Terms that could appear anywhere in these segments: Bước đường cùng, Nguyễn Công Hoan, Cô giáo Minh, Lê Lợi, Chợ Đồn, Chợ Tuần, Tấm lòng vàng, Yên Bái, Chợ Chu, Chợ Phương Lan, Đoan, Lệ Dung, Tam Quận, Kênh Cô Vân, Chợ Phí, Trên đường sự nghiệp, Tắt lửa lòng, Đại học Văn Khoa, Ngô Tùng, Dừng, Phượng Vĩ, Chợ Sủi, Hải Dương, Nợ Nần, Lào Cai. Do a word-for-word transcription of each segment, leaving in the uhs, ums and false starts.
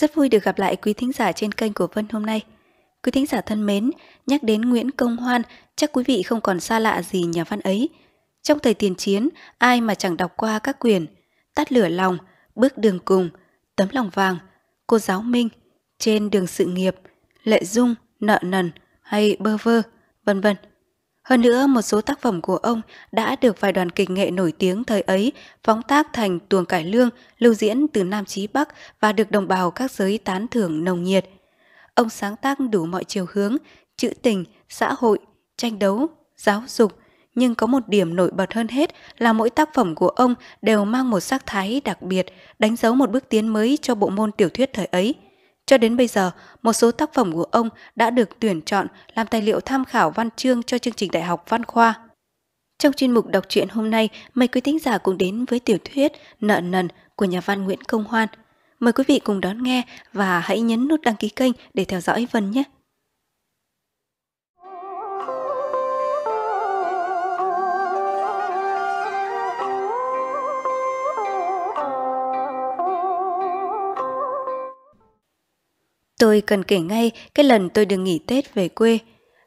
Rất vui được gặp lại quý thính giả trên kênh của Vân hôm nay. Quý thính giả thân mến, nhắc đến Nguyễn Công Hoan, chắc quý vị không còn xa lạ gì nhà văn ấy. Trong thời tiền chiến, ai mà chẳng đọc qua các quyển Tắt lửa lòng, Bước đường cùng, Tấm lòng vàng, Cô giáo Minh, Trên đường sự nghiệp, Lệ Dung, Nợ Nần hay Bơ Vơ, vân vân. Hơn nữa, một số tác phẩm của ông đã được vài đoàn kịch nghệ nổi tiếng thời ấy phóng tác thành tuồng cải lương, lưu diễn từ Nam chí Bắc và được đồng bào các giới tán thưởng nồng nhiệt. Ông sáng tác đủ mọi chiều hướng, trữ tình, xã hội, tranh đấu, giáo dục, nhưng có một điểm nổi bật hơn hết là mỗi tác phẩm của ông đều mang một sắc thái đặc biệt, đánh dấu một bước tiến mới cho bộ môn tiểu thuyết thời ấy. Cho đến bây giờ, một số tác phẩm của ông đã được tuyển chọn làm tài liệu tham khảo văn chương cho chương trình Đại học Văn Khoa. Trong chuyên mục đọc truyện hôm nay, mời quý thính giả cùng đến với tiểu thuyết Nợ Nần của nhà văn Nguyễn Công Hoan. Mời quý vị cùng đón nghe và hãy nhấn nút đăng ký kênh để theo dõi Vân nhé! Tôi cần kể ngay cái lần tôi được nghỉ Tết về quê.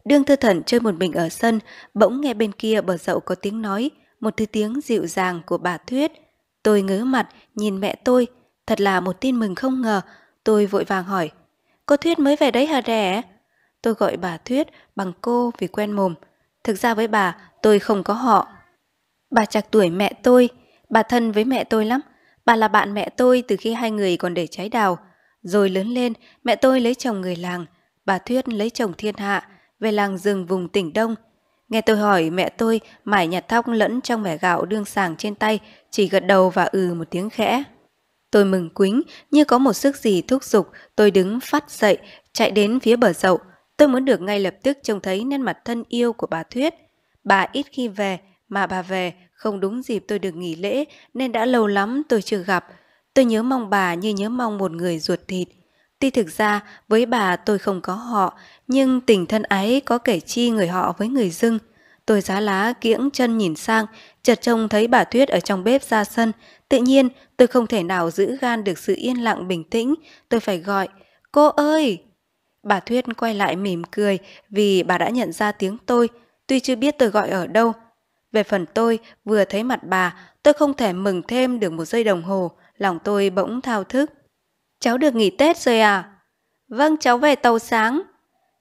Đương thư thẩn chơi một mình ở sân, bỗng nghe bên kia bờ dậu có tiếng nói, một thứ tiếng dịu dàng của bà Thuyết. Tôi ngớ mặt, nhìn mẹ tôi. Thật là một tin mừng không ngờ, tôi vội vàng hỏi. Cô Thuyết mới về đấy hả đẻ? Tôi gọi bà Thuyết bằng cô vì quen mồm. Thực ra với bà, tôi không có họ. Bà trạc tuổi mẹ tôi, bà thân với mẹ tôi lắm. Bà là bạn mẹ tôi từ khi hai người còn để trái đào. Rồi lớn lên, mẹ tôi lấy chồng người làng, bà Thuyết lấy chồng thiên hạ, về làng Dừng vùng tỉnh Đông. Nghe tôi hỏi, mẹ tôi mải nhặt thóc lẫn trong mẻ gạo đương sàng trên tay, chỉ gật đầu và ừ một tiếng khẽ. Tôi mừng quính, như có một sức gì thúc giục, tôi đứng phắt dậy, chạy đến phía bờ dậu. Tôi muốn được ngay lập tức trông thấy nét mặt thân yêu của bà Thuyết. Bà ít khi về, mà bà về không đúng dịp tôi được nghỉ lễ nên đã lâu lắm tôi chưa gặp. Tôi nhớ mong bà như nhớ mong một người ruột thịt. Tuy thực ra với bà tôi không có họ, nhưng tình thân ái có kể chi người họ với người dưng. Tôi giá lá kiễng chân nhìn sang, chợt trông thấy bà Thuyết ở trong bếp ra sân. Tự nhiên tôi không thể nào giữ gan được sự yên lặng bình tĩnh, tôi phải gọi, cô ơi! Bà Thuyết quay lại mỉm cười vì bà đã nhận ra tiếng tôi, tuy chưa biết tôi gọi ở đâu. Về phần tôi, vừa thấy mặt bà, tôi không thể mừng thêm được một giây đồng hồ. Lòng tôi bỗng thao thức. Cháu được nghỉ Tết rồi à? Vâng, cháu về tàu sáng.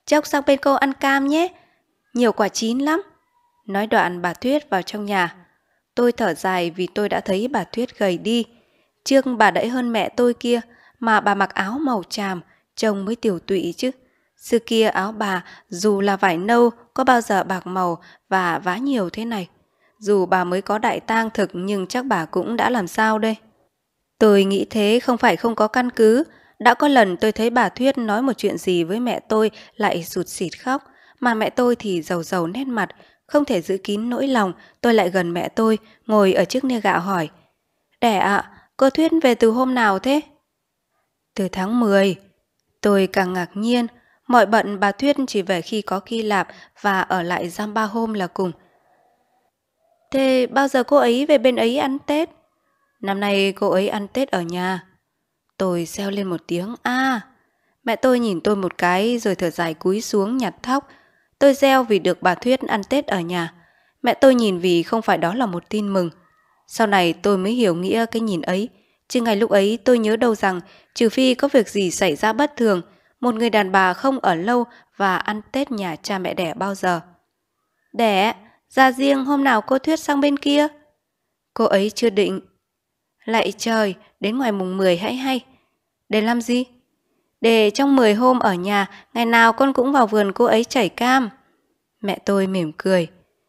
Chốc sang bên cô ăn cam nhé. Nhiều quả chín lắm. Nói đoạn bà Thuyết vào trong nhà. Tôi thở dài vì tôi đã thấy bà Thuyết gầy đi. Trước bà đẫy hơn mẹ tôi kia, mà bà mặc áo màu tràm, trông mới tiểu tụy chứ. Xưa kia áo bà dù là vải nâu, có bao giờ bạc màu và vá nhiều thế này. Dù bà mới có đại tang thực nhưng chắc bà cũng đã làm sao đây. Tôi nghĩ thế không phải không có căn cứ. Đã có lần tôi thấy bà Thuyết nói một chuyện gì với mẹ tôi lại sụt sịt khóc, mà mẹ tôi thì rầu rầu nét mặt, không thể giữ kín nỗi lòng. Tôi lại gần mẹ tôi, ngồi ở trước nia gạo hỏi. Đẻ ạ, à, cô Thuyết về từ hôm nào thế? Từ tháng mười. Tôi càng ngạc nhiên, mọi bận bà Thuyết chỉ về khi có Hy Lạp và ở lại giam ba hôm là cùng. Thế bao giờ cô ấy về bên ấy ăn Tết? Năm nay cô ấy ăn Tết ở nhà. Tôi reo lên một tiếng a. À, mẹ tôi nhìn tôi một cái rồi thở dài cúi xuống nhặt thóc. Tôi reo vì được bà Thuyết ăn Tết ở nhà. Mẹ tôi nhìn vì không phải đó là một tin mừng. Sau này tôi mới hiểu nghĩa cái nhìn ấy. Chứ ngay lúc ấy tôi nhớ đâu rằng trừ phi có việc gì xảy ra bất thường, một người đàn bà không ở lâu và ăn Tết nhà cha mẹ đẻ bao giờ. Đẻ, ra riêng hôm nào cô Thuyết sang bên kia? Cô ấy chưa định. Lại trời, đến ngoài mùng mười hãy hay. Để làm gì? Để trong mười hôm ở nhà, ngày nào con cũng vào vườn cô ấy chảy cam. Mẹ tôi mỉm cười.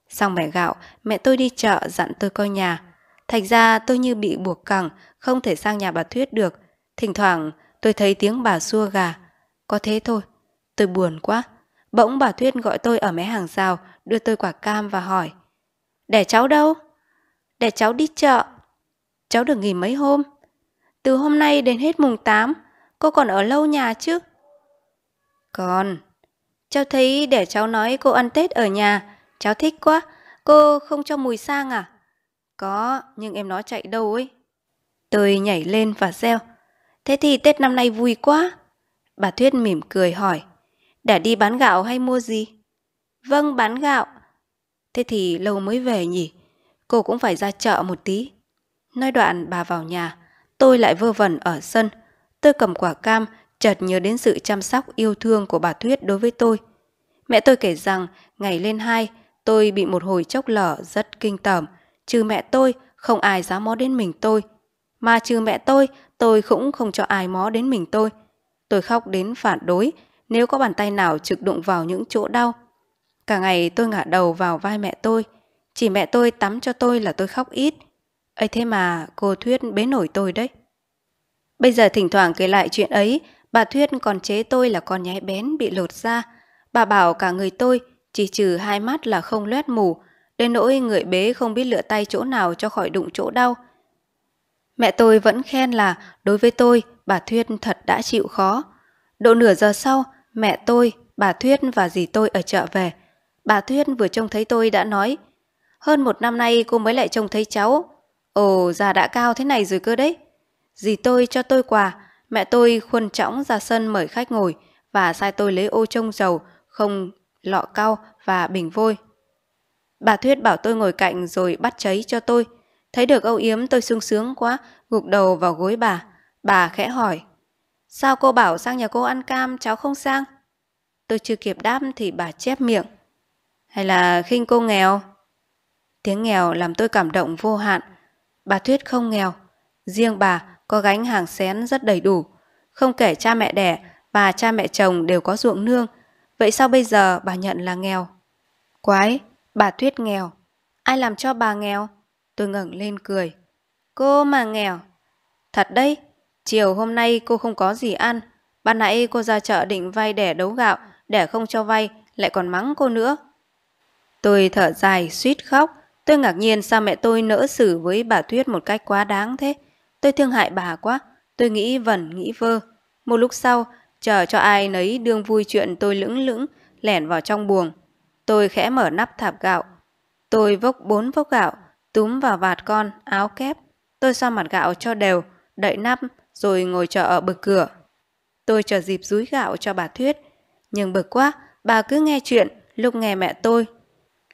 Xong mẻ gạo, mẹ tôi đi chợ dặn tôi coi nhà. Thành ra tôi như bị buộc cẳng, không thể sang nhà bà Thuyết được. Thỉnh thoảng tôi thấy tiếng bà xua gà. Có thế thôi, tôi buồn quá. Bỗng bà Thuyết gọi tôi ở mé hàng rào, đưa tôi quả cam và hỏi. Để cháu đâu? Để cháu đi chợ. Cháu được nghỉ mấy hôm? Từ hôm nay đến hết mùng tám, cô còn ở lâu nhà chứ? Còn. Cháu thấy để cháu nói cô ăn Tết ở nhà, cháu thích quá, cô không cho mùi sang à? Có, nhưng em nó chạy đâu ấy. Tôi nhảy lên và reo. Thế thì Tết năm nay vui quá. Bà Thuyết mỉm cười hỏi, đã đi bán gạo hay mua gì? Vâng, bán gạo. Thế thì lâu mới về nhỉ? Cô cũng phải ra chợ một tí. Nói đoạn bà vào nhà, tôi lại vơ vẩn ở sân. Tôi cầm quả cam, chợt nhớ đến sự chăm sóc yêu thương của bà Thuyết đối với tôi. Mẹ tôi kể rằng ngày lên hai, tôi bị một hồi chốc lở rất kinh tởm. Trừ mẹ tôi, không ai dám mó đến mình tôi. Mà trừ mẹ tôi, tôi cũng không cho ai mó đến mình tôi. Tôi khóc đến phản đối nếu có bàn tay nào trực đụng vào những chỗ đau. Cả ngày tôi ngả đầu vào vai mẹ tôi. Chỉ mẹ tôi tắm cho tôi là tôi khóc ít. Ấy thế mà cô Thuyết bế nổi tôi đấy. Bây giờ thỉnh thoảng kể lại chuyện ấy, bà Thuyết còn chế tôi là con nhái bén bị lột da. Bà bảo cả người tôi chỉ trừ hai mắt là không loét mù, đến nỗi người bế không biết lựa tay chỗ nào cho khỏi đụng chỗ đau. Mẹ tôi vẫn khen là đối với tôi, bà Thuyết thật đã chịu khó. Độ nửa giờ sau, mẹ tôi, bà Thuyết và dì tôi ở chợ về. Bà Thuyết vừa trông thấy tôi đã nói, hơn một năm nay cô mới lại trông thấy cháu. Ồ, già đã cao thế này rồi cơ đấy. Dì tôi cho tôi quà, mẹ tôi khuôn chõng ra sân mời khách ngồi và sai tôi lấy ô trông dầu, không lọ cau và bình vôi. Bà Thuyết bảo tôi ngồi cạnh rồi bắt cháy cho tôi. Thấy được âu yếm tôi sung sướng quá, gục đầu vào gối bà. Bà khẽ hỏi, sao cô bảo sang nhà cô ăn cam cháu không sang? Tôi chưa kịp đáp thì bà chép miệng, hay là khinh cô nghèo? Tiếng nghèo làm tôi cảm động vô hạn. Bà Thuyết không nghèo, riêng bà có gánh hàng xén rất đầy đủ. Không kể cha mẹ đẻ và cha mẹ chồng đều có ruộng nương. Vậy sao bây giờ bà nhận là nghèo? Quái, bà Thuyết nghèo. Ai làm cho bà nghèo? Tôi ngẩng lên cười. Cô mà nghèo. Thật đấy, chiều hôm nay cô không có gì ăn. Ban nãy cô ra chợ định vay đẻ đấu gạo, đẻ không cho vay, lại còn mắng cô nữa. Tôi thở dài suýt khóc. Tôi ngạc nhiên sao mẹ tôi nỡ xử với bà Thuyết một cách quá đáng thế. Tôi thương hại bà quá. Tôi nghĩ vẩn nghĩ vơ. Một lúc sau, chờ cho ai nấy đương vui chuyện, tôi lững lững lẻn vào trong buồng. Tôi khẽ mở nắp thạp gạo. Tôi vốc bốn vốc gạo, túm vào vạt con, áo kép. Tôi xoa mặt gạo cho đều, đậy nắp, rồi ngồi chờ ở bực cửa. Tôi chờ dịp dúi gạo cho bà Thuyết. Nhưng bực quá, bà cứ nghe chuyện, lúc nghe mẹ tôi,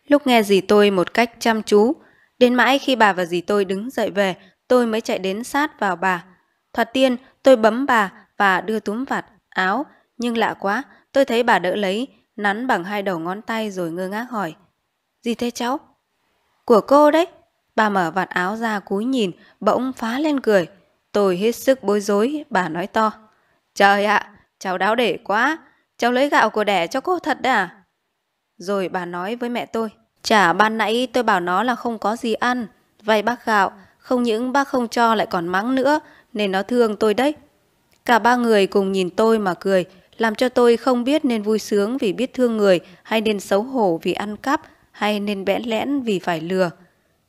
lúc nghe dì tôi một cách chăm chú. Đến mãi khi bà và dì tôi đứng dậy về, tôi mới chạy đến sát vào bà. Thoạt tiên, tôi bấm bà và đưa túm vạt áo. Nhưng lạ quá, tôi thấy bà đỡ lấy, nắn bằng hai đầu ngón tay rồi ngơ ngác hỏi, gì thế cháu? Của cô đấy. Bà mở vạt áo ra cúi nhìn, bỗng phá lên cười. Tôi hết sức bối rối, bà nói to, trời ạ, à, cháu đáo để quá, cháu lấy gạo của đẻ cho cô thật đấy à? Rồi bà nói với mẹ tôi, chả ban nãy tôi bảo nó là không có gì ăn, vay bác gạo, không những bác không cho lại còn mắng nữa, nên nó thương tôi đấy. Cả ba người cùng nhìn tôi mà cười, làm cho tôi không biết nên vui sướng vì biết thương người, hay nên xấu hổ vì ăn cắp, hay nên bẽn lẽn vì phải lừa.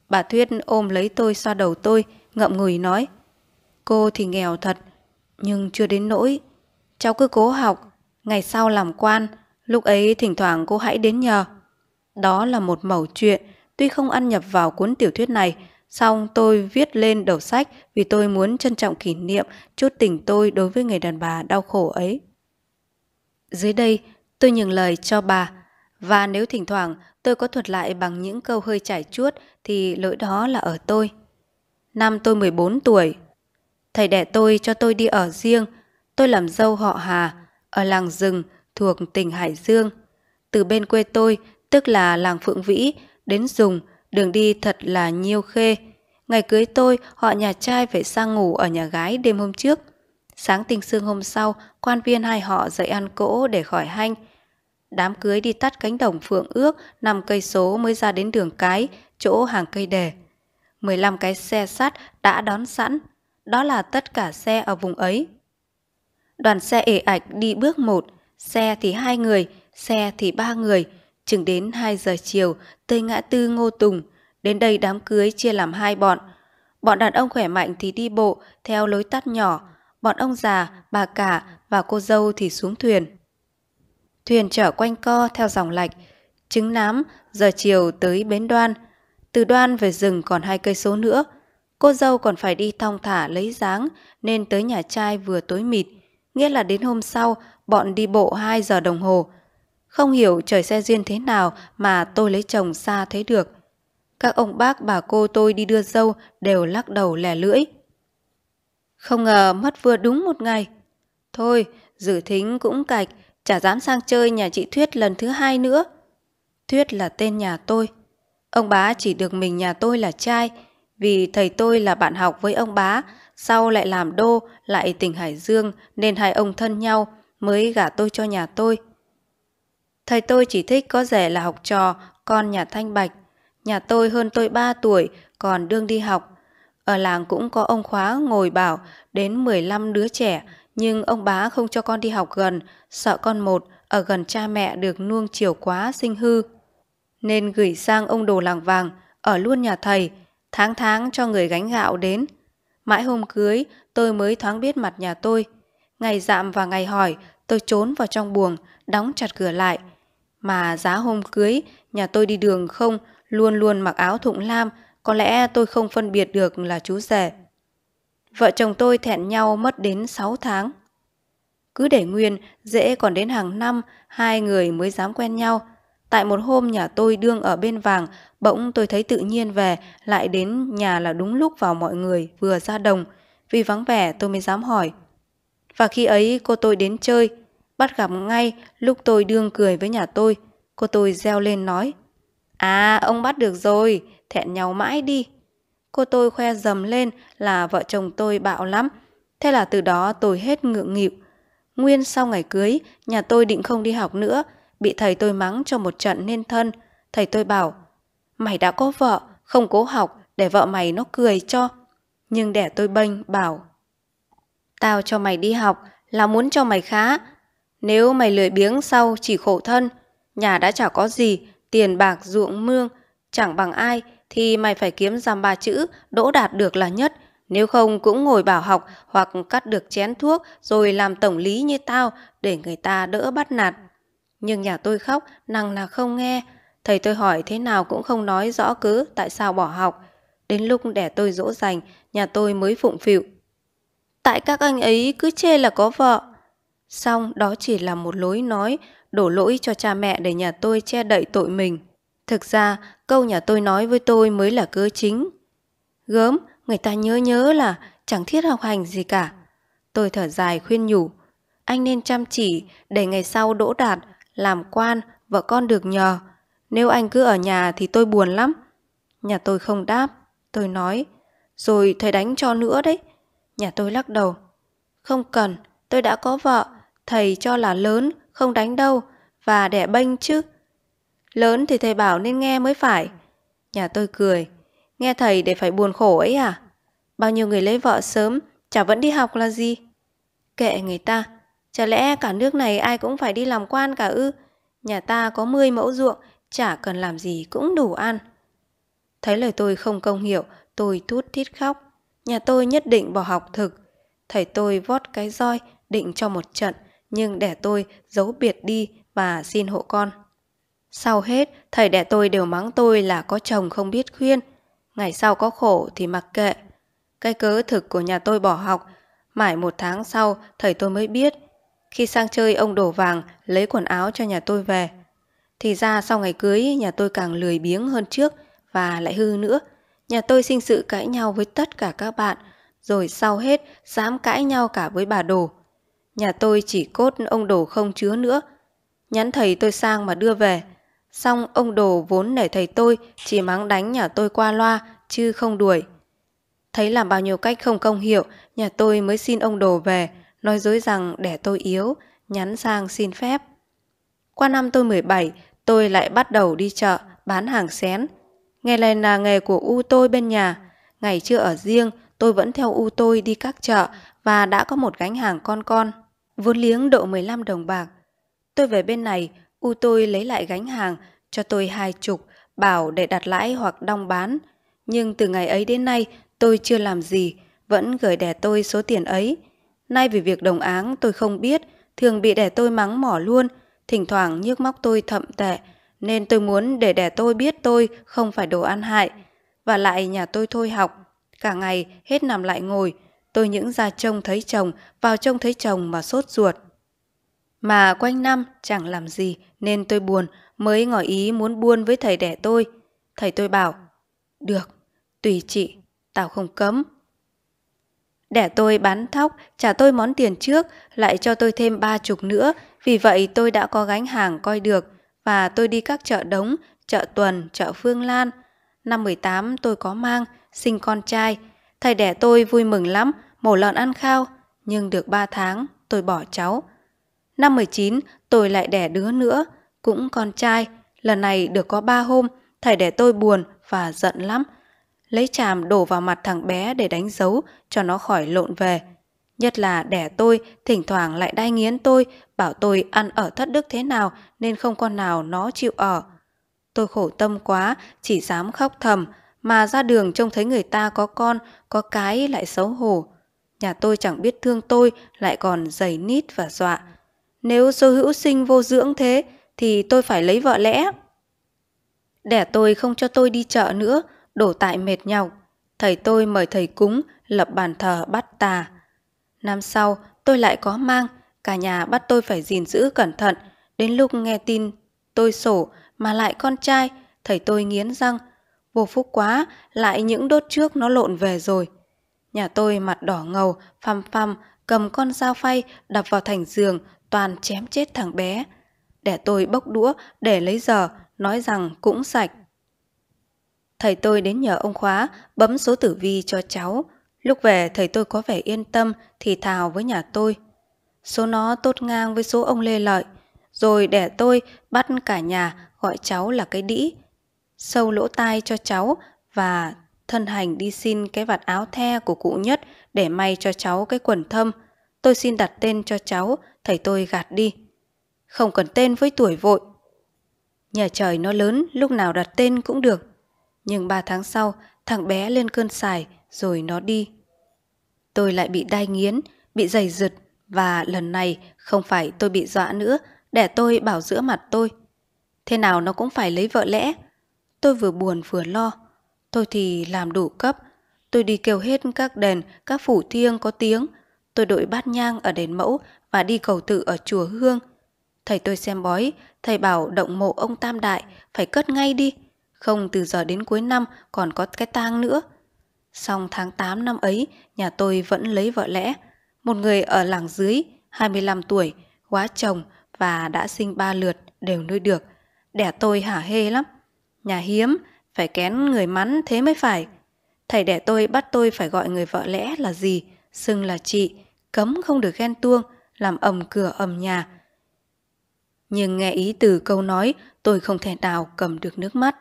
Bà Thuyết ôm lấy tôi, xoa đầu tôi, ngậm ngùi nói, cô thì nghèo thật, nhưng chưa đến nỗi. Cháu cứ cố học, ngày sau làm quan, lúc ấy thỉnh thoảng cô hãy đến nhờ. Đó là một mẩu chuyện, tuy không ăn nhập vào cuốn tiểu thuyết này, song tôi viết lên đầu sách vì tôi muốn trân trọng kỷ niệm chút tình tôi đối với người đàn bà đau khổ ấy. Dưới đây, tôi nhường lời cho bà, và nếu thỉnh thoảng tôi có thuật lại bằng những câu hơi chảy chuốt thì lỗi đó là ở tôi. Năm tôi mười bốn tuổi, thầy đẻ tôi cho tôi đi ở riêng. Tôi làm dâu họ Hà ở làng Dừng thuộc tỉnh Hải Dương. Từ bên quê tôi, tức là làng Phượng Vĩ, đến Dùng, đường đi thật là nhiêu khê. Ngày cưới tôi, họ nhà trai phải sang ngủ ở nhà gái đêm hôm trước. Sáng tinh sương hôm sau, quan viên hai họ dậy ăn cỗ để khỏi hanh. Đám cưới đi tắt cánh đồng Phượng Ước, năm cây số mới ra đến đường Cái, chỗ hàng cây đề. mười lăm cái xe sắt đã đón sẵn, đó là tất cả xe ở vùng ấy. Đoàn xe ể ạch đi bước một, xe thì hai người, xe thì ba người. Chừng đến hai giờ chiều, tới ngã tư Ngô Tùng. Đến đây đám cưới chia làm hai bọn. Bọn đàn ông khỏe mạnh thì đi bộ theo lối tắt nhỏ. Bọn ông già, bà cả và cô dâu thì xuống thuyền. Thuyền chở quanh co theo dòng lạch. Trứng nám, giờ chiều tới bến Đoan. Từ Đoan về Rừng còn hai cây số nữa. Cô dâu còn phải đi thong thả lấy dáng nên tới nhà trai vừa tối mịt, nghĩa là đến hôm sau bọn đi bộ hai giờ đồng hồ. Không hiểu trời xe duyên thế nào mà tôi lấy chồng xa thế được. Các ông bác bà cô tôi đi đưa dâu đều lắc đầu lẻ lưỡi. Không ngờ mất vừa đúng một ngày. Thôi, Dự Thính cũng cạch, chả dám sang chơi nhà chị Thuyết lần thứ hai nữa. Thuyết là tên nhà tôi. Ông bá chỉ được mình nhà tôi là trai, vì thầy tôi là bạn học với ông bá, sau lại làm đô, lại tỉnh Hải Dương nên hai ông thân nhau mới gả tôi cho nhà tôi. Thầy tôi chỉ thích có rể là học trò, con nhà Thanh Bạch. Nhà tôi hơn tôi ba tuổi, còn đương đi học. Ở làng cũng có ông khóa ngồi bảo đến mười lăm đứa trẻ, nhưng ông bá không cho con đi học gần, sợ con một ở gần cha mẹ được nuông chiều quá sinh hư. Nên gửi sang ông đồ làng vàng, ở luôn nhà thầy, tháng tháng cho người gánh gạo đến. Mãi hôm cưới tôi mới thoáng biết mặt nhà tôi. Ngày dạm và ngày hỏi tôi trốn vào trong buồng, đóng chặt cửa lại. Mà giá hôm cưới nhà tôi đi đường không, luôn luôn mặc áo thụng lam, có lẽ tôi không phân biệt được là chú rể. Vợ chồng tôi thẹn nhau mất đến sáu tháng. Cứ để nguyên, dễ còn đến hàng năm hai người mới dám quen nhau. Tại một hôm nhà tôi đương ở bên vàng, bỗng tôi thấy tự nhiên về, lại đến nhà là đúng lúc vào mọi người vừa ra đồng. Vì vắng vẻ tôi mới dám hỏi. Và khi ấy cô tôi đến chơi, bắt gặp ngay lúc tôi đương cười với nhà tôi. Cô tôi reo lên nói: À, ông bắt được rồi, thẹn nhau mãi đi. Cô tôi khoe dầm lên là vợ chồng tôi bạo lắm. Thế là từ đó tôi hết ngượng nghịu. Nguyên sau ngày cưới, nhà tôi định không đi học nữa, bị thầy tôi mắng cho một trận nên thân. Thầy tôi bảo: Mày đã có vợ, không cố học để vợ mày nó cười cho. Nhưng đẻ tôi bênh bảo: Tao cho mày đi học là muốn cho mày khá. Nếu mày lười biếng sau chỉ khổ thân. Nhà đã chả có gì, tiền bạc ruộng mương chẳng bằng ai, thì mày phải kiếm dăm ba chữ đỗ đạt được là nhất. Nếu không cũng ngồi bảo học hoặc cắt được chén thuốc rồi làm tổng lý như tao để người ta đỡ bắt nạt. Nhưng nhà tôi khóc nằng là không nghe. Thầy tôi hỏi thế nào cũng không nói rõ cớ tại sao bỏ học. Đến lúc đẻ tôi dỗ dành, nhà tôi mới phụng phịu: Tại các anh ấy cứ chê là có vợ. Xong đó chỉ là một lối nói, đổ lỗi cho cha mẹ để nhà tôi che đậy tội mình. Thực ra câu nhà tôi nói với tôi mới là cớ chính. Gớm, người ta nhớ nhớ là chẳng thiết học hành gì cả. Tôi thở dài khuyên nhủ: Anh nên chăm chỉ để ngày sau đỗ đạt, làm quan, vợ con được nhờ. Nếu anh cứ ở nhà thì tôi buồn lắm. Nhà tôi không đáp. Tôi nói: Rồi thầy đánh cho nữa đấy. Nhà tôi lắc đầu: Không cần, tôi đã có vợ. Thầy cho là lớn, không đánh đâu. Và đẻ bênh chứ. Lớn thì thầy bảo nên nghe mới phải. Nhà tôi cười: Nghe thầy để phải buồn khổ ấy à? Bao nhiêu người lấy vợ sớm, chả vẫn đi học là gì. Kệ người ta. Chả lẽ cả nước này ai cũng phải đi làm quan cả ư? Nhà ta có mười mẫu ruộng, chả cần làm gì cũng đủ ăn. Thấy lời tôi không công hiểu, tôi thút thít khóc. Nhà tôi nhất định bỏ học thực. Thầy tôi vót cái roi định cho một trận, nhưng đẻ tôi giấu biệt đi và xin hộ con. Sau hết, thầy đẻ tôi đều mắng tôi là có chồng không biết khuyên, ngày sau có khổ thì mặc kệ. Cái cớ thực của nhà tôi bỏ học. Mãi một tháng sau thầy tôi mới biết. Khi sang chơi ông đổ vàng lấy quần áo cho nhà tôi về. Thì ra sau ngày cưới nhà tôi càng lười biếng hơn trước và lại hư nữa. Nhà tôi sinh sự cãi nhau với tất cả các bạn, rồi sau hết dám cãi nhau cả với bà Đồ. Nhà tôi chỉ cốt ông Đồ không chứa nữa. Nhắn thầy tôi sang mà đưa về. Xong ông Đồ vốn nể thầy tôi, chỉ mắng đánh nhà tôi qua loa chứ không đuổi. Thấy làm bao nhiêu cách không công hiệu, nhà tôi mới xin ông Đồ về, nói dối rằng đẻ tôi yếu, nhắn sang xin phép. Qua năm tôi mười bảy, tôi lại bắt đầu đi chợ bán hàng xén. Nghề này là nghề của u tôi bên nhà. Ngày chưa ở riêng, tôi vẫn theo u tôi đi các chợ và đã có một gánh hàng con con, vốn liếng độ mười lăm đồng bạc. Tôi về bên này, u tôi lấy lại gánh hàng, cho tôi hai chục, bảo để đặt lãi hoặc đong bán. Nhưng từ ngày ấy đến nay, tôi chưa làm gì, vẫn gửi đẻ tôi số tiền ấy. Nay vì việc đồng áng tôi không biết, thường bị đẻ tôi mắng mỏ luôn, thỉnh thoảng nhức móc tôi thậm tệ, nên tôi muốn để đẻ tôi biết tôi không phải đồ ăn hại. Và lại nhà tôi thôi học, cả ngày hết nằm lại ngồi. Tôi những ra trông thấy chồng, vào trông thấy chồng mà sốt ruột. Mà quanh năm chẳng làm gì nên tôi buồn, mới ngỏ ý muốn buôn với thầy đẻ tôi. Thầy tôi bảo, được, tùy chị, tao không cấm. Đẻ tôi bán thóc, trả tôi món tiền trước, lại cho tôi thêm ba chục nữa, vì vậy tôi đã có gánh hàng coi được, và tôi đi các chợ đống, chợ Tuần, chợ Phương Lan. Năm mười tám tôi có mang, sinh con trai. Thầy đẻ tôi vui mừng lắm, mổ lợn ăn khao, nhưng được ba tháng tôi bỏ cháu. Năm mười chín tôi lại đẻ đứa nữa, cũng con trai, lần này được có ba hôm, thầy đẻ tôi buồn và giận lắm. Lấy chàm đổ vào mặt thằng bé để đánh dấu cho nó khỏi lộn về. Nhất là đẻ tôi thỉnh thoảng lại đai nghiến tôi, bảo tôi ăn ở thất đức thế nào nên không con nào nó chịu ở. Tôi khổ tâm quá, chỉ dám khóc thầm, mà ra đường trông thấy người ta có con, có cái lại xấu hổ. Nhà tôi chẳng biết thương tôi, lại còn giày nít và dọa. Nếu số hữu sinh vô dưỡng thế thì tôi phải lấy vợ lẽ. Đẻ tôi không cho tôi đi chợ nữa, đổ tại mệt nhọc. Thầy tôi mời thầy cúng, lập bàn thờ bắt tà. Năm sau tôi lại có mang, cả nhà bắt tôi phải gìn giữ cẩn thận. Đến lúc nghe tin tôi sổ mà lại con trai, thầy tôi nghiến răng, vô phúc quá, lại những đốt trước nó lộn về rồi. Nhà tôi mặt đỏ ngầu, phăm phăm, cầm con dao phay đập vào thành giường, toàn chém chết thằng bé. Đẻ tôi bốc đũa để lấy giờ, nói rằng cũng sạch. Thầy tôi đến nhờ ông khóa bấm số tử vi cho cháu. Lúc về thầy tôi có vẻ yên tâm, thì thào với nhà tôi, số nó tốt ngang với số ông Lê Lợi. Rồi đẻ tôi bắt cả nhà gọi cháu là cái đĩ, sâu lỗ tai cho cháu, và thân hành đi xin cái vạt áo the của cụ Nhất để may cho cháu cái quần thâm. Tôi xin đặt tên cho cháu, thầy tôi gạt đi, không cần tên với tuổi vội, nhà trời nó lớn lúc nào đặt tên cũng được. Nhưng ba tháng sau thằng bé lên cơn sài rồi nó đi. Tôi lại bị đai nghiến, bị giày giật, và lần này không phải tôi bị dọa nữa, đẻ tôi bảo giữa mặt tôi, thế nào nó cũng phải lấy vợ lẽ. Tôi vừa buồn vừa lo. Tôi thì làm đủ cấp, tôi đi kêu hết các đền, các phủ thiêng có tiếng. Tôi đội bát nhang ở đền Mẫu và đi cầu tự ở chùa Hương. Thầy tôi xem bói, thầy bảo động mộ ông Tam Đại phải cất ngay đi, không từ giờ đến cuối năm còn có cái tang nữa. Xong tháng tám năm ấy, nhà tôi vẫn lấy vợ lẽ, một người ở làng dưới, hai mươi lăm tuổi, quá chồng và đã sinh ba lượt, đều nuôi được. Đẻ tôi hả hê lắm, nhà hiếm, phải kén người mắn thế mới phải. Thầy đẻ tôi bắt tôi phải gọi người vợ lẽ là gì, xưng là chị, cấm không được ghen tuông, làm ầm cửa ầm nhà. Nhưng nghe ý từ câu nói, tôi không thể nào cầm được nước mắt.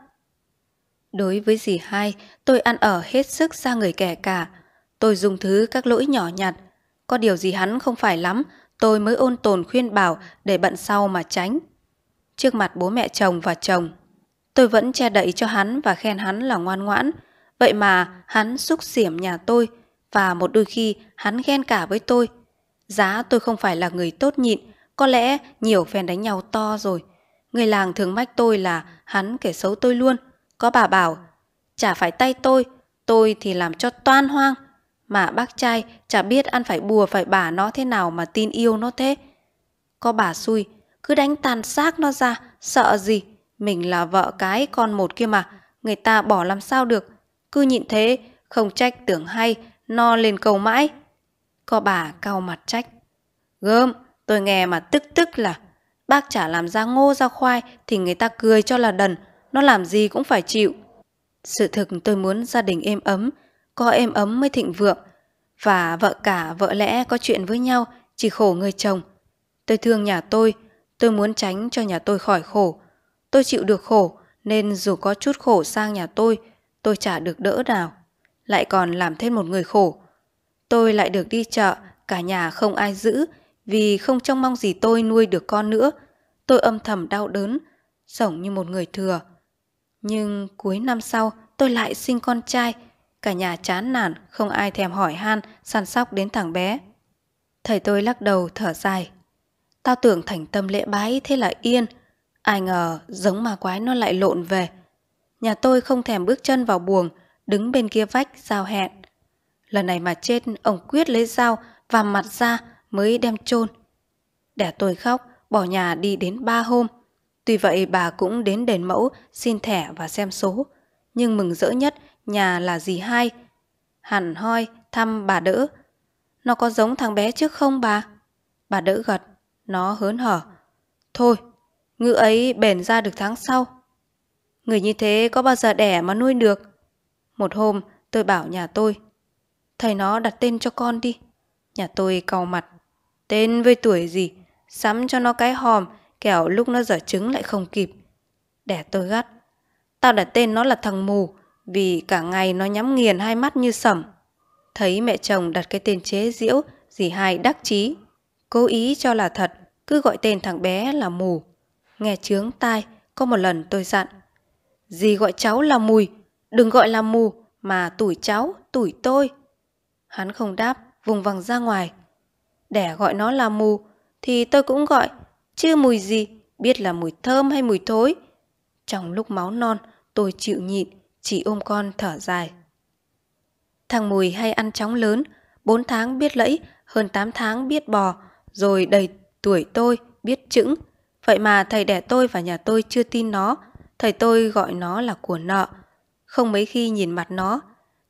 Đối với dì hai, tôi ăn ở hết sức xa người kẻ cả. Tôi dung thứ các lỗi nhỏ nhặt, có điều gì hắn không phải lắm, tôi mới ôn tồn khuyên bảo để bận sau mà tránh. Trước mặt bố mẹ chồng và chồng, tôi vẫn che đậy cho hắn và khen hắn là ngoan ngoãn. Vậy mà hắn xúc xỉm nhà tôi, và một đôi khi hắn ghen cả với tôi. Giá tôi không phải là người tốt nhịn, có lẽ nhiều phen đánh nhau to rồi. Người làng thường mách tôi là hắn kể xấu tôi luôn. Có bà bảo, chả phải tay tôi, tôi thì làm cho toan hoang. Mà bác trai chả biết ăn phải bùa phải bả nó thế nào mà tin yêu nó thế. Có bà xui, cứ đánh tàn xác nó ra, sợ gì. Mình là vợ cái con một kia mà, người ta bỏ làm sao được. Cứ nhịn thế, không trách tưởng hay, no lên cầu mãi. Có bà cau mặt trách, gớm, tôi nghe mà tức tức là, bác chả làm ra ngô ra khoai thì người ta cười cho là đần, nó làm gì cũng phải chịu. Sự thực tôi muốn gia đình êm ấm, có êm ấm mới thịnh vượng, và vợ cả vợ lẽ có chuyện với nhau, chỉ khổ người chồng. Tôi thương nhà tôi, tôi muốn tránh cho nhà tôi khỏi khổ. Tôi chịu được khổ, nên dù có chút khổ sang nhà tôi, tôi chả được đỡ nào, lại còn làm thêm một người khổ. Tôi lại được đi chợ, cả nhà không ai giữ, vì không trông mong gì tôi nuôi được con nữa. Tôi âm thầm đau đớn, sống như một người thừa. Nhưng cuối năm sau tôi lại sinh con trai, cả nhà chán nản, không ai thèm hỏi han săn sóc đến thằng bé. Thầy tôi lắc đầu thở dài, tao tưởng thành tâm lễ bái thế là yên, ai ngờ giống ma quái nó lại lộn về. Nhà tôi không thèm bước chân vào buồng, đứng bên kia vách giao hẹn. Lần này mà chết, ông quyết lấy dao và mặt ra mới đem chôn. Đẻ tôi khóc, bỏ nhà đi đến ba hôm. Tuy vậy bà cũng đến đền mẫu xin thẻ và xem số. Nhưng mừng rỡ nhất nhà là dì Hai. Hẳn hoi thăm bà Đỡ. Nó có giống thằng bé trước không bà? Bà Đỡ gật, nó hớn hở. Thôi, ngựa ấy bền ra được tháng sau. Người như thế có bao giờ đẻ mà nuôi được. Một hôm tôi bảo nhà tôi, thầy nó đặt tên cho con đi. Nhà tôi cau mặt, tên với tuổi gì, sắm cho nó cái hòm, kẻo lúc nó dở trứng lại không kịp. Đẻ tôi gắt, tao đặt tên nó là thằng mù, vì cả ngày nó nhắm nghiền hai mắt như sẩm. Thấy mẹ chồng đặt cái tên chế giễu, dì Hai đắc chí, cố ý cho là thật, cứ gọi tên thằng bé là mù. Nghe chướng tai, có một lần tôi dặn, dì gọi cháu là Mùi, đừng gọi là mù, mà tủi cháu, tủi tôi. Hắn không đáp, vùng vằng ra ngoài. Đẻ gọi nó là mù, thì tôi cũng gọi, chứ mùi gì, biết là mùi thơm hay mùi thối. Trong lúc máu non, tôi chịu nhịn, chỉ ôm con thở dài. Thằng Mùi hay ăn chóng lớn, bốn tháng biết lẫy, hơn tám tháng biết bò, rồi đầy tuổi tôi biết chững. Vậy mà thầy đẻ tôi và nhà tôi chưa tin nó, thầy tôi gọi nó là của nợ. Không mấy khi nhìn mặt nó,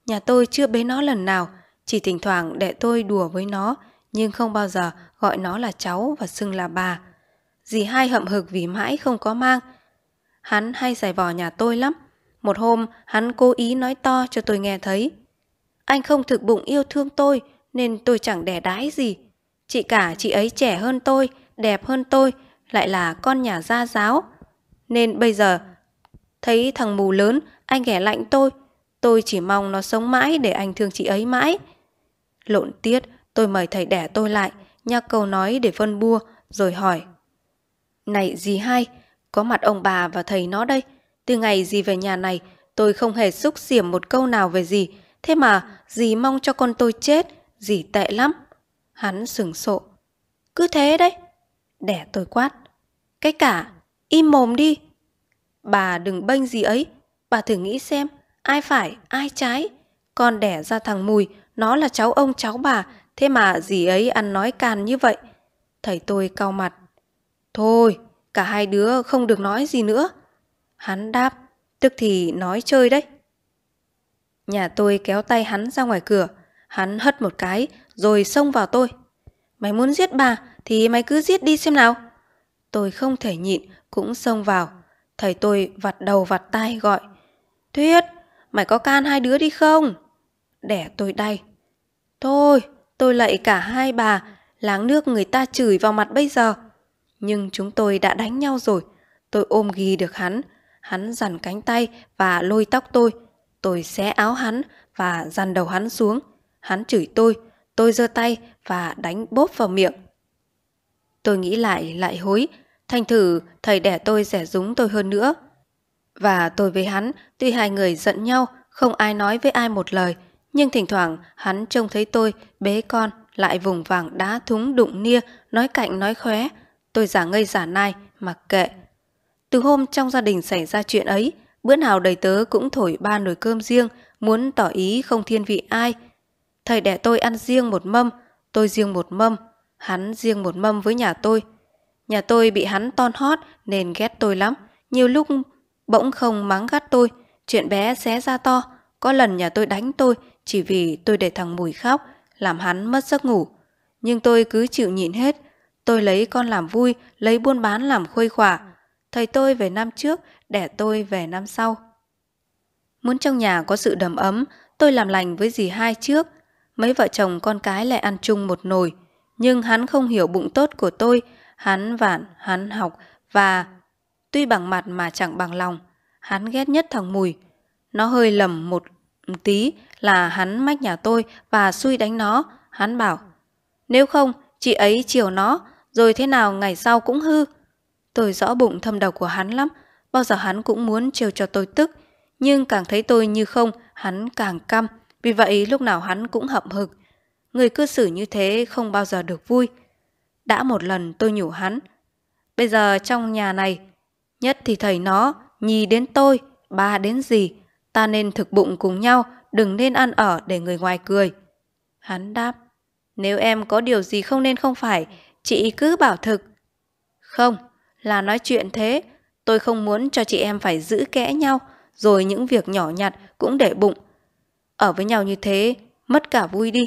nhà tôi chưa bế nó lần nào, chỉ thỉnh thoảng đẻ tôi đùa với nó, nhưng không bao giờ gọi nó là cháu và xưng là bà. Dì Hai hậm hực vì mãi không có mang. Hắn hay giày vò nhà tôi lắm. Một hôm hắn cố ý nói to cho tôi nghe thấy, anh không thực bụng yêu thương tôi nên tôi chẳng đẻ đái gì. Chị cả chị ấy trẻ hơn tôi, đẹp hơn tôi, lại là con nhà gia giáo, nên bây giờ thấy thằng mù lớn anh ghẻ lạnh tôi. Tôi chỉ mong nó sống mãi để anh thương chị ấy mãi. Lộn tiết, tôi mời thầy đẻ tôi lại, nhắc câu nói để phân bua, rồi hỏi, này dì Hai, có mặt ông bà và thầy nó đây. Từ ngày dì về nhà này, tôi không hề xúc xỉm một câu nào về dì. Thế mà dì mong cho con tôi chết, dì tệ lắm. Hắn sừng sộ, cứ thế đấy. Đẻ tôi quát, cái cả, im mồm đi. Bà đừng bênh dì ấy, bà thử nghĩ xem, ai phải, ai trái. Con đẻ ra thằng Mùi, nó là cháu ông, cháu bà, thế mà dì ấy ăn nói càn như vậy. Thầy tôi cau mặt, thôi, cả hai đứa không được nói gì nữa. Hắn đáp, tức thì nói chơi đấy. Nhà tôi kéo tay hắn ra ngoài cửa, hắn hất một cái rồi xông vào tôi. Mày muốn giết bà thì mày cứ giết đi xem nào. Tôi không thể nhịn, cũng xông vào. Thầy tôi vặt đầu vặt tai gọi, Thuyết, mày có can hai đứa đi không? Đẻ tôi đay, thôi, tôi lạy cả hai bà, láng nước người ta chửi vào mặt bây giờ. Nhưng chúng tôi đã đánh nhau rồi. Tôi ôm ghi được hắn, hắn giằn cánh tay và lôi tóc tôi. Tôi xé áo hắn và giằn đầu hắn xuống. Hắn chửi tôi, tôi giơ tay và đánh bốp vào miệng. Tôi nghĩ lại lại hối, thành thử thầy đẻ tôi rẻ rúng tôi hơn nữa. Và tôi với hắn, tuy hai người giận nhau, không ai nói với ai một lời, nhưng thỉnh thoảng hắn trông thấy tôi bế con, lại vùng vàng đá thúng đụng nia, nói cạnh nói khóe. Tôi giả ngây giả nai, mặc kệ. Từ hôm trong gia đình xảy ra chuyện ấy, bữa nào đầy tớ cũng thổi ba nồi cơm riêng, muốn tỏ ý không thiên vị ai. Thầy đẻ tôi ăn riêng một mâm, tôi riêng một mâm, hắn riêng một mâm với nhà tôi. Nhà tôi bị hắn ton hót nên ghét tôi lắm, nhiều lúc bỗng không mắng gắt tôi, chuyện bé xé ra to. Có lần nhà tôi đánh tôi chỉ vì tôi để thằng Mùi khóc, làm hắn mất giấc ngủ. Nhưng tôi cứ chịu nhịn hết, tôi lấy con làm vui, lấy buôn bán làm khuây khỏa. Thầy tôi về năm trước, đẻ tôi về năm sau. Muốn trong nhà có sự đầm ấm, tôi làm lành với dì Hai trước. Mấy vợ chồng con cái lại ăn chung một nồi. Nhưng hắn không hiểu bụng tốt của tôi, hắn vạn, hắn học và tuy bằng mặt mà chẳng bằng lòng. Hắn ghét nhất thằng Mùi. Nó hơi lầm một tí là hắn mách nhà tôi và xui đánh nó. Hắn bảo, nếu không chị ấy chiều nó, rồi thế nào ngày sau cũng hư. Tôi rõ bụng thâm độc của hắn lắm, bao giờ hắn cũng muốn trêu cho tôi tức. Nhưng càng thấy tôi như không, hắn càng căm, vì vậy lúc nào hắn cũng hậm hực. Người cư xử như thế không bao giờ được vui. Đã một lần tôi nhủ hắn, bây giờ trong nhà này, nhất thì thầy nó, nhì đến tôi, ba đến dì, ta nên thực bụng cùng nhau, đừng nên ăn ở để người ngoài cười. Hắn đáp, nếu em có điều gì không nên không phải, chị cứ bảo thực. Không, là nói chuyện thế, tôi không muốn cho chị em phải giữ kẽ nhau, rồi những việc nhỏ nhặt cũng để bụng. Ở với nhau như thế, mất cả vui đi.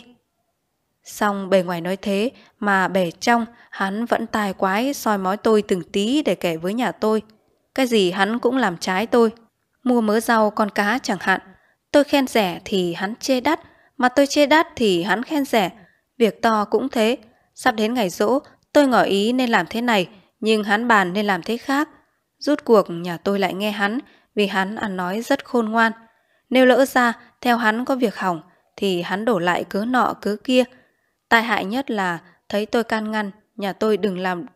Xong bề ngoài nói thế, mà bề trong hắn vẫn tài quái soi mói tôi từng tí để kể với nhà tôi. Cái gì hắn cũng làm trái tôi. Mua mớ rau con cá chẳng hạn, tôi khen rẻ thì hắn chê đắt, mà tôi chê đắt thì hắn khen rẻ. Việc to cũng thế, sắp đến ngày giỗ, tôi ngỏ ý nên làm thế này, nhưng hắn bàn nên làm thế khác. Rút cuộc nhà tôi lại nghe hắn, vì hắn ăn nói rất khôn ngoan. Nếu lỡ ra theo hắn có việc hỏng thì hắn đổ lại cớ nọ cớ kia. Tai hại nhất là thấy tôi can ngăn, nhà tôi đừng làm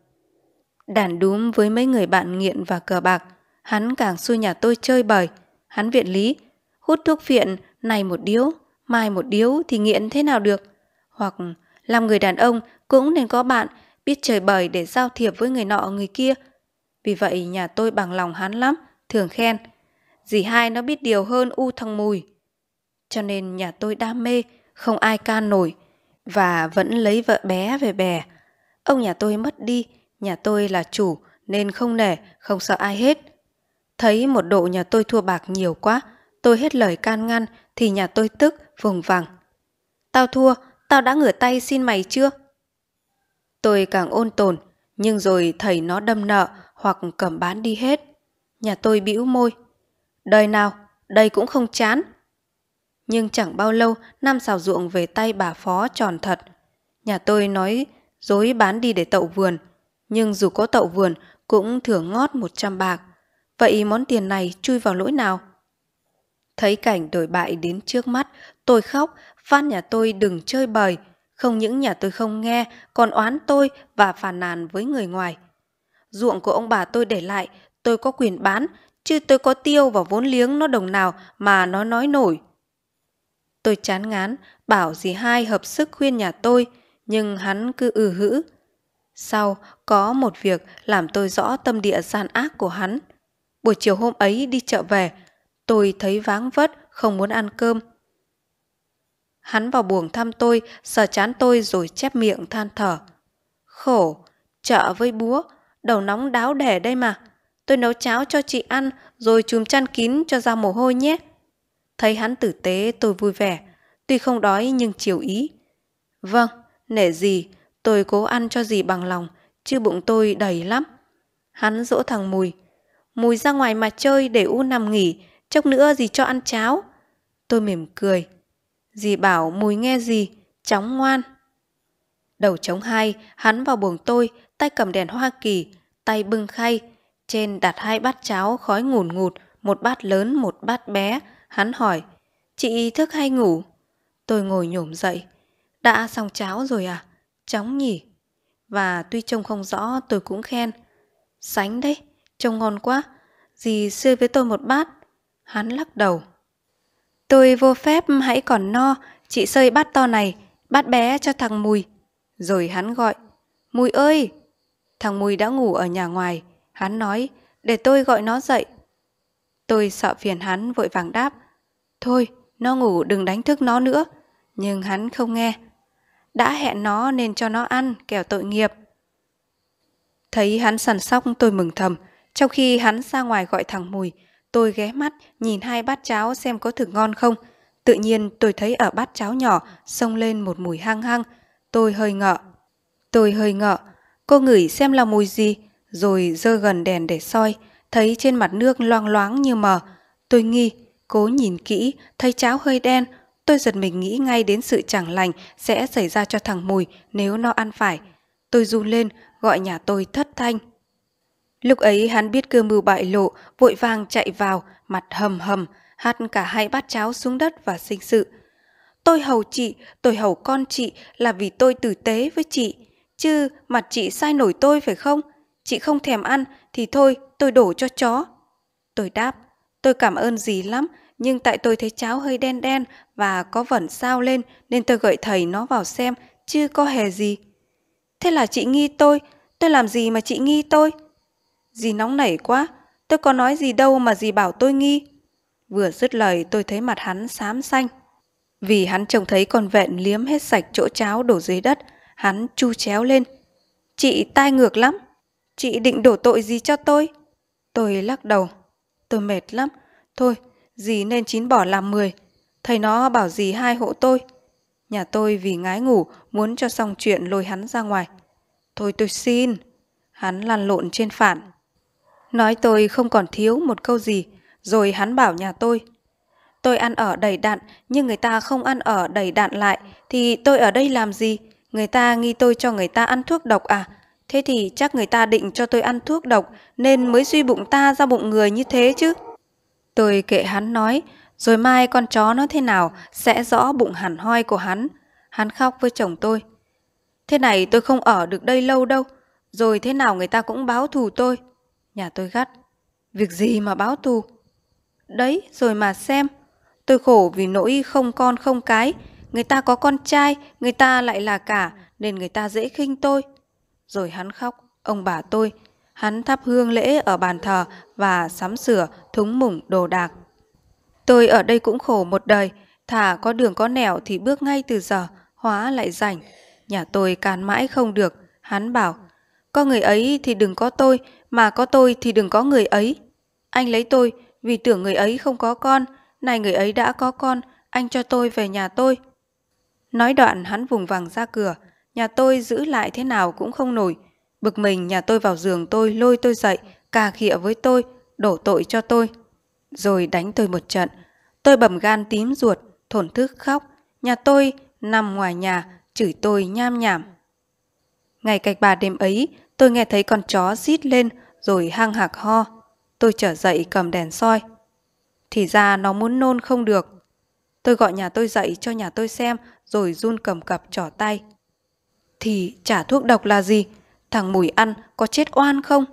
đàn đúm với mấy người bạn nghiện và cờ bạc. Hắn càng xui nhà tôi chơi bời. Hắn viện lý, hút thuốc phiện này một điếu, mai một điếu thì nghiện thế nào được. Hoặc làm người đàn ông cũng nên có bạn, biết chơi bời để giao thiệp với người nọ người kia. Vì vậy nhà tôi bằng lòng hắn lắm, thường khen. Dì hai nó biết điều hơn u thằng Mùi. Cho nên nhà tôi đam mê, không ai can nổi. Và vẫn lấy vợ bé về bè. Ông nhà tôi mất đi, nhà tôi là chủ nên không nể, không sợ ai hết. Thấy một độ nhà tôi thua bạc nhiều quá, tôi hết lời can ngăn thì nhà tôi tức vùng vằng. Tao thua, tao đã ngửa tay xin mày chưa? Tôi càng ôn tồn, nhưng rồi thầy nó đâm nợ hoặc cầm bán đi hết. Nhà tôi bĩu môi, đời nào đây cũng không chán. Nhưng chẳng bao lâu năm xào ruộng về tay bà phó tròn thật. Nhà tôi nói dối bán đi để tậu vườn, nhưng dù có tậu vườn cũng thưởng ngót một trăm bạc. Vậy món tiền này chui vào lỗi nào? Thấy cảnh đổi bại đến trước mắt, tôi khóc, van nhà tôi đừng chơi bời. Không những nhà tôi không nghe, còn oán tôi và phàn nàn với người ngoài. Ruộng của ông bà tôi để lại, tôi có quyền bán, chứ tôi có tiêu vào vốn liếng nó đồng nào mà nó nói nổi. Tôi chán ngán, bảo dì hai hợp sức khuyên nhà tôi, nhưng hắn cứ ừ hữ. Sau, có một việc làm tôi rõ tâm địa gian ác của hắn. Buổi chiều hôm ấy đi chợ về, tôi thấy váng vất, không muốn ăn cơm. Hắn vào buồng thăm tôi, sờ chán tôi rồi chép miệng than thở. Khổ, chợ với búa, đầu nóng đáo đẻ đây mà. Tôi nấu cháo cho chị ăn, rồi chùm chăn kín cho ra mồ hôi nhé. Thấy hắn tử tế tôi vui vẻ, tuy không đói nhưng chiều ý. Vâng, nể gì, tôi cố ăn cho dì bằng lòng, chứ bụng tôi đầy lắm. Hắn dỗ thằng Mùi, Mùi ra ngoài mà chơi để U nằm nghỉ, chốc nữa dì cho ăn cháo. Tôi mỉm cười, dì bảo Mùi nghe dì, cháu ngoan. Đầu trống hai, hắn vào buồng tôi, tay cầm đèn Hoa Kỳ, tay bưng khay, trên đặt hai bát cháo khói ngùn ngụt, một bát lớn một bát bé. Hắn hỏi, chị thức hay ngủ? Tôi ngồi nhổm dậy, đã xong cháo rồi à? Chóng nhỉ? Và tuy trông không rõ tôi cũng khen, sánh đấy, trông ngon quá, dì xơi với tôi một bát. Hắn lắc đầu, tôi vô phép hãy còn no, chị xơi bát to này, bát bé cho thằng Mùi. Rồi hắn gọi, Mùi ơi! Thằng Mùi đã ngủ ở nhà ngoài, hắn nói, để tôi gọi nó dậy. Tôi sợ phiền hắn vội vàng đáp, thôi, nó ngủ đừng đánh thức nó nữa. Nhưng hắn không nghe, đã hẹn nó nên cho nó ăn, kẻo tội nghiệp. Thấy hắn sằn sóc tôi mừng thầm, trong khi hắn ra ngoài gọi thằng Mùi, tôi ghé mắt nhìn hai bát cháo xem có thực ngon không. Tự nhiên tôi thấy ở bát cháo nhỏ xông lên một mùi hăng hăng, tôi hơi ngợ. Tôi hơi ngợ, cô ngửi xem là mùi gì, rồi giơ gần đèn để soi. Thấy trên mặt nước loang loáng như mờ, tôi nghi, cố nhìn kỹ, thấy cháo hơi đen. Tôi giật mình nghĩ ngay đến sự chẳng lành sẽ xảy ra cho thằng Mùi nếu nó ăn phải. Tôi run lên, gọi nhà tôi thất thanh. Lúc ấy hắn biết cơ mưu bại lộ, vội vàng chạy vào, mặt hầm hầm, hắt cả hai bát cháo xuống đất và sinh sự. Tôi hầu chị, tôi hầu con chị là vì tôi tử tế với chị, chứ mặt chị sai nổi tôi phải không? Chị không thèm ăn thì thôi, tôi đổ cho chó. Tôi đáp, tôi cảm ơn dì lắm, nhưng tại tôi thấy cháo hơi đen đen và có vẩn sao lên nên tôi gợi thầy nó vào xem, chứ có hề gì. Thế là chị nghi tôi, tôi làm gì mà chị nghi tôi? Dì nóng nảy quá, tôi có nói gì đâu mà dì bảo tôi nghi. Vừa dứt lời tôi thấy mặt hắn xám xanh. Vì hắn trông thấy con vẹn liếm hết sạch chỗ cháo đổ dưới đất, hắn chu chéo lên. Chị tai ngược lắm. Chị định đổ tội gì cho tôi? Tôi lắc đầu. Tôi mệt lắm. Thôi, dì nên chín bỏ làm mười. Thầy nó bảo dì hai hộ tôi. Nhà tôi vì ngái ngủ, muốn cho xong chuyện lôi hắn ra ngoài. Thôi tôi xin. Hắn lăn lộn trên phản. Nói tôi không còn thiếu một câu gì. Rồi hắn bảo nhà tôi. Tôi ăn ở đầy đặn, nhưng người ta không ăn ở đầy đặn lại. Thì tôi ở đây làm gì? Người ta nghi tôi cho người ta ăn thuốc độc à? Thế thì chắc người ta định cho tôi ăn thuốc độc, nên mới suy bụng ta ra bụng người như thế chứ. Tôi kệ hắn nói. Rồi mai con chó nó thế nào sẽ rõ bụng hẳn hoi của hắn. Hắn khóc với chồng tôi. Thế này tôi không ở được đây lâu đâu. Rồi thế nào người ta cũng báo thù tôi. Nhà tôi gắt. Việc gì mà báo thù? Đấy rồi mà xem. Tôi khổ vì nỗi không con không cái. Người ta có con trai, người ta lại là cả, nên người ta dễ khinh tôi. Rồi hắn khóc, ông bà tôi. Hắn thắp hương lễ ở bàn thờ và sắm sửa, thúng mủng đồ đạc. Tôi ở đây cũng khổ một đời, thà có đường có nẻo thì bước ngay từ giờ, hóa lại rảnh. Nhà tôi càn mãi không được, hắn bảo, có người ấy thì đừng có tôi, mà có tôi thì đừng có người ấy. Anh lấy tôi vì tưởng người ấy không có con, này người ấy đã có con, anh cho tôi về nhà tôi. Nói đoạn hắn vùng vằng ra cửa, nhà tôi giữ lại thế nào cũng không nổi. Bực mình nhà tôi vào giường tôi lôi tôi dậy, cà khịa với tôi, đổ tội cho tôi. Rồi đánh tôi một trận. Tôi bầm gan tím ruột, thổn thức khóc. Nhà tôi nằm ngoài nhà, chửi tôi nham nhảm. Ngày cạch bà đêm ấy, tôi nghe thấy con chó rít lên rồi hăng hạc ho. Tôi trở dậy cầm đèn soi. Thì ra nó muốn nôn không được. Tôi gọi nhà tôi dậy cho nhà tôi xem, rồi run cầm cập trỏ tay. Thì trả thuốc độc là gì? Thằng mùi ăn có chết oan không?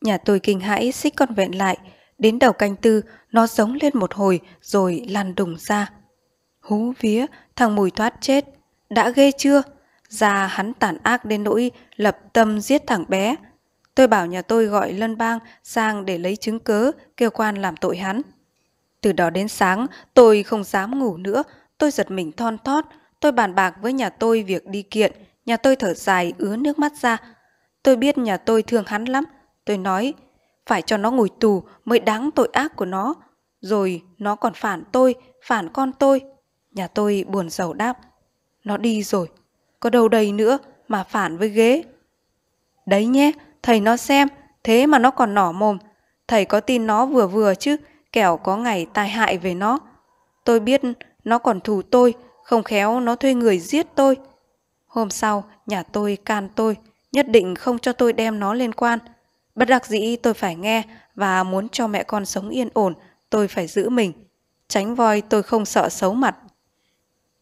Nhà tôi kinh hãi xích con vẹn lại. Đến đầu canh tư, nó giống lên một hồi rồi lăn đùng ra. Hú vía, thằng mùi thoát chết. Đã ghê chưa? Ra hắn tàn ác đến nỗi lập tâm giết thằng bé. Tôi bảo nhà tôi gọi lân bang sang để lấy chứng cớ, kêu quan làm tội hắn. Từ đó đến sáng, tôi không dám ngủ nữa. Tôi giật mình thon thót. Tôi bàn bạc với nhà tôi việc đi kiện. Nhà tôi thở dài ứa nước mắt ra. Tôi biết nhà tôi thương hắn lắm. Tôi nói, phải cho nó ngồi tù mới đáng tội ác của nó. Rồi nó còn phản tôi, phản con tôi. Nhà tôi buồn rầu đáp, nó đi rồi, có đâu đây nữa mà phản với ghế. Đấy nhé, thầy nó xem, thế mà nó còn nỏ mồm. Thầy có tin nó vừa vừa chứ, kẻo có ngày tai hại về nó. Tôi biết nó còn thù tôi, không khéo nó thuê người giết tôi. Hôm sau, nhà tôi can tôi, nhất định không cho tôi đem nó lên quan. Bất đắc dĩ tôi phải nghe, và muốn cho mẹ con sống yên ổn, tôi phải giữ mình. Tránh voi tôi không sợ xấu mặt.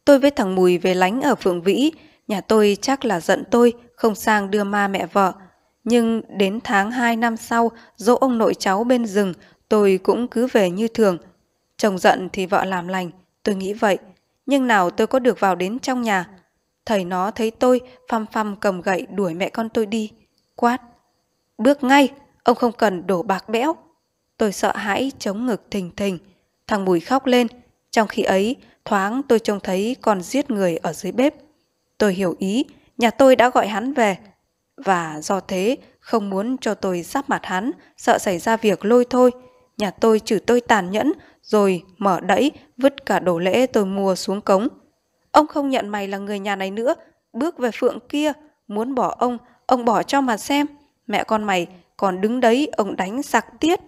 Tôi với thằng Mùi về lánh ở Phượng Vĩ, nhà tôi chắc là giận tôi, không sang đưa ma mẹ vợ. Nhưng đến tháng hai năm sau, dỗ ông nội cháu bên rừng, tôi cũng cứ về như thường. Chồng giận thì vợ làm lành, tôi nghĩ vậy. Nhưng nào tôi có được vào đến trong nhà. Thầy nó thấy tôi phăm phăm cầm gậy đuổi mẹ con tôi đi. Quát. Bước ngay, ông không cần đổ bạc bẽo. Tôi sợ hãi chống ngực thình thình. Thằng Mùi khóc lên. Trong khi ấy, thoáng tôi trông thấy con giết người ở dưới bếp. Tôi hiểu ý, nhà tôi đã gọi hắn về. Và do thế, không muốn cho tôi giáp mặt hắn, sợ xảy ra việc lôi thôi. Nhà tôi chửi tôi tàn nhẫn, rồi mở đẫy, vứt cả đồ lễ tôi mua xuống cống. Ông không nhận mày là người nhà này nữa, bước về phượng kia, muốn bỏ ông, ông bỏ cho mà xem. Mẹ con mày còn đứng đấy, ông đánh sặc tiết.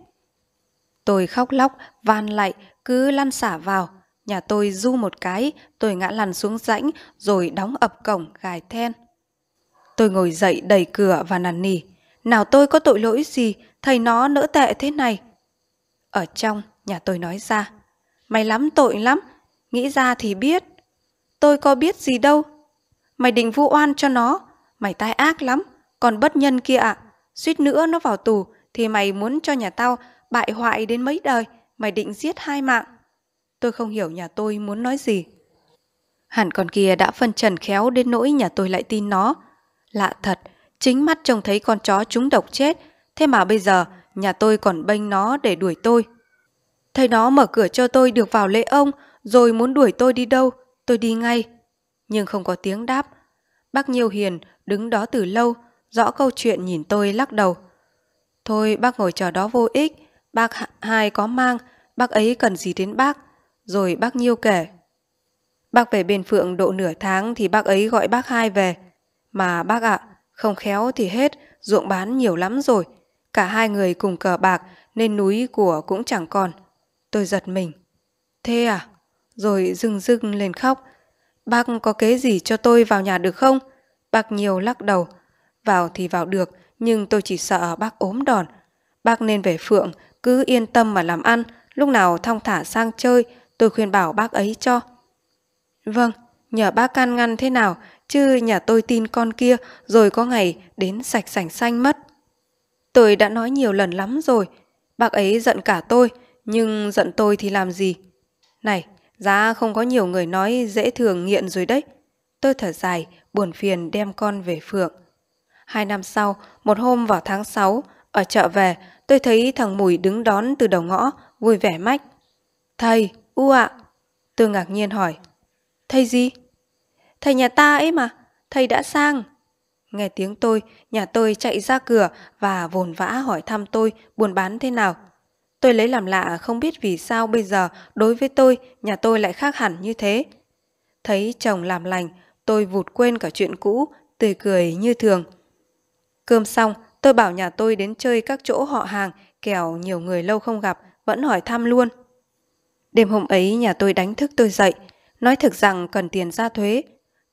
Tôi khóc lóc, van lạy, cứ lăn xả vào. Nhà tôi du một cái, tôi ngã lăn xuống rãnh, rồi đóng ập cổng gài then. Tôi ngồi dậy đẩy cửa và năn nỉ. Nào tôi có tội lỗi gì, thầy nó nỡ tệ thế này. Ở trong, nhà tôi nói ra. Mày lắm tội lắm, nghĩ ra thì biết. Tôi có biết gì đâu. Mày định vu oan cho nó, mày tai ác lắm. Còn bất nhân kia ạ, à, suýt nữa nó vào tù thì mày muốn cho nhà tao bại hoại đến mấy đời, mày định giết hai mạng. Tôi không hiểu nhà tôi muốn nói gì. Hẳn con kia đã phân trần khéo đến nỗi nhà tôi lại tin nó. Lạ thật, chính mắt trông thấy con chó trúng độc chết, thế mà bây giờ nhà tôi còn bênh nó để đuổi tôi. Thấy nó mở cửa cho tôi được vào lễ ông, rồi muốn đuổi tôi đi đâu, tôi đi ngay. Nhưng không có tiếng đáp. Bác Nhiêu Hiền đứng đó từ lâu, rõ câu chuyện nhìn tôi lắc đầu. Thôi bác ngồi chờ đó vô ích, bác hai có mang, bác ấy cần gì đến bác. Rồi bác Nhiêu kể. Bác về bên Phượng độ nửa tháng thì bác ấy gọi bác hai về. Mà bác ạ, à, không khéo thì hết, ruộng bán nhiều lắm rồi. Cả hai người cùng cờ bạc nên núi của cũng chẳng còn. Tôi giật mình. Thế à? Rồi rưng rưng lên khóc. Bác có kế gì cho tôi vào nhà được không? Bác Nhiều lắc đầu. Vào thì vào được, nhưng tôi chỉ sợ bác ốm đòn. Bác nên về Phượng, cứ yên tâm mà làm ăn, lúc nào thong thả sang chơi, tôi khuyên bảo bác ấy cho. Vâng, nhờ bác can ngăn thế nào, chứ nhà tôi tin con kia rồi có ngày đến sạch sành xanh mất. Tôi đã nói nhiều lần lắm rồi, bác ấy giận cả tôi, nhưng giận tôi thì làm gì. Này, giá không có nhiều người nói dễ thường nghiện rồi đấy. Tôi thở dài, buồn phiền đem con về Phượng. Hai năm sau, một hôm vào tháng sáu, ở chợ về, tôi thấy thằng Mùi đứng đón từ đầu ngõ, vui vẻ mách. Thầy, u ạ. Tôi ngạc nhiên hỏi. Thầy gì? Thầy nhà ta ấy mà, thầy đã sang. Nghe tiếng tôi, nhà tôi chạy ra cửa và vồn vã hỏi thăm tôi buôn bán thế nào. Tôi lấy làm lạ, không biết vì sao bây giờ đối với tôi, nhà tôi lại khác hẳn như thế. Thấy chồng làm lành, tôi vụt quên cả chuyện cũ, tươi cười như thường. Cơm xong, tôi bảo nhà tôi đến chơi các chỗ họ hàng, kẻo nhiều người lâu không gặp, vẫn hỏi thăm luôn. Đêm hôm ấy, nhà tôi đánh thức tôi dậy, nói thực rằng cần tiền ra thuế.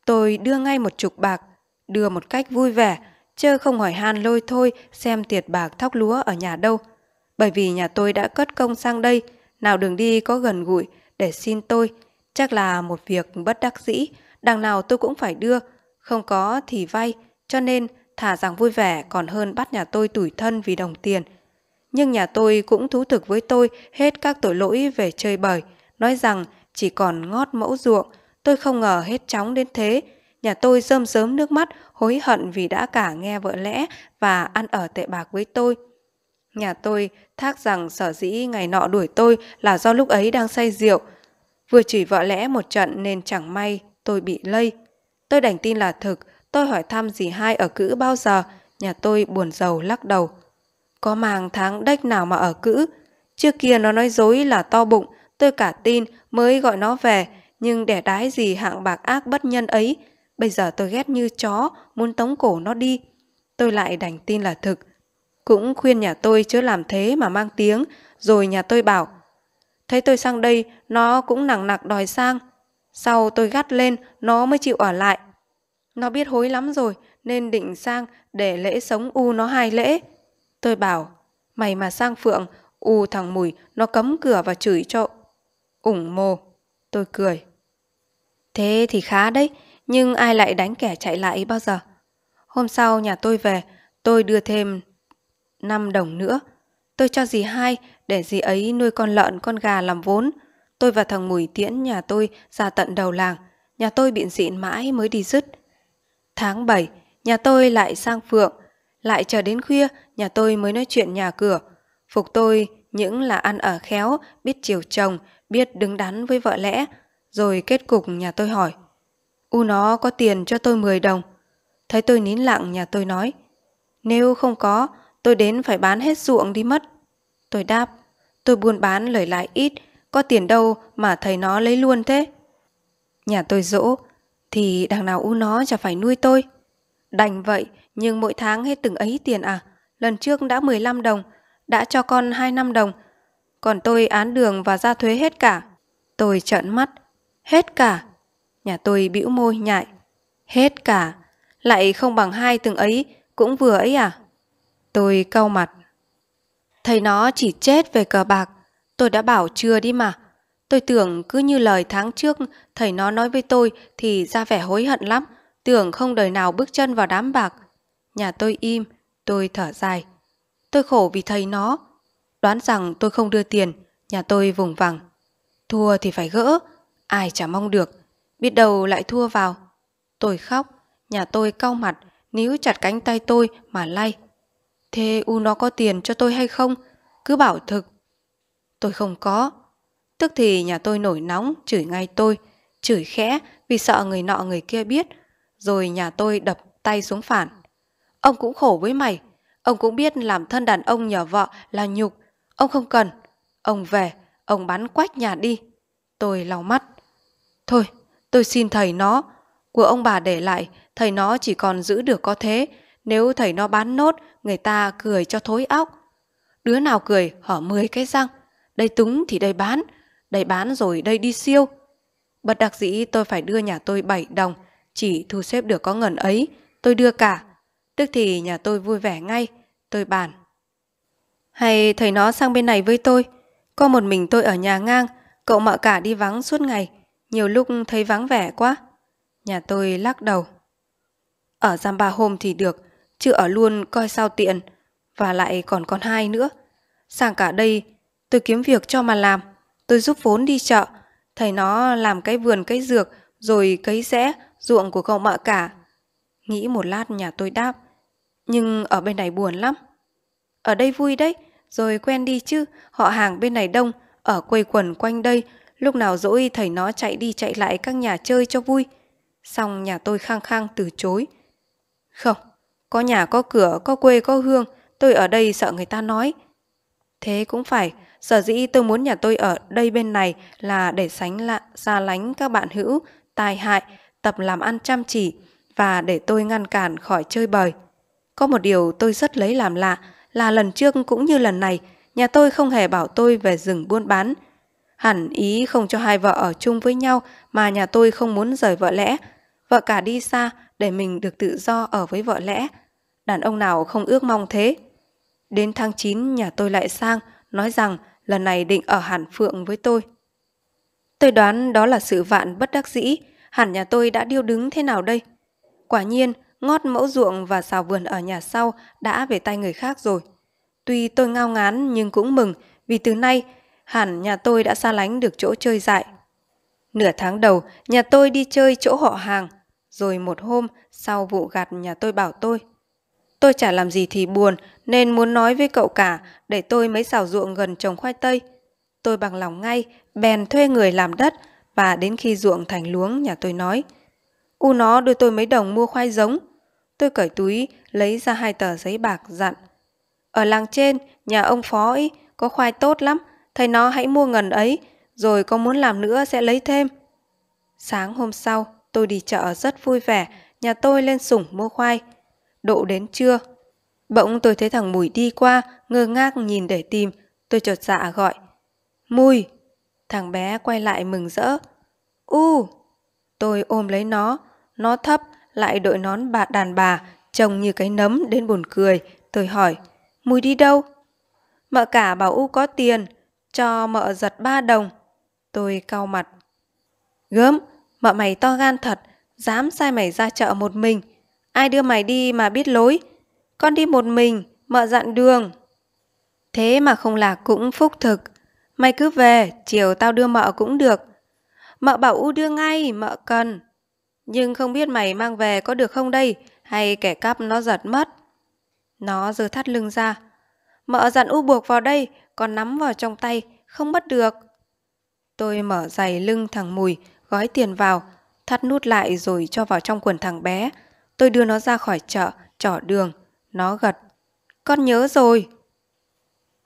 Tôi đưa ngay một chục bạc, đưa một cách vui vẻ, chứ không hỏi han lôi thôi xem tiệt bạc thóc lúa ở nhà đâu. Bởi vì nhà tôi đã cất công sang đây, nào đường đi có gần gũi để xin tôi, chắc là một việc bất đắc dĩ, đằng nào tôi cũng phải đưa, không có thì vay, cho nên thà rằng vui vẻ còn hơn bắt nhà tôi tủi thân vì đồng tiền. Nhưng nhà tôi cũng thú thực với tôi hết các tội lỗi về chơi bời, nói rằng chỉ còn ngót mẫu ruộng. Tôi không ngờ hết chóng đến thế, nhà tôi rơm rớm nước mắt, hối hận vì đã cả nghe vợ lẽ và ăn ở tệ bạc với tôi. Nhà tôi thác rằng sở dĩ ngày nọ đuổi tôi là do lúc ấy đang say rượu, vừa chửi vợ lẽ một trận nên chẳng may tôi bị lây. Tôi đành tin là thực, tôi hỏi thăm dì hai ở cữ bao giờ, nhà tôi buồn rầu lắc đầu. Có màng tháng đếch nào mà ở cữ, trước kia nó nói dối là to bụng, tôi cả tin mới gọi nó về, nhưng đẻ đái gì hạng bạc ác bất nhân ấy, bây giờ tôi ghét như chó, muốn tống cổ nó đi. Tôi lại đành tin là thực. Cũng khuyên nhà tôi chớ làm thế mà mang tiếng, rồi nhà tôi bảo. Thấy tôi sang đây, nó cũng nằng nặc đòi sang. Sau tôi gắt lên, nó mới chịu ở lại. Nó biết hối lắm rồi, nên định sang để lễ sống u nó hai lễ. Tôi bảo, mày mà sang Phượng, u thằng Mùi, nó cấm cửa và chửi cho ủng mồ. Tôi cười. Thế thì khá đấy, nhưng ai lại đánh kẻ chạy lại bao giờ. Hôm sau nhà tôi về, tôi đưa thêm năm đồng nữa. Tôi cho dì hai để dì ấy nuôi con lợn con gà làm vốn. Tôi và thằng Mùi tiễn nhà tôi ra tận đầu làng. Nhà tôi bịn xịn mãi mới đi dứt. Tháng bảy, nhà tôi lại sang Phượng. Lại chờ đến khuya, nhà tôi mới nói chuyện nhà cửa. Phục tôi những là ăn ở khéo, biết chiều chồng, biết đứng đắn với vợ lẽ. Rồi kết cục nhà tôi hỏi. U nó có tiền cho tôi mười đồng. Thấy tôi nín lặng, nhà tôi nói. Nếu không có, tôi đến phải bán hết ruộng đi mất. Tôi đáp, tôi buôn bán lời lại ít, có tiền đâu mà thầy nó lấy luôn thế. Nhà tôi dỗ, thì đằng nào u nó chả phải nuôi tôi. Đành vậy, nhưng mỗi tháng hết từng ấy tiền à, lần trước đã mười lăm đồng, đã cho con hai mươi lăm đồng, còn tôi án đường và ra thuế hết cả. Tôi trợn mắt, hết cả. Nhà tôi bĩu môi nhại, hết cả, lại không bằng hai từng ấy, cũng vừa ấy à. Tôi cau mặt. Thầy nó chỉ chết về cờ bạc. Tôi đã bảo chưa đi mà. Tôi tưởng cứ như lời tháng trước thầy nó nói với tôi thì ra vẻ hối hận lắm, tưởng không đời nào bước chân vào đám bạc. Nhà tôi im, tôi thở dài. Tôi khổ vì thầy nó. Đoán rằng tôi không đưa tiền, nhà tôi vùng vằng. Thua thì phải gỡ, ai chả mong được, biết đâu lại thua vào. Tôi khóc, nhà tôi cau mặt, níu chặt cánh tay tôi mà lay. Thế u nó có tiền cho tôi hay không? Cứ bảo thực. tôi không có. Tức thì nhà tôi nổi nóng, chửi ngay tôi, chửi khẽ vì sợ người nọ người kia biết, rồi nhà tôi đập tay xuống phản. Ông cũng khổ với mày, ông cũng biết làm thân đàn ông nhờ vợ là nhục, ông không cần. Ông về, ông bán quách nhà đi. Tôi lau mắt. Thôi, tôi xin thầy nó, của ông bà để lại, thầy nó chỉ còn giữ được có thế, nếu thầy nó bán nốt, người ta cười cho thối óc. Đứa nào cười hở mười cái răng, đây túng thì đây bán, đây bán rồi đây đi siêu. Bất đắc dĩ tôi phải đưa nhà tôi bảy đồng, chỉ thu xếp được có ngần ấy, tôi đưa cả. Tức thì nhà tôi vui vẻ ngay, tôi bàn. Hay thầy nó sang bên này với tôi, có một mình tôi ở nhà ngang, cậu mợ cả đi vắng suốt ngày, nhiều lúc thấy vắng vẻ quá. Nhà tôi lắc đầu. Ở giam ba hôm thì được, chứ ở luôn coi sao tiện, và lại còn con hai nữa. Sang cả đây, tôi kiếm việc cho mà làm, tôi giúp vốn đi chợ, thầy nó làm cái vườn cái dược, rồi cấy rẽ, ruộng của cậu mợ cả. Nghĩ một lát nhà tôi đáp, nhưng ở bên này buồn lắm. Ở đây vui đấy, rồi quen đi chứ, họ hàng bên này đông, ở quây quần quanh đây, lúc nào rỗi thầy nó chạy đi chạy lại các nhà chơi cho vui. Xong nhà tôi khăng khăng từ chối. Không, có nhà có cửa, có quê có hương, tôi ở đây sợ người ta nói. Thế cũng phải, sở dĩ tôi muốn nhà tôi ở đây bên này là để sánh lạ, xa lánh các bạn hữu, tài hại, tập làm ăn chăm chỉ, và để tôi ngăn cản khỏi chơi bời. Có một điều tôi rất lấy làm lạ là lần trước cũng như lần này, nhà tôi không hề bảo tôi về dừng buôn bán. Hẳn ý không cho hai vợ ở chung với nhau mà nhà tôi không muốn rời vợ lẽ. Vợ cả đi xa để mình được tự do ở với vợ lẽ. Đàn ông nào không ước mong thế. Đến tháng chín nhà tôi lại sang, nói rằng lần này định ở hẳn Phượng với tôi. Tôi đoán đó là sự vạn bất đắc dĩ, hẳn nhà tôi đã điêu đứng thế nào đây. Quả nhiên, ngót mẫu ruộng và xào vườn ở nhà sau đã về tay người khác rồi. Tuy tôi ngao ngán nhưng cũng mừng vì từ nay hẳn nhà tôi đã xa lánh được chỗ chơi dại. Nửa tháng đầu nhà tôi đi chơi chỗ họ hàng, rồi một hôm sau vụ gặt nhà tôi bảo tôi. Tôi chả làm gì thì buồn nên muốn nói với cậu cả để tôi mấy xào ruộng gần trồng khoai tây. Tôi bằng lòng ngay, bèn thuê người làm đất và đến khi ruộng thành luống nhà tôi nói. U nó đưa tôi mấy đồng mua khoai giống. Tôi cởi túi lấy ra hai tờ giấy bạc dặn. Ở làng trên nhà ông Phó ấy có khoai tốt lắm, thầy nó hãy mua ngần ấy, rồi có muốn làm nữa sẽ lấy thêm. Sáng hôm sau, tôi đi chợ rất vui vẻ, nhà tôi lên sủng mua khoai. Độ đến trưa, bỗng tôi thấy thằng Mùi đi qua, ngơ ngác nhìn để tìm, tôi chột dạ gọi. Mùi! Thằng bé quay lại mừng rỡ. U! Tôi ôm lấy nó, nó thấp, lại đội nón bà đàn bà, trông như cái nấm đến buồn cười, tôi hỏi. Mùi đi đâu? Mợ cả bảo U có tiền, cho mợ giật ba đồng. Tôi cau mặt. Gớm, mợ mày to gan thật, dám sai mày ra chợ một mình. Ai đưa mày đi mà biết lối? Con đi một mình, mợ dặn đường. Thế mà không lạc cũng phúc thực. Mày cứ về, chiều tao đưa mợ cũng được. Mợ bảo U đưa ngay, mợ cần. Nhưng không biết mày mang về có được không đây, hay kẻ cắp nó giật mất. Nó giơ thắt lưng ra. Mợ dặn U buộc vào đây, còn nắm vào trong tay, không bắt được. Tôi mở giày lưng thằng Mùi, gói tiền vào, thắt nút lại rồi cho vào trong quần thằng bé. Tôi đưa nó ra khỏi chợ, trỏ đường. Nó gật. Con nhớ rồi.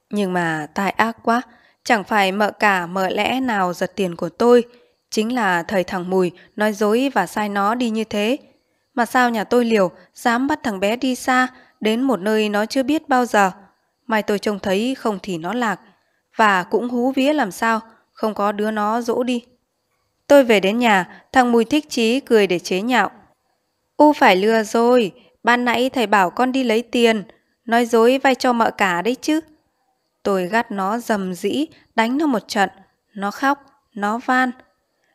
Nhưng mà tai ác quá, chẳng phải mợ cả mợ lẽ nào giật tiền của tôi. Chính là thầy thằng Mùi nói dối và sai nó đi như thế. Mà sao nhà tôi liều, dám bắt thằng bé đi xa, đến một nơi nó chưa biết bao giờ. Mai tôi trông thấy không thì nó lạc, và cũng hú vía làm sao, không có đứa nó dỗ đi. Tôi về đến nhà, thằng Mùi thích chí cười để chế nhạo. U phải lừa rồi, ban nãy thầy bảo con đi lấy tiền, nói dối vay cho mợ cả đấy chứ. Tôi gắt nó dầm dĩ, đánh nó một trận, nó khóc, nó van.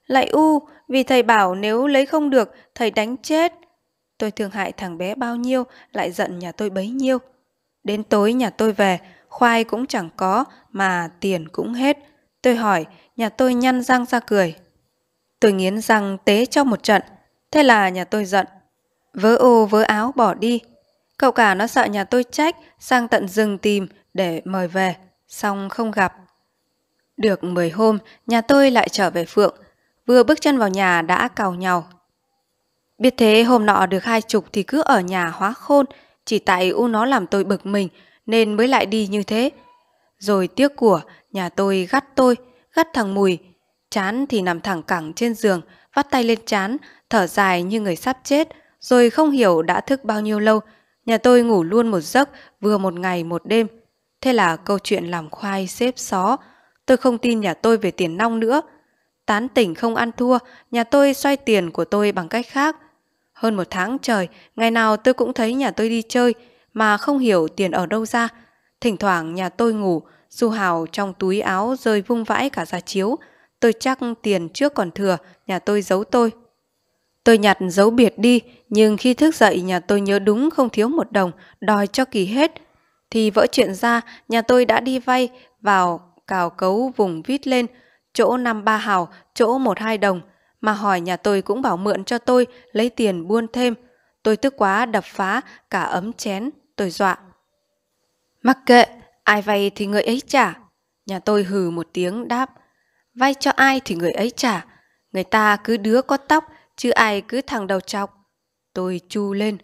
Lại U, vì thầy bảo nếu lấy không được, thầy đánh chết. Tôi thương hại thằng bé bao nhiêu, lại giận nhà tôi bấy nhiêu. Đến tối nhà tôi về, khoai cũng chẳng có, mà tiền cũng hết. Tôi hỏi, nhà tôi nhăn răng ra cười. Tôi nghiến răng tế cho một trận, thế là nhà tôi giận. Vớ ô vớ áo bỏ đi. Cậu cả nó sợ nhà tôi trách, sang tận rừng tìm để mời về, xong không gặp. Được mười hôm, nhà tôi lại trở về Phượng. Vừa bước chân vào nhà đã càu nhàu. Biết thế hôm nọ được hai chục thì cứ ở nhà hóa khôn. Chỉ tại u nó làm tôi bực mình nên mới lại đi như thế. Rồi tiếc của, nhà tôi gắt tôi, gắt thằng Mùi. Chán thì nằm thẳng cẳng trên giường, vắt tay lên chán, thở dài như người sắp chết. Rồi không hiểu đã thức bao nhiêu lâu, nhà tôi ngủ luôn một giấc, vừa một ngày một đêm. Thế là câu chuyện làm khoai xếp xó. Tôi không tin nhà tôi về tiền nong nữa. Tán tỉnh không ăn thua, nhà tôi xoay tiền của tôi bằng cách khác. Hơn một tháng trời, ngày nào tôi cũng thấy nhà tôi đi chơi, mà không hiểu tiền ở đâu ra. Thỉnh thoảng nhà tôi ngủ, xu hào trong túi áo rơi vung vãi cả ra chiếu. Tôi chắc tiền trước còn thừa, nhà tôi giấu tôi. Tôi nhặt giấu biệt đi, nhưng khi thức dậy nhà tôi nhớ đúng không thiếu một đồng, đòi cho kỳ hết. Thì vỡ chuyện ra, nhà tôi đã đi vay vào cào cấu vùng vít lên, chỗ năm ba hào, chỗ một hai đồng. Mà hỏi nhà tôi cũng bảo mượn cho tôi, lấy tiền buôn thêm. Tôi tức quá đập phá cả ấm chén, tôi dọa. Mặc kệ, ai vay thì người ấy trả. Nhà tôi hừ một tiếng đáp, vay cho ai thì người ấy trả. Người ta cứ đứa có tóc, chứ ai cứ thằng đầu trọc. Tôi chu lên,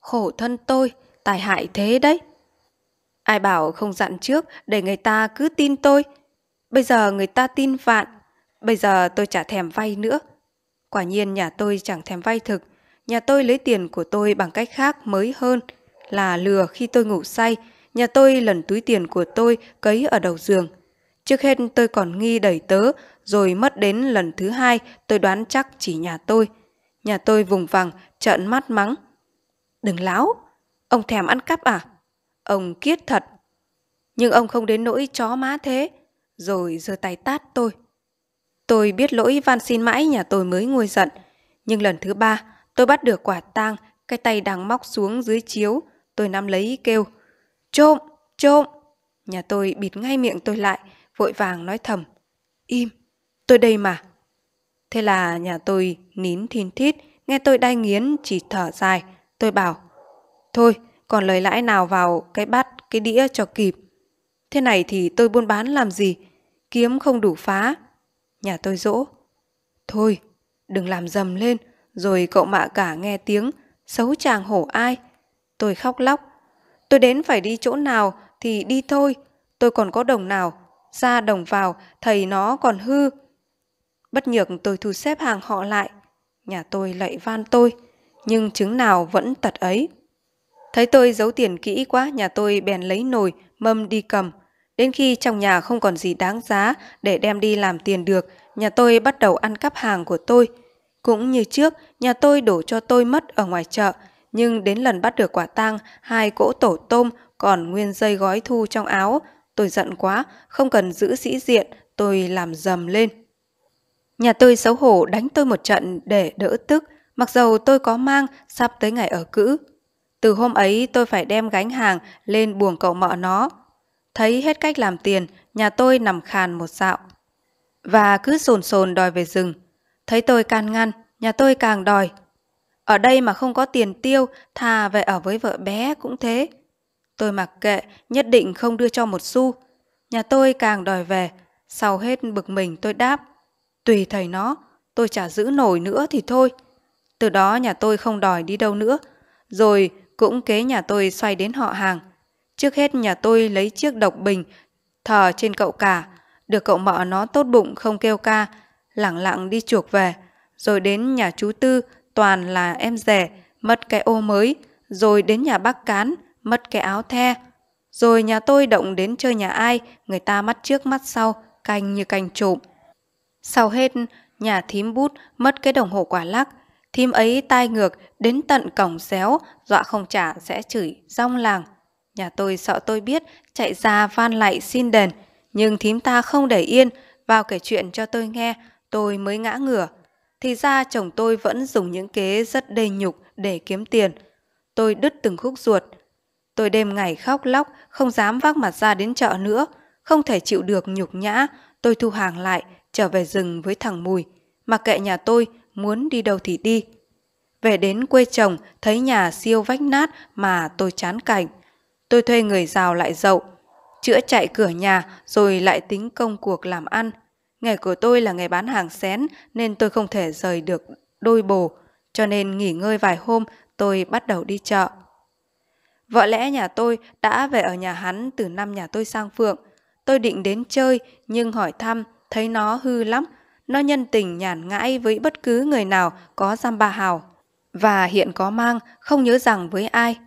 khổ thân tôi, tai hại thế đấy. Ai bảo không dặn trước để người ta cứ tin tôi. Bây giờ người ta tin vạn. Bây giờ tôi chả thèm vay nữa. Quả nhiên nhà tôi chẳng thèm vay thực. Nhà tôi lấy tiền của tôi bằng cách khác mới hơn. Là lừa khi tôi ngủ say, nhà tôi lần túi tiền của tôi cấy ở đầu giường. Trước hết tôi còn nghi đầy tớ, rồi mất đến lần thứ hai tôi đoán chắc chỉ nhà tôi. Nhà tôi vùng vằng, trợn mắt mắng. Đừng láo, ông thèm ăn cắp à? Ông kiết thật. Nhưng ông không đến nỗi chó má thế. Rồi giơ tay tát tôi. Tôi biết lỗi van xin mãi nhà tôi mới nguôi giận. Nhưng lần thứ ba tôi bắt được quả tang, cái tay đang móc xuống dưới chiếu. Tôi nắm lấy kêu, trộm, trộm. Nhà tôi bịt ngay miệng tôi lại, vội vàng nói thầm, im, tôi đây mà. Thế là nhà tôi nín thin thít, nghe tôi đai nghiến chỉ thở dài. Tôi bảo, thôi còn lời lãi nào vào cái bát cái đĩa cho kịp. Thế này thì tôi buôn bán làm gì, kiếm không đủ phá. Nhà tôi dỗ, thôi đừng làm dầm lên, rồi cậu mạ cả nghe tiếng, xấu chàng hổ ai. Tôi khóc lóc, tôi đến phải đi chỗ nào thì đi thôi, tôi còn có đồng nào, ra đồng vào, thầy nó còn hư. Bất nhược tôi thu xếp hàng họ lại, nhà tôi lại van tôi, nhưng chứng nào vẫn tật ấy. Thấy tôi giấu tiền kỹ quá, nhà tôi bèn lấy nồi, mâm đi cầm. Đến khi trong nhà không còn gì đáng giá để đem đi làm tiền được, nhà tôi bắt đầu ăn cắp hàng của tôi. Cũng như trước, nhà tôi đổ cho tôi mất ở ngoài chợ, nhưng đến lần bắt được quả tang hai cỗ tổ tôm còn nguyên dây gói thu trong áo. Tôi giận quá, không cần giữ sĩ diện, tôi làm dầm lên. Nhà tôi xấu hổ đánh tôi một trận để đỡ tức, mặc dầu tôi có mang sắp tới ngày ở cữ. Từ hôm ấy tôi phải đem gánh hàng lên buồng cậu mợ nó. Thấy hết cách làm tiền, nhà tôi nằm khàn một dạo và cứ sồn sồn đòi về rừng. Thấy tôi can ngăn, nhà tôi càng đòi. Ở đây mà không có tiền tiêu, thà về ở với vợ bé cũng thế. Tôi mặc kệ, nhất định không đưa cho một xu. Nhà tôi càng đòi về, sau hết bực mình tôi đáp, tùy thầy nó, tôi chả giữ nổi nữa thì thôi. Từ đó nhà tôi không đòi đi đâu nữa. Rồi cũng kế nhà tôi xoay đến họ hàng. Trước hết nhà tôi lấy chiếc độc bình thờ trên cậu cả, được cậu mợ nó tốt bụng không kêu ca, lẳng lặng đi chuộc về. Rồi đến nhà chú Tư, toàn là em rể, mất cái ô mới. Rồi đến nhà bác Cán, mất cái áo the. Rồi nhà tôi động đến chơi nhà ai, người ta mắt trước mắt sau, canh như canh trộm. Sau hết nhà thím Bút, mất cái đồng hồ quả lắc. Thím ấy tai ngược đến tận cổng xéo, dọa không trả sẽ chửi rong làng. Nhà tôi sợ tôi biết, chạy ra van lạy xin đền. Nhưng thím ta không để yên, vào kể chuyện cho tôi nghe, tôi mới ngã ngửa. Thì ra chồng tôi vẫn dùng những kế rất đầy nhục để kiếm tiền. Tôi đứt từng khúc ruột. Tôi đêm ngày khóc lóc, không dám vác mặt ra đến chợ nữa. Không thể chịu được nhục nhã, tôi thu hàng lại, trở về rừng với thằng Mùi. Mặc kệ nhà tôi, muốn đi đâu thì đi. Về đến quê chồng, thấy nhà siêu vách nát mà tôi chán cảnh. Tôi thuê người rào lại dậu. chữa chạy cửa nhà rồi lại tính công cuộc làm ăn. Nghề của tôi là nghề bán hàng xén nên tôi không thể rời được đôi bồ, cho nên nghỉ ngơi vài hôm tôi bắt đầu đi chợ. Vợ lẽ nhà tôi đã về ở nhà hắn từ năm nhà tôi sang Phượng. Tôi định đến chơi nhưng hỏi thăm thấy nó hư lắm. Nó nhân tình nhàn ngãi với bất cứ người nào có dăm ba hào, và hiện có mang không nhớ rằng với ai.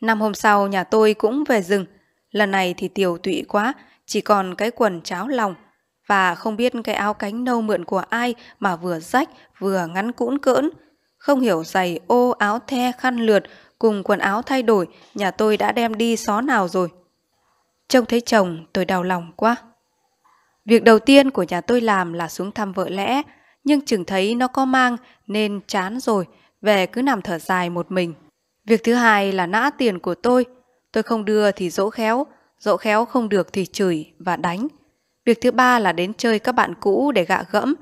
Năm hôm sau nhà tôi cũng về Rừng. Lần này thì tiều tụy quá, chỉ còn cái quần cháo lòng, và không biết cái áo cánh nâu mượn của ai mà vừa rách vừa ngắn cũn cỡn. Không hiểu giày ô, áo the, khăn lượt cùng quần áo thay đổi nhà tôi đã đem đi xó nào rồi. Trông thấy chồng tôi đau lòng quá. Việc đầu tiên của nhà tôi làm là xuống thăm vợ lẽ, nhưng chừng thấy nó có mang nên chán rồi, về cứ nằm thở dài một mình. Việc thứ hai là nã tiền của tôi. Tôi không đưa thì dỗ khéo, dỗ khéo không được thì chửi và đánh. Việc thứ ba là đến chơi các bạn cũ để gạ gẫm,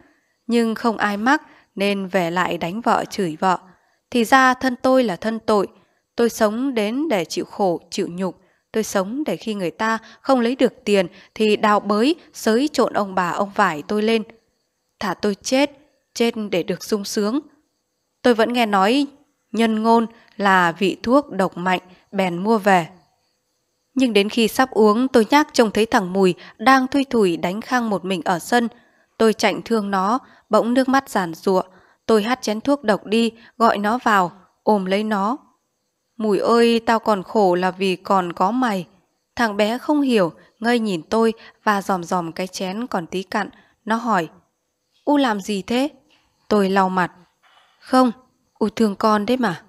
nhưng không ai mắc nên về lại đánh vợ chửi vợ. Thì ra thân tôi là thân tội. Tôi sống đến để chịu khổ, chịu nhục. Tôi sống để khi người ta không lấy được tiền thì đào bới, xới trộn ông bà ông vải tôi lên. Thả tôi chết, chết để được sung sướng. Tôi vẫn nghe nói nhân ngôn là vị thuốc độc mạnh, bèn mua về. Nhưng đến khi sắp uống, tôi nhác trông thấy thằng Mùi đang thui thủi đánh khang một mình ở sân. Tôi chạnh thương nó, bỗng nước mắt giàn giụa. Tôi hắt chén thuốc độc đi, gọi nó vào, ôm lấy nó. Mùi ơi, tao còn khổ là vì còn có mày. Thằng bé không hiểu, ngây nhìn tôi và dòm dòm cái chén còn tí cặn. Nó hỏi, U làm gì thế? Tôi lau mặt. Không, U thương con đấy mà.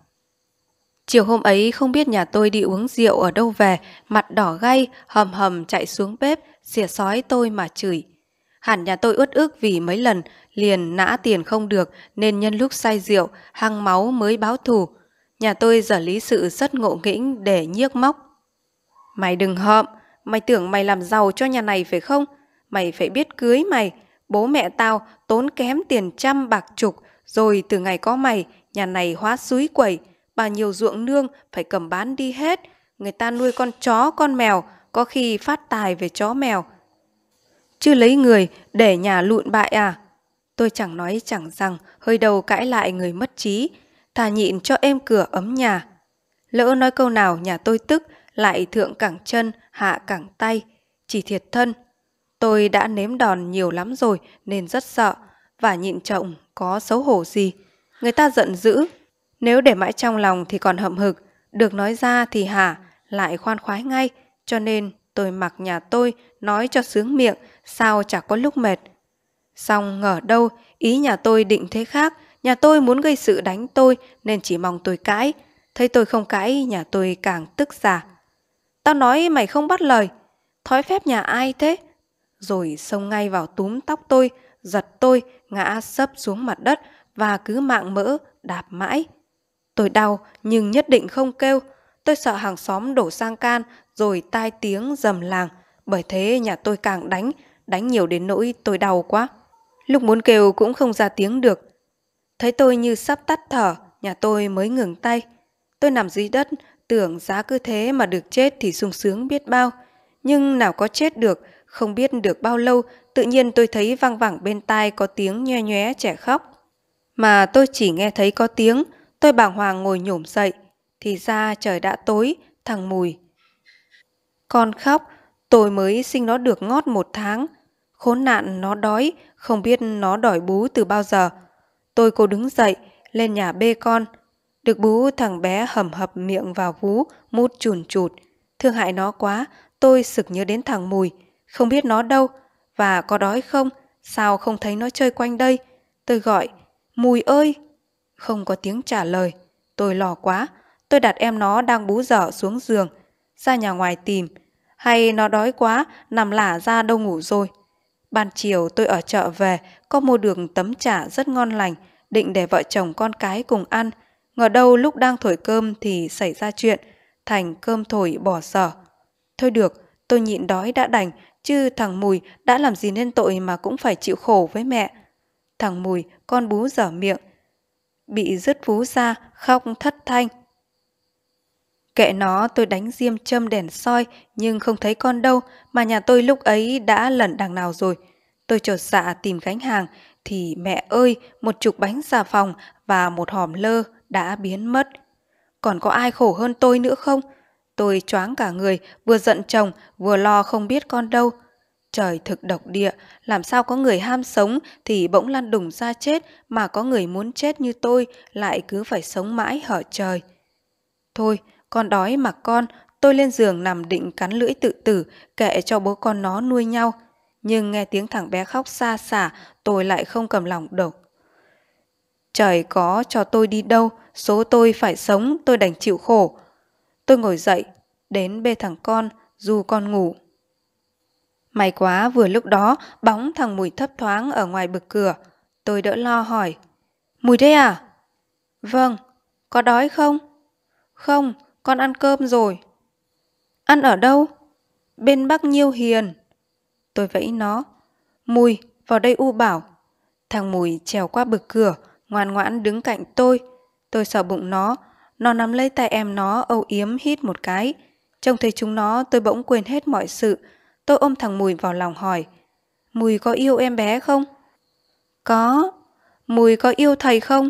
Chiều hôm ấy không biết nhà tôi đi uống rượu ở đâu về, mặt đỏ gay, hầm hầm chạy xuống bếp, xỉa sói tôi mà chửi. Hẳn nhà tôi uất ức vì mấy lần liền nã tiền không được nên nhân lúc say rượu, hăng máu mới báo thù. Nhà tôi giở lý sự rất ngộ nghĩnh để nhiếc móc. Mày đừng hợm, mày tưởng mày làm giàu cho nhà này phải không? Mày phải biết cưới mày, bố mẹ tao tốn kém tiền trăm bạc chục, rồi từ ngày có mày, nhà này hóa súi quẩy, bà nhiều ruộng nương phải cầm bán đi hết, người ta nuôi con chó con mèo, có khi phát tài về chó mèo. Chứ lấy người để nhà lụn bại à? Tôi chẳng nói chẳng rằng, hơi đầu cãi lại người mất trí, thà nhịn cho êm cửa ấm nhà. Lỡ nói câu nào nhà tôi tức, lại thượng cẳng chân, hạ cẳng tay, chỉ thiệt thân. Tôi đã nếm đòn nhiều lắm rồi nên rất sợ, và nhịn chồng có xấu hổ gì. Người ta giận dữ, nếu để mãi trong lòng thì còn hậm hực, được nói ra thì hả, lại khoan khoái ngay, cho nên tôi mặc nhà tôi nói cho sướng miệng, sao chả có lúc mệt. Xong ngờ đâu, ý nhà tôi định thế khác, nhà tôi muốn gây sự đánh tôi nên chỉ mong tôi cãi, thấy tôi không cãi nhà tôi càng tức già. Tao nói mày không bắt lời, thói phép nhà ai thế? Rồi xông ngay vào túm tóc tôi, giật tôi, ngã sấp xuống mặt đất và cứ mạng mỡ, đạp mãi. Tôi đau nhưng nhất định không kêu, tôi sợ hàng xóm đổ sang can rồi tai tiếng dầm làng, bởi thế nhà tôi càng đánh, đánh nhiều đến nỗi tôi đau quá. Lúc muốn kêu cũng không ra tiếng được. Thấy tôi như sắp tắt thở, nhà tôi mới ngừng tay. Tôi nằm dưới đất, tưởng giá cứ thế mà được chết thì sung sướng biết bao. Nhưng nào có chết được, không biết được bao lâu, tự nhiên tôi thấy văng vẳng bên tai có tiếng nhoe nhoé trẻ khóc. Mà tôi chỉ nghe thấy có tiếng, tôi bàng hoàng ngồi nhổm dậy. Thì ra trời đã tối, thằng Mùi. Con khóc, tôi mới sinh nó được ngót một tháng. Khốn nạn nó đói, không biết nó đòi bú từ bao giờ. Tôi cố đứng dậy, lên nhà bê con. Được bú, thằng bé hầm hập miệng vào vú, mút chùn chụt. Thương hại nó quá, tôi sực nhớ đến thằng Mùi. Không biết nó đâu, và có đói không, sao không thấy nó chơi quanh đây. Tôi gọi, Mùi ơi! Không có tiếng trả lời, tôi lo quá. Tôi đặt em nó đang bú dở xuống giường, ra nhà ngoài tìm. Hay nó đói quá, nằm lả ra đâu ngủ rồi. Ban chiều tôi ở chợ về, có mua được tấm chả rất ngon lành, định để vợ chồng con cái cùng ăn. Ngờ đâu lúc đang thổi cơm thì xảy ra chuyện, thành cơm thổi bỏ dở. Thôi được, tôi nhịn đói đã đành, chứ thằng Mùi đã làm gì nên tội mà cũng phải chịu khổ với mẹ. Thằng Mùi, con bú dở miệng, bị rứt vú ra, khóc thất thanh. Kệ nó, tôi đánh diêm châm đèn soi nhưng không thấy con đâu, mà nhà tôi lúc ấy đã lẩn đằng nào rồi. Tôi chột dạ tìm gánh hàng thì mẹ ơi, một chục bánh xà phòng và một hòm lơ đã biến mất. Còn có ai khổ hơn tôi nữa không? Tôi choáng cả người, vừa giận chồng, vừa lo không biết con đâu. Trời thực độc địa, làm sao có người ham sống thì bỗng lăn đùng ra chết, mà có người muốn chết như tôi lại cứ phải sống mãi hở trời. Thôi, con đói mà con, tôi lên giường nằm định cắn lưỡi tự tử, kệ cho bố con nó nuôi nhau. Nhưng nghe tiếng thằng bé khóc xa xả, tôi lại không cầm lòng được. Trời có cho tôi đi đâu, số tôi phải sống, tôi đành chịu khổ. Tôi ngồi dậy, đến bê thằng con, dù con ngủ. May quá vừa lúc đó, bóng thằng Mùi thấp thoáng ở ngoài bực cửa. Tôi đỡ lo hỏi, Mùi đây à? Vâng, có đói không? Không, con ăn cơm rồi. Ăn ở đâu? Bên Bắc Nhiêu Hiền. Tôi vẫy nó, Mùi, vào đây u bảo. Thằng Mùi trèo qua bực cửa, ngoan ngoãn đứng cạnh tôi. Tôi sờ bụng nó, nó nắm lấy tay em nó âu yếm hít một cái. Trông thấy chúng nó tôi bỗng quên hết mọi sự. Tôi ôm thằng Mùi vào lòng hỏi, Mùi có yêu em bé không? Có. Mùi có yêu thầy không?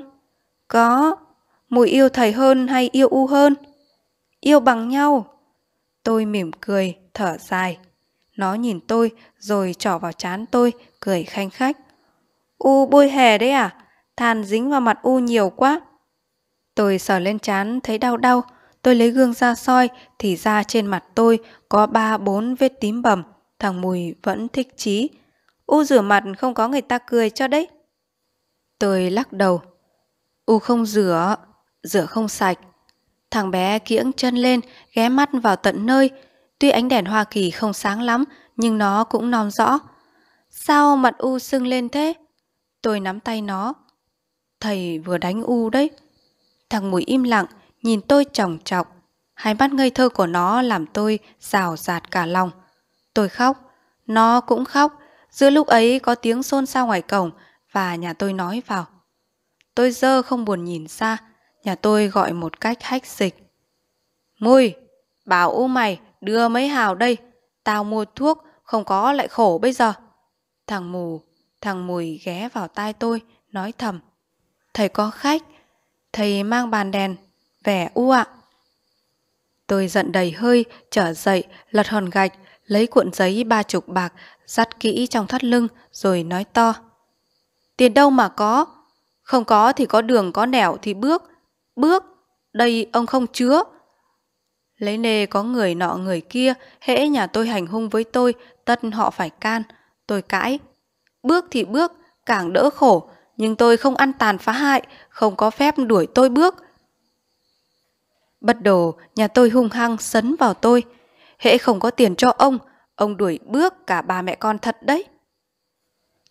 Có. Mùi yêu thầy hơn hay yêu U hơn? Yêu bằng nhau. Tôi mỉm cười, thở dài. Nó nhìn tôi rồi trỏ vào trán tôi, cười khanh khách. U bôi hè đấy à? Than dính vào mặt U nhiều quá. Tôi sờ lên trán thấy đau đau. Tôi lấy gương ra soi thì ra trên mặt tôi có ba bốn vết tím bầm. Thằng Mùi vẫn thích chí, U rửa mặt không có người ta cười cho đấy. Tôi lắc đầu, U không rửa, rửa không sạch. Thằng bé kiễng chân lên, ghé mắt vào tận nơi. Tuy ánh đèn Hoa Kỳ không sáng lắm, nhưng nó cũng nom rõ. Sao mặt U sưng lên thế? Tôi nắm tay nó. Thầy vừa đánh U đấy. Thằng Mùi im lặng, nhìn tôi chòng chọc. Hai mắt ngây thơ của nó làm tôi rào rạt cả lòng. Tôi khóc, nó cũng khóc. Giữa lúc ấy có tiếng xôn xao ngoài cổng và nhà tôi nói vào. Tôi dơ không buồn nhìn ra, nhà tôi gọi một cách hách dịch. Mùi, bảo U mày đưa mấy hào đây, tao mua thuốc, không có lại khổ bây giờ. Thằng Mù, thằng Mùi ghé vào tai tôi, nói thầm. Thầy có khách, thầy mang bàn đèn, vẻ U ạ. Tôi giận đầy hơi, trở dậy, lật hòn gạch, lấy cuộn giấy ba chục bạc, dắt kỹ trong thắt lưng, rồi nói to. Tiền đâu mà có, không có thì có đường, có nẻo thì bước, bước, đây ông không chứa. Lấy nề có người nọ người kia, hễ nhà tôi hành hung với tôi, tất họ phải can. Tôi cãi, bước thì bước, càng đỡ khổ, nhưng tôi không ăn tàn phá hại, không có phép đuổi tôi bước. Bất đồ, nhà tôi hung hăng sấn vào tôi. Hễ không có tiền cho ông, ông đuổi bước cả bà mẹ con thật đấy.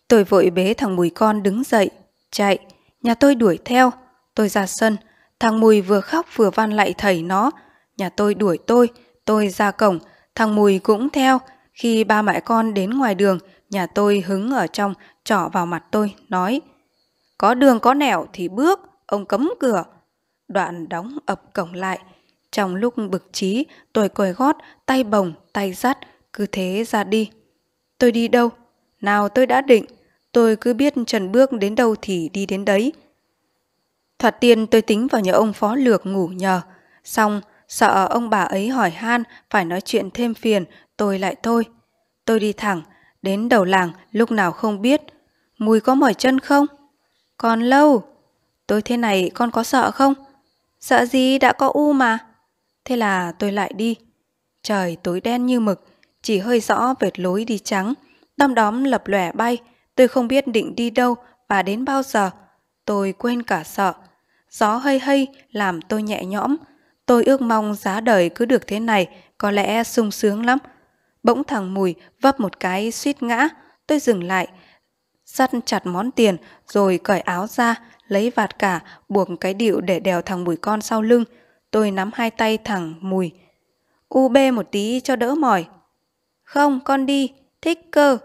Tôi vội bế thằng Mùi con đứng dậy, chạy, nhà tôi đuổi theo. Tôi ra sân, thằng Mùi vừa khóc vừa van lạy thầy nó. Nhà tôi đuổi tôi, tôi ra cổng, thằng Mùi cũng theo. Khi ba mẹ con đến ngoài đường, nhà tôi hứng ở trong, trỏ vào mặt tôi, nói. Có đường có nẻo thì bước, ông cấm cửa. Đoạn đóng ập cổng lại. Trong lúc bực trí, tôi còi gót, tay bồng, tay dắt, cứ thế ra đi. Tôi đi đâu? Nào tôi đã định, tôi cứ biết trần bước đến đâu thì đi đến đấy. Thoạt tiên tôi tính vào nhà ông Phó Lược ngủ nhờ, xong sợ ông bà ấy hỏi han, phải nói chuyện thêm phiền, tôi lại thôi. Tôi đi thẳng, đến đầu làng lúc nào không biết. Mùi có mỏi chân không? Còn lâu. Tôi thế này con có sợ không? Sợ gì, đã có U mà. Thế là tôi lại đi. Trời tối đen như mực, chỉ hơi rõ vệt lối đi trắng. Đom đóm lập lòe bay, tôi không biết định đi đâu và đến bao giờ. Tôi quên cả sợ. Gió hây hây làm tôi nhẹ nhõm. Tôi ước mong giá đời cứ được thế này, có lẽ sung sướng lắm. Bỗng thằng Mùi vấp một cái suýt ngã, tôi dừng lại, dắt chặt món tiền rồi cởi áo ra, lấy vạt cả, buộc cái điệu để đèo thằng Mùi con sau lưng. Tôi nắm hai tay thằng Mùi. U bê một tí cho đỡ mỏi. Không, con đi, thích cơ.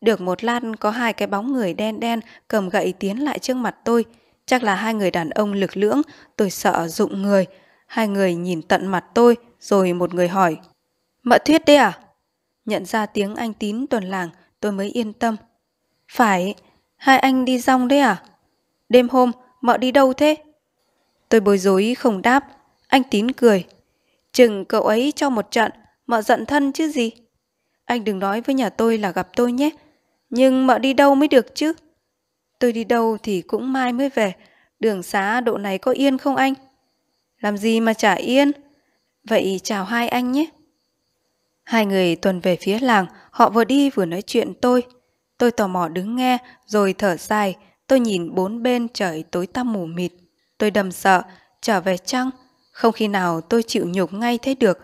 Được một lát có hai cái bóng người đen đen cầm gậy tiến lại trước mặt tôi. Chắc là hai người đàn ông lực lưỡng, tôi sợ rụng người. Hai người nhìn tận mặt tôi, rồi một người hỏi: "Mợ Thuyết đấy à?" Nhận ra tiếng anh Tín Tuần làng, tôi mới yên tâm. "Phải, hai anh đi rong đấy à? Đêm hôm, mợ đi đâu thế?" Tôi bối rối không đáp. Anh Tín cười: "Chừng cậu ấy cho một trận, mợ giận thân chứ gì. Anh đừng nói với nhà tôi là gặp tôi nhé. Nhưng mợ đi đâu mới được chứ?" "Tôi đi đâu thì cũng mai mới về. Đường xá độ này có yên không anh?" "Làm gì mà chả yên. Vậy chào hai anh nhé." Hai người tuần về phía làng. Họ vừa đi vừa nói chuyện tôi. Tôi tò mò đứng nghe, rồi thở dài. Tôi nhìn bốn bên trời tối tăm mù mịt. Tôi đầm sợ, trở về chăng? Không khi nào tôi chịu nhục ngay thế được.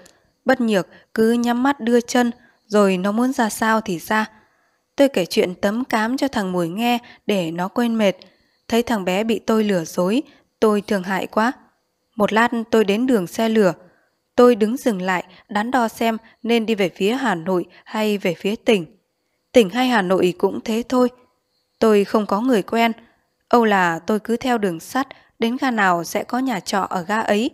Bất nhược cứ nhắm mắt đưa chân, rồi nó muốn ra sao thì ra. Tôi kể chuyện tấm cám cho thằng Mùi nghe để nó quên mệt. Thấy thằng bé bị tôi lừa dối, tôi thương hại quá. Một lát tôi đến đường xe lửa. Tôi đứng dừng lại, đắn đo xem nên đi về phía Hà Nội hay về phía tỉnh. Tỉnh hay Hà Nội cũng thế thôi. Tôi không có người quen. Âu là tôi cứ theo đường sắt, đến ga nào sẽ có nhà trọ ở ga ấy.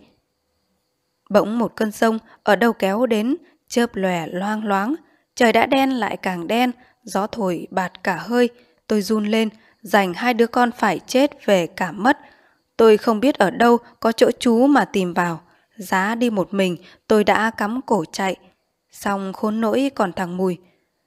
Bỗng một cơn sông ở đâu kéo đến, chớp lòe loang loáng. Trời đã đen lại càng đen, gió thổi bạt cả hơi. Tôi run lên, dành hai đứa con phải chết về cả mất. Tôi không biết ở đâu có chỗ trú mà tìm vào. Giá đi một mình, tôi đã cắm cổ chạy. Xong khốn nỗi còn thằng Mùi.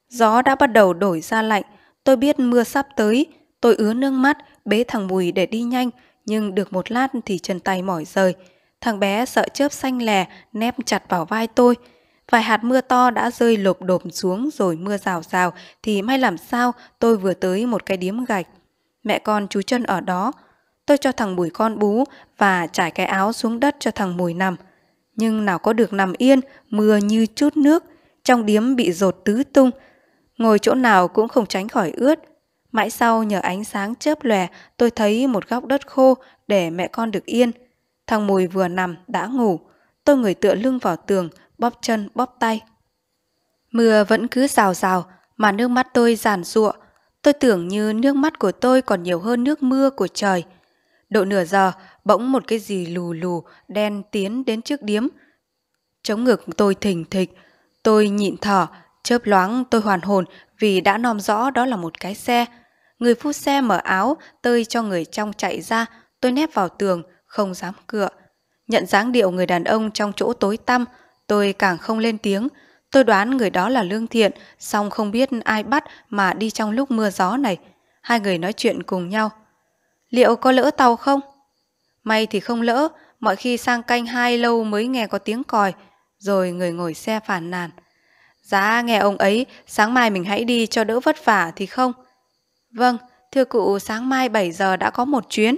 Gió đã bắt đầu đổi ra lạnh. Tôi biết mưa sắp tới. Tôi ứa nước mắt, bế thằng Mùi để đi nhanh. Nhưng được một lát thì chân tay mỏi rời. Thằng bé sợ chớp xanh lè, nép chặt vào vai tôi. Vài hạt mưa to đã rơi lộp độp xuống, rồi mưa rào rào. Thì may làm sao tôi vừa tới một cái điếm gạch. Mẹ con chú Trân ở đó. Tôi cho thằng Mùi con bú và trải cái áo xuống đất cho thằng Mùi nằm. Nhưng nào có được nằm yên, mưa như chút nước. Trong điếm bị dột tứ tung. Ngồi chỗ nào cũng không tránh khỏi ướt. Mãi sau nhờ ánh sáng chớp lòe, tôi thấy một góc đất khô để mẹ con được yên. Thằng Mùi vừa nằm đã ngủ. Tôi ngồi tựa lưng vào tường, bóp chân bóp tay. Mưa vẫn cứ rào rào mà nước mắt tôi giàn giụa. Tôi tưởng như nước mắt của tôi còn nhiều hơn nước mưa của trời. Độ nửa giờ, bỗng một cái gì lù lù đen tiến đến trước điếm. Trống ngực tôi thình thịch. Tôi nhịn thở, chớp loáng tôi hoàn hồn vì đã nom rõ đó là một cái xe. Người phu xe mở áo tơi cho người trong chạy ra. Tôi nép vào tường, không dám cựa. Nhận dáng điệu người đàn ông trong chỗ tối tăm, tôi càng không lên tiếng. Tôi đoán người đó là Lương Thiện, song không biết ai bắt mà đi trong lúc mưa gió này. Hai người nói chuyện cùng nhau. "Liệu có lỡ tàu không?" "May thì không lỡ, mọi khi sang canh hai lâu mới nghe có tiếng còi." Rồi người ngồi xe phàn nàn: "Giá nghe ông ấy, sáng mai mình hãy đi cho đỡ vất vả thì không." "Vâng, thưa cụ, sáng mai bảy giờ đã có một chuyến."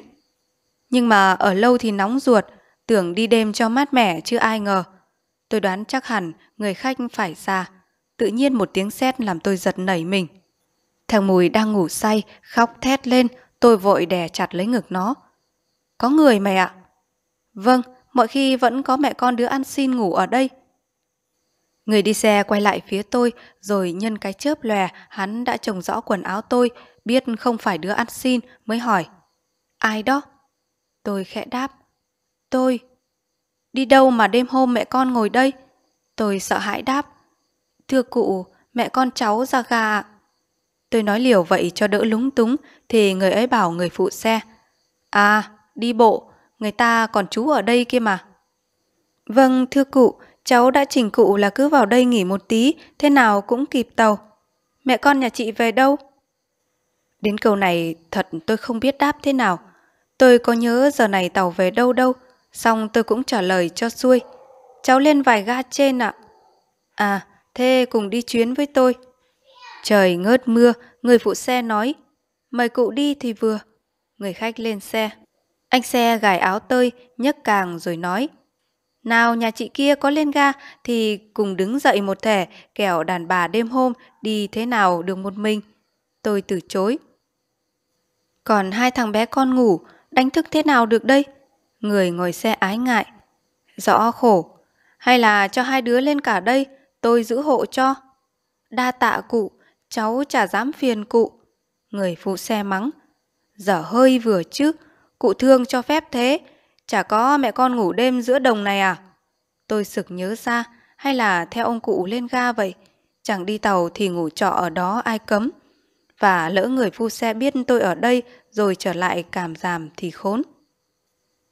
"Nhưng mà ở lâu thì nóng ruột, tưởng đi đêm cho mát mẻ chứ ai ngờ." Tôi đoán chắc hẳn người khách phải xa. Tự nhiên một tiếng sét làm tôi giật nảy mình. Thằng Mùi đang ngủ say, khóc thét lên. Tôi vội đè chặt lấy ngực nó. "Có người mày ạ?" "Vâng, mọi khi vẫn có mẹ con đứa ăn xin ngủ ở đây." Người đi xe quay lại phía tôi, rồi nhân cái chớp lòe, hắn đã trông rõ quần áo tôi, biết không phải đứa ăn xin, mới hỏi: "Ai đó?" Tôi khẽ đáp: "Tôi." "Đi đâu mà đêm hôm mẹ con ngồi đây?" Tôi sợ hãi đáp: "Thưa cụ, mẹ con cháu ra gà ạ." Tôi nói liều vậy cho đỡ lúng túng, thì người ấy bảo người phụ xe: "À, đi bộ, người ta còn trú ở đây kia mà." "Vâng, thưa cụ, cháu đã trình cụ là cứ vào đây nghỉ một tí, thế nào cũng kịp tàu." "Mẹ con nhà chị về đâu?" Đến câu này thật tôi không biết đáp thế nào. Tôi có nhớ giờ này tàu về đâu đâu, xong tôi cũng trả lời cho xuôi: "Cháu lên vài ga trên ạ." "À, thế cùng đi chuyến với tôi." Trời ngớt mưa, người phụ xe nói: "Mời cụ đi thì vừa." Người khách lên xe. Anh xe gài áo tơi, nhấc càng rồi nói: "Nào, nhà chị kia có lên ga thì cùng đứng dậy một thể, kẻo đàn bà đêm hôm đi thế nào được một mình." Tôi từ chối. "Còn hai thằng bé con ngủ, đánh thức thế nào được đây?" Người ngồi xe ái ngại. "Rõ khổ. Hay là cho hai đứa lên cả đây, tôi giữ hộ cho." "Đa tạ cụ, cháu chả dám phiền cụ." Người phụ xe mắng: "Dở hơi vừa chứ, cụ thương cho phép thế. chả có mẹ con ngủ đêm giữa đồng này à? Tôi sực nhớ ra, hay là theo ông cụ lên ga vậy? Chẳng đi tàu thì ngủ trọ ở đó ai cấm. Và lỡ người phu xe biết tôi ở đây rồi trở lại cảm giảm thì khốn.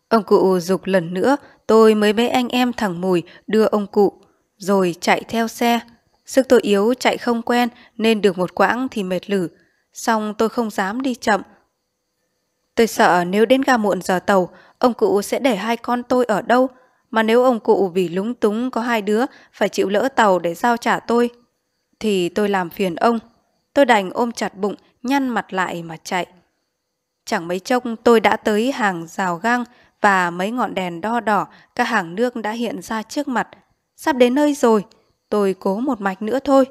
Ông cụ giục lần nữa, tôi mới mấy anh em thằng Mùi đưa ông cụ, rồi chạy theo xe. Sức tôi yếu chạy không quen nên được một quãng thì mệt lử, xong tôi không dám đi chậm. Tôi sợ nếu đến ga muộn giờ tàu, ông cụ sẽ để hai con tôi ở đâu, mà nếu ông cụ vì lúng túng có hai đứa phải chịu lỡ tàu để giao trả tôi, thì tôi làm phiền ông. Tôi đành ôm chặt bụng, nhăn mặt lại mà chạy. Chẳng mấy chốc tôi đã tới hàng rào gang và mấy ngọn đèn đo đỏ, các hàng nước đã hiện ra trước mặt. Sắp đến nơi rồi, tôi cố một mạch nữa thôi.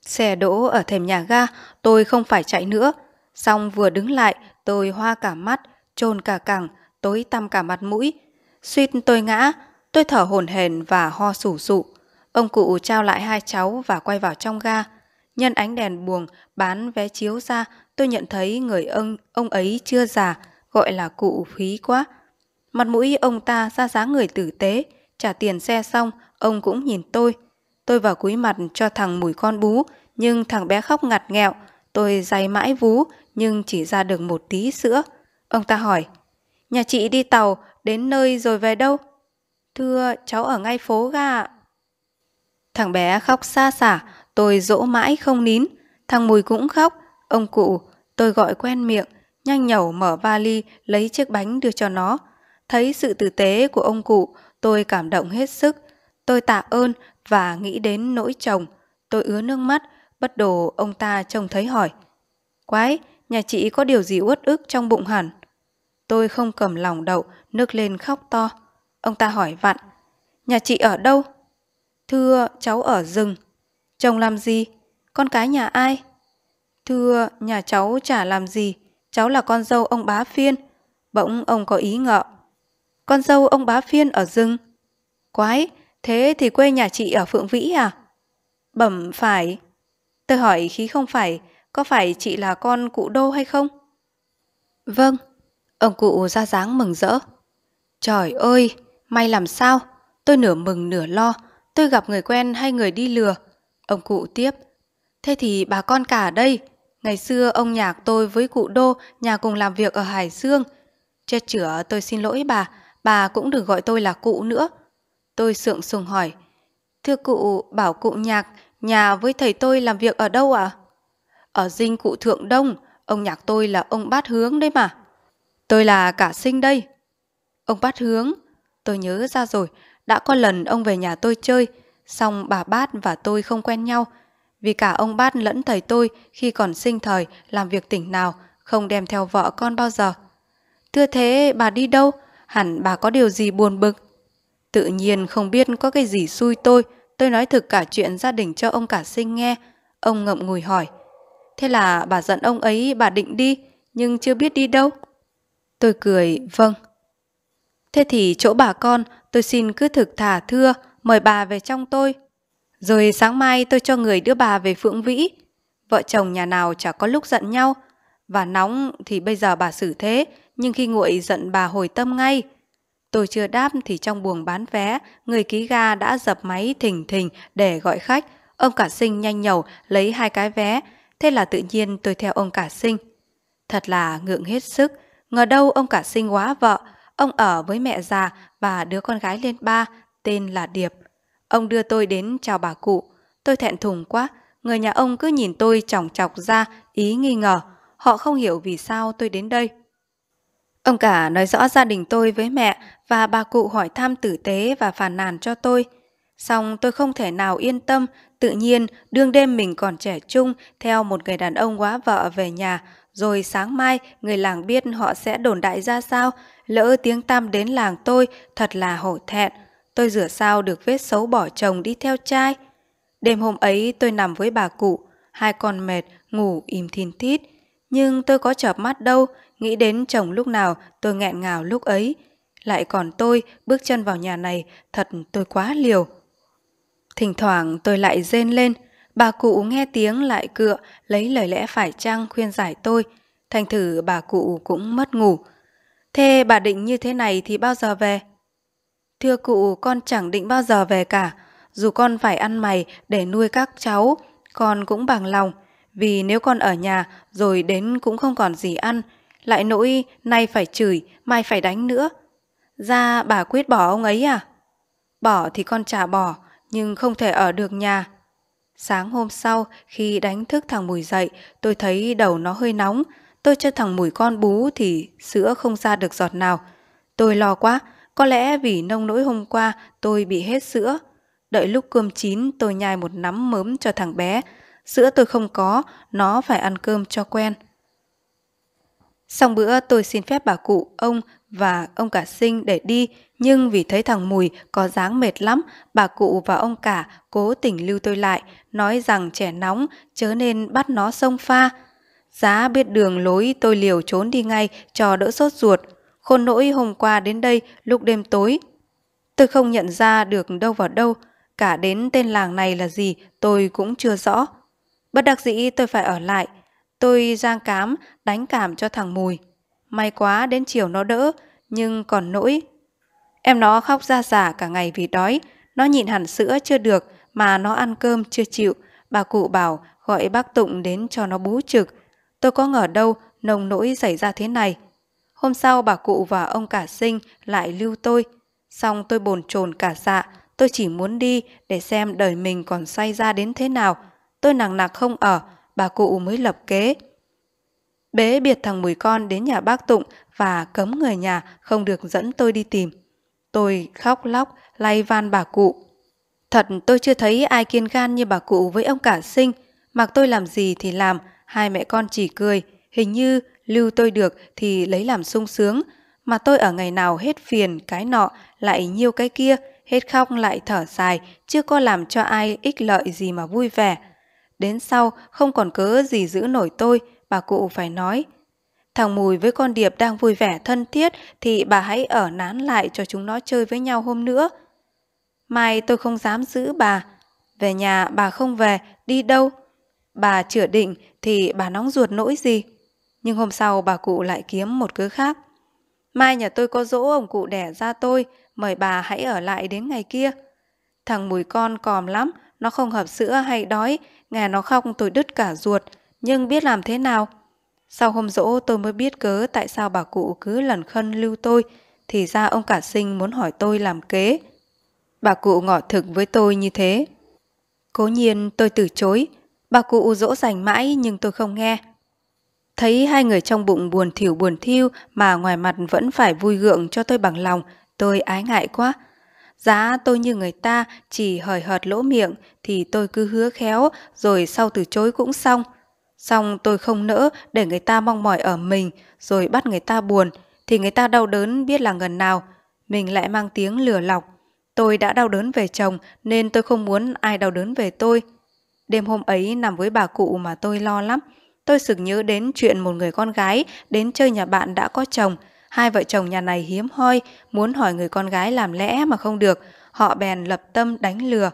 Xe đỗ ở thềm nhà ga, tôi không phải chạy nữa. Xong vừa đứng lại, tôi hoa cả mắt, trôn cả cẳng, tối tăm cả mặt mũi. Suýt tôi ngã, tôi thở hổn hển và ho sủ sụ. Ông cụ trao lại hai cháu và quay vào trong ga. Nhân ánh đèn buồng bán vé chiếu ra, tôi nhận thấy người ông, ông ấy chưa già, gọi là cụ phí quá. Mặt mũi ông ta ra dáng người tử tế, trả tiền xe xong, ông cũng nhìn tôi. Tôi vào cúi mặt cho thằng Mùi con bú, nhưng thằng bé khóc ngặt nghẹo. Tôi day mãi vú, nhưng chỉ ra được một tí sữa. Ông ta hỏi, nhà chị đi tàu, đến nơi rồi về đâu? Thưa, cháu ở ngay phố ga ạ. Thằng bé khóc xa xả, tôi dỗ mãi không nín. Thằng Mùi cũng khóc. Ông cụ, tôi gọi quen miệng, nhanh nhẩu mở vali, lấy chiếc bánh đưa cho nó. Thấy sự tử tế của ông cụ, tôi cảm động hết sức. Tôi tạ ơn và nghĩ đến nỗi chồng. Tôi ứa nước mắt, bất đồ ông ta trông thấy hỏi, quái, nhà chị có điều gì uất ức trong bụng hẳn? Tôi không cầm lòng đậu, nức lên khóc to. Ông ta hỏi vặn, nhà chị ở đâu? Thưa, cháu ở Rừng. Chồng làm gì? Con cái nhà ai? Thưa, nhà cháu chả làm gì, cháu là con dâu ông Bá Phiên. Bỗng ông có ý ngợ, con dâu ông Bá Phiên ở Rừng? Quái, thế thì quê nhà chị ở Phượng Vĩ à? Bẩm phải. Tôi hỏi khí không phải, có phải chị là con cụ Đô hay không? Vâng. Ông cụ ra dáng mừng rỡ. Trời ơi, may làm sao? Tôi nửa mừng nửa lo, tôi gặp người quen hay người đi lừa. Ông cụ tiếp, thế thì bà con cả đây. Ngày xưa ông Nhạc tôi với cụ Đô nhà cùng làm việc ở Hải Dương. Chết chửa, tôi xin lỗi bà, bà cũng đừng gọi tôi là cụ nữa. Tôi sượng sùng hỏi, thưa cụ, bảo cụ Nhạc, nhà với thầy tôi làm việc ở đâu ạ? À? Ở dinh cụ Thượng Đông, ông Nhạc tôi là ông Bát Hướng đấy mà. Tôi là cả sinh đây. Ông Bát Hướng, tôi nhớ ra rồi, đã có lần ông về nhà tôi chơi, xong bà Bát và tôi không quen nhau. Vì cả ông Bát lẫn thầy tôi khi còn sinh thời làm việc tỉnh nào, không đem theo vợ con bao giờ. Thưa thế bà đi đâu? Hẳn bà có điều gì buồn bực. Tự nhiên không biết có cái gì xui tôi, tôi nói thực cả chuyện gia đình cho ông cả sinh nghe. Ông ngậm ngùi hỏi, thế là bà giận ông ấy, bà định đi, nhưng chưa biết đi đâu. Tôi cười, vâng. Thế thì chỗ bà con, tôi xin cứ thực thả thưa, mời bà về trong tôi. Rồi sáng mai tôi cho người đưa bà về Phượng Vĩ. Vợ chồng nhà nào chả có lúc giận nhau. Và nóng thì bây giờ bà xử thế, nhưng khi nguội giận bà hồi tâm ngay. Tôi chưa đáp thì trong buồng bán vé, người ký ga đã dập máy thình thình để gọi khách. Ông cả sinh nhanh nhẩu lấy hai cái vé, thế là tự nhiên tôi theo ông cả sinh. Thật là ngượng hết sức, ngờ đâu ông cả sinh quá vợ. Ông ở với mẹ già và đứa con gái lên ba, tên là Điệp. Ông đưa tôi đến chào bà cụ. Tôi thẹn thùng quá, người nhà ông cứ nhìn tôi chòng chọc ra, ý nghi ngờ. Họ không hiểu vì sao tôi đến đây. Ông cả nói rõ gia đình tôi với mẹ và bà cụ hỏi thăm tử tế và phàn nàn cho tôi. Xong tôi không thể nào yên tâm, tự nhiên đương đêm mình còn trẻ trung theo một người đàn ông quá vợ về nhà. Rồi sáng mai người làng biết họ sẽ đồn đại ra sao, lỡ tiếng tăm đến làng tôi, thật là hổ thẹn. Tôi rửa sao được vết xấu bỏ chồng đi theo trai. Đêm hôm ấy tôi nằm với bà cụ, hai con mệt, ngủ im thin thít. Nhưng tôi có chợp mắt đâu, nghĩ đến chồng lúc nào tôi nghẹn ngào lúc ấy. Lại còn tôi bước chân vào nhà này, thật tôi quá liều. Thỉnh thoảng tôi lại rên lên, bà cụ nghe tiếng lại cựa, lấy lời lẽ phải chăng khuyên giải tôi. Thành thử bà cụ cũng mất ngủ. Thế bà định như thế này thì bao giờ về? Thưa cụ, con chẳng định bao giờ về cả. Dù con phải ăn mày để nuôi các cháu, con cũng bằng lòng. Vì nếu con ở nhà rồi đến cũng không còn gì ăn, lại nỗi nay phải chửi, mai phải đánh nữa. Ra bà quyết bỏ ông ấy à? Bỏ thì con chả bỏ, nhưng không thể ở được nhà. Sáng hôm sau khi đánh thức thằng Mùi dậy, tôi thấy đầu nó hơi nóng. Tôi cho thằng Mùi con bú thì sữa không ra được giọt nào. Tôi lo quá, có lẽ vì nông nỗi hôm qua tôi bị hết sữa. Đợi lúc cơm chín tôi nhai một nắm mớm cho thằng bé. Sữa tôi không có, nó phải ăn cơm cho quen. Xong bữa tôi xin phép bà cụ, ông và ông cả Sinh để đi. Nhưng vì thấy thằng Mùi có dáng mệt lắm, bà cụ và ông cả cố tình lưu tôi lại, nói rằng trẻ nóng chớ nên bắt nó xông pha. Giá biết đường lối tôi liều trốn đi ngay cho đỡ sốt ruột. Khôn nỗi hôm qua đến đây lúc đêm tối, tôi không nhận ra được đâu vào đâu. Cả đến tên làng này là gì tôi cũng chưa rõ. Bất đắc dĩ tôi phải ở lại. Tôi giang cám, đánh cảm cho thằng Mùi. May quá đến chiều nó đỡ, nhưng còn nỗi. Em nó khóc ra rả cả ngày vì đói. Nó nhịn hẳn sữa chưa được mà nó ăn cơm chưa chịu. Bà cụ bảo gọi bác Tụng đến cho nó bú trực. Tôi có ngờ đâu nông nỗi xảy ra thế này. Hôm sau bà cụ và ông cả Sinh lại lưu tôi. Xong tôi bồn chồn cả dạ. Tôi chỉ muốn đi để xem đời mình còn say ra đến thế nào. Tôi nằng nặc không ở, bà cụ mới lập kế. Bế biệt thằng Mùi con đến nhà bác Tụng và cấm người nhà không được dẫn tôi đi tìm. Tôi khóc lóc, lay van bà cụ. Thật tôi chưa thấy ai kiên gan như bà cụ với ông cả Sinh. Mặc tôi làm gì thì làm, hai mẹ con chỉ cười. Hình như lưu tôi được thì lấy làm sung sướng. Mà tôi ở ngày nào hết phiền cái nọ, lại nhiêu cái kia, hết khóc lại thở dài, chưa có làm cho ai ích lợi gì mà vui vẻ. Đến sau, không còn cớ gì giữ nổi tôi, bà cụ phải nói. Thằng Mùi với con Điệp đang vui vẻ thân thiết thì bà hãy ở nán lại cho chúng nó chơi với nhau hôm nữa. Mai tôi không dám giữ bà. Về nhà bà không về, đi đâu? Bà chữa định thì bà nóng ruột nỗi gì. Nhưng hôm sau bà cụ lại kiếm một cớ khác. Mai nhà tôi có dỗ ông cụ đẻ ra tôi, mời bà hãy ở lại đến ngày kia. Thằng Mùi con còm lắm, nó không hợp sữa hay đói, nghe nó khóc tôi đứt cả ruột, nhưng biết làm thế nào. Sau hôm dỗ tôi mới biết cớ tại sao bà cụ cứ lần khân lưu tôi, thì ra ông cả Sinh muốn hỏi tôi làm kế. Bà cụ ngỏ thực với tôi như thế. Cố nhiên tôi từ chối, bà cụ dỗ dành mãi nhưng tôi không nghe. Thấy hai người trong bụng buồn thỉu buồn thiu mà ngoài mặt vẫn phải vui gượng cho tôi bằng lòng, tôi ái ngại quá. Giá tôi như người ta chỉ hời hợt lỗ miệng thì tôi cứ hứa khéo rồi sau từ chối cũng xong. Xong tôi không nỡ để người ta mong mỏi ở mình rồi bắt người ta buồn thì người ta đau đớn biết là ngần nào. Mình lại mang tiếng lừa lọc. Tôi đã đau đớn về chồng nên tôi không muốn ai đau đớn về tôi. Đêm hôm ấy nằm với bà cụ mà tôi lo lắm. Tôi sực nhớ đến chuyện một người con gái đến chơi nhà bạn đã có chồng. Hai vợ chồng nhà này hiếm hoi, muốn hỏi người con gái làm lẽ mà không được. Họ bèn lập tâm đánh lừa.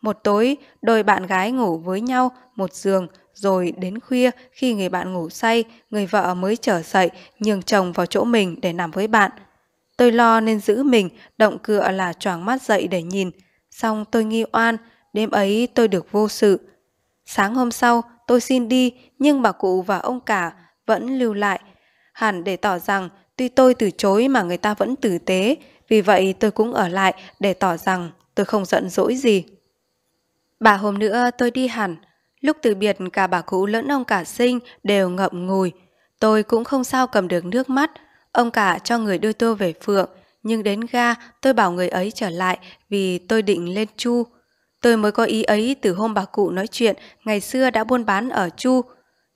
Một tối, đôi bạn gái ngủ với nhau một giường, rồi đến khuya khi người bạn ngủ say, người vợ mới trở dậy, nhường chồng vào chỗ mình để nằm với bạn. Tôi lo nên giữ mình, động cựa là choàng mắt dậy để nhìn. Xong tôi nghi oan, đêm ấy tôi được vô sự. Sáng hôm sau, tôi xin đi, nhưng bà cụ và ông cả vẫn lưu lại. Hẳn để tỏ rằng tuy tôi từ chối mà người ta vẫn tử tế, vì vậy tôi cũng ở lại để tỏ rằng tôi không giận dỗi gì. Bà hôm nữa tôi đi hẳn, lúc từ biệt cả bà cụ lẫn ông cả Sinh đều ngậm ngùi. Tôi cũng không sao cầm được nước mắt, ông cả cho người đưa tôi về Phượng, nhưng đến ga tôi bảo người ấy trở lại vì tôi định lên Chu. Tôi mới có ý ấy từ hôm bà cụ nói chuyện ngày xưa đã buôn bán ở Chu.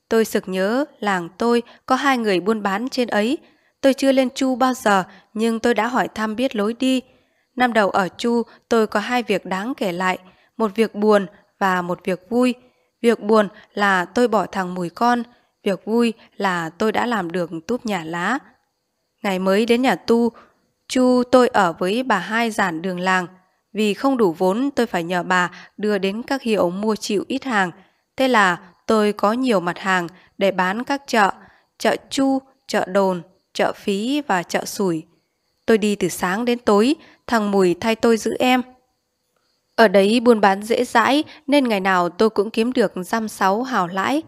Tôi sực nhớ làng tôi có hai người buôn bán trên ấy. Tôi chưa lên Chu bao giờ nhưng tôi đã hỏi thăm biết lối đi. Năm đầu ở Chu tôi có hai việc đáng kể lại, một việc buồn và một việc vui. Việc buồn là tôi bỏ thằng Mùi con, việc vui là tôi đã làm được túp nhà lá. Ngày mới đến nhà tu, Chu tôi ở với bà hai giản đường làng. Vì không đủ vốn tôi phải nhờ bà đưa đến các hiệu mua chịu ít hàng. Thế là tôi có nhiều mặt hàng để bán các chợ, chợ Chu, chợ Đồn, chợ Phí và chợ Sủi. Tôi đi từ sáng đến tối, thằng Mùi thay tôi giữ em. Ở đấy buôn bán dễ dãi nên ngày nào tôi cũng kiếm được dăm sáu hào lãi.